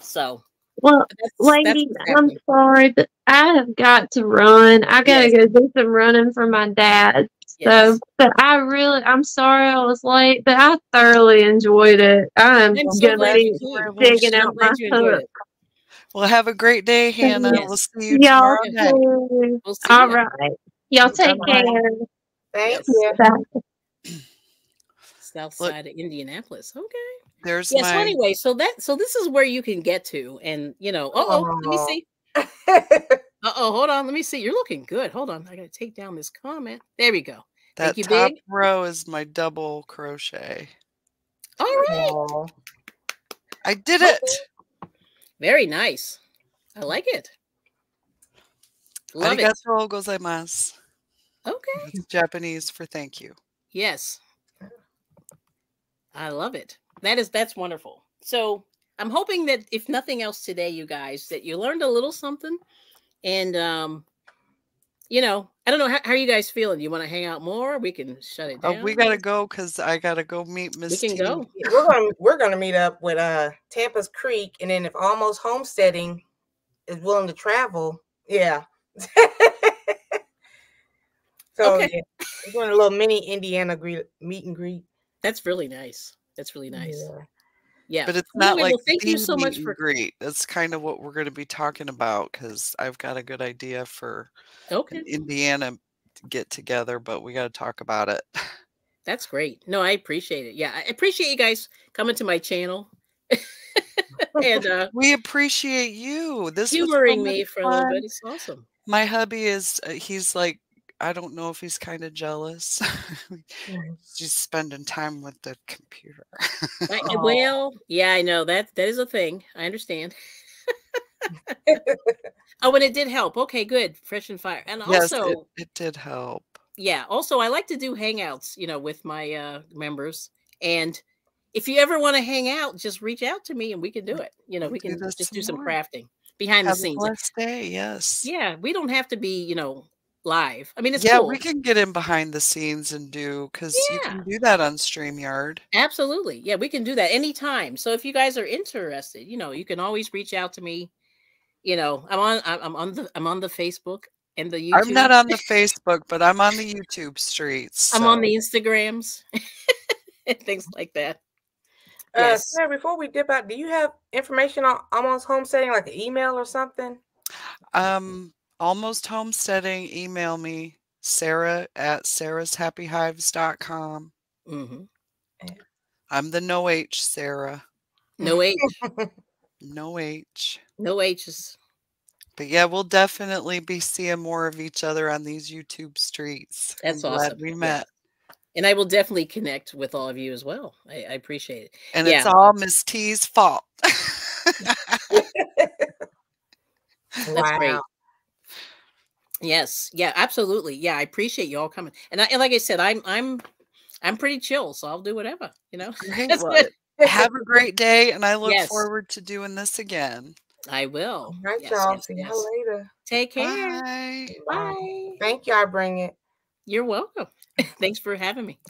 So. Well, ladies, I'm sorry, but I have got to run. I got to go do some running for my dad. So, but I'm sorry I was late, but I thoroughly enjoyed it. I'm so glad you digging out my hook. Well, have a great day, Hannah. Yes. We'll see you tomorrow. We'll see all you. Right. Y'all take care. Thank you. South side of Indianapolis. Okay. There's so anyway, so this is where you can get to, and you know, let me see. Hold on, let me see. You're looking good. Hold on, I gotta take down this comment. There we go. That Thank top you, row is my double crochet. All right. Aww. I did it. Very nice. I like it. Love it. Okay. It's Japanese for thank you. Yes. I love it. That's wonderful. So I'm hoping that if nothing else today, you guys, that you learned a little something. And, you know, I don't know. How are you guys feeling? You want to hang out more? We can shut it down. Oh, we got to go because I got to go meet Miss T. We can go. We're gonna meet up with Tampa's Creek. And then if Almost Homesteading is willing to travel, yeah. So okay. Yeah, we're doing a little mini Indiana meet and greet. That's really nice. That's really nice. Yeah. Yeah. But it's not anyway, like well, thank you so much for great. That's kind of what we're going to be talking about because I've got a good idea for an Indiana get together, but we got to talk about it. That's great. No, I appreciate it. Yeah, I appreciate you guys coming to my channel. And we appreciate you. This humoring me for a little bit. It's awesome. My hubby is he's like, I don't know if he's kind of jealous. Just spending time with the computer. Well, yeah, I know that is a thing. I understand. Oh, and it did help. Okay, good. Fresh and Fire. And yes, also it did help. Yeah. Also, I like to do hangouts, you know, with my members. And if you ever want to hang out, just reach out to me and we can do it. You know, we can just do some crafting behind the scenes. Let's say, yes. Yeah. We don't have to be, you know, live. I mean, it's cool. We can get in behind the scenes and do because you can do that on StreamYard. Absolutely. Yeah, we can do that anytime. So if you guys are interested, you know, you can always reach out to me. You know, I'm on the Facebook and the YouTube. I'm not on the Facebook, but I'm on the YouTube streets. So. I'm on the Instagrams and things like that. Yes. Sarah, before we dip out, do you have information on Almost Homesteading, like an email or something? Almost Homesteading, email me, sarah@sarahshappyhives.com. Mm-hmm. I'm the no H, Sarah. No H. No H. No H's. But yeah, we'll definitely be seeing more of each other on these YouTube streets. That's awesome. Glad we met. And I will definitely connect with all of you as well. I appreciate it. And it's all Miss T's fault. That's great. Yes. Yeah, absolutely. Yeah. I appreciate you all coming. And like I said, I'm pretty chill. So I'll do whatever, you know, have a great day. And I look forward to doing this again. I will. All right, y'all. See you later. Take care. Bye. Bye. Thank you. I bring it. You're welcome. Thanks for having me.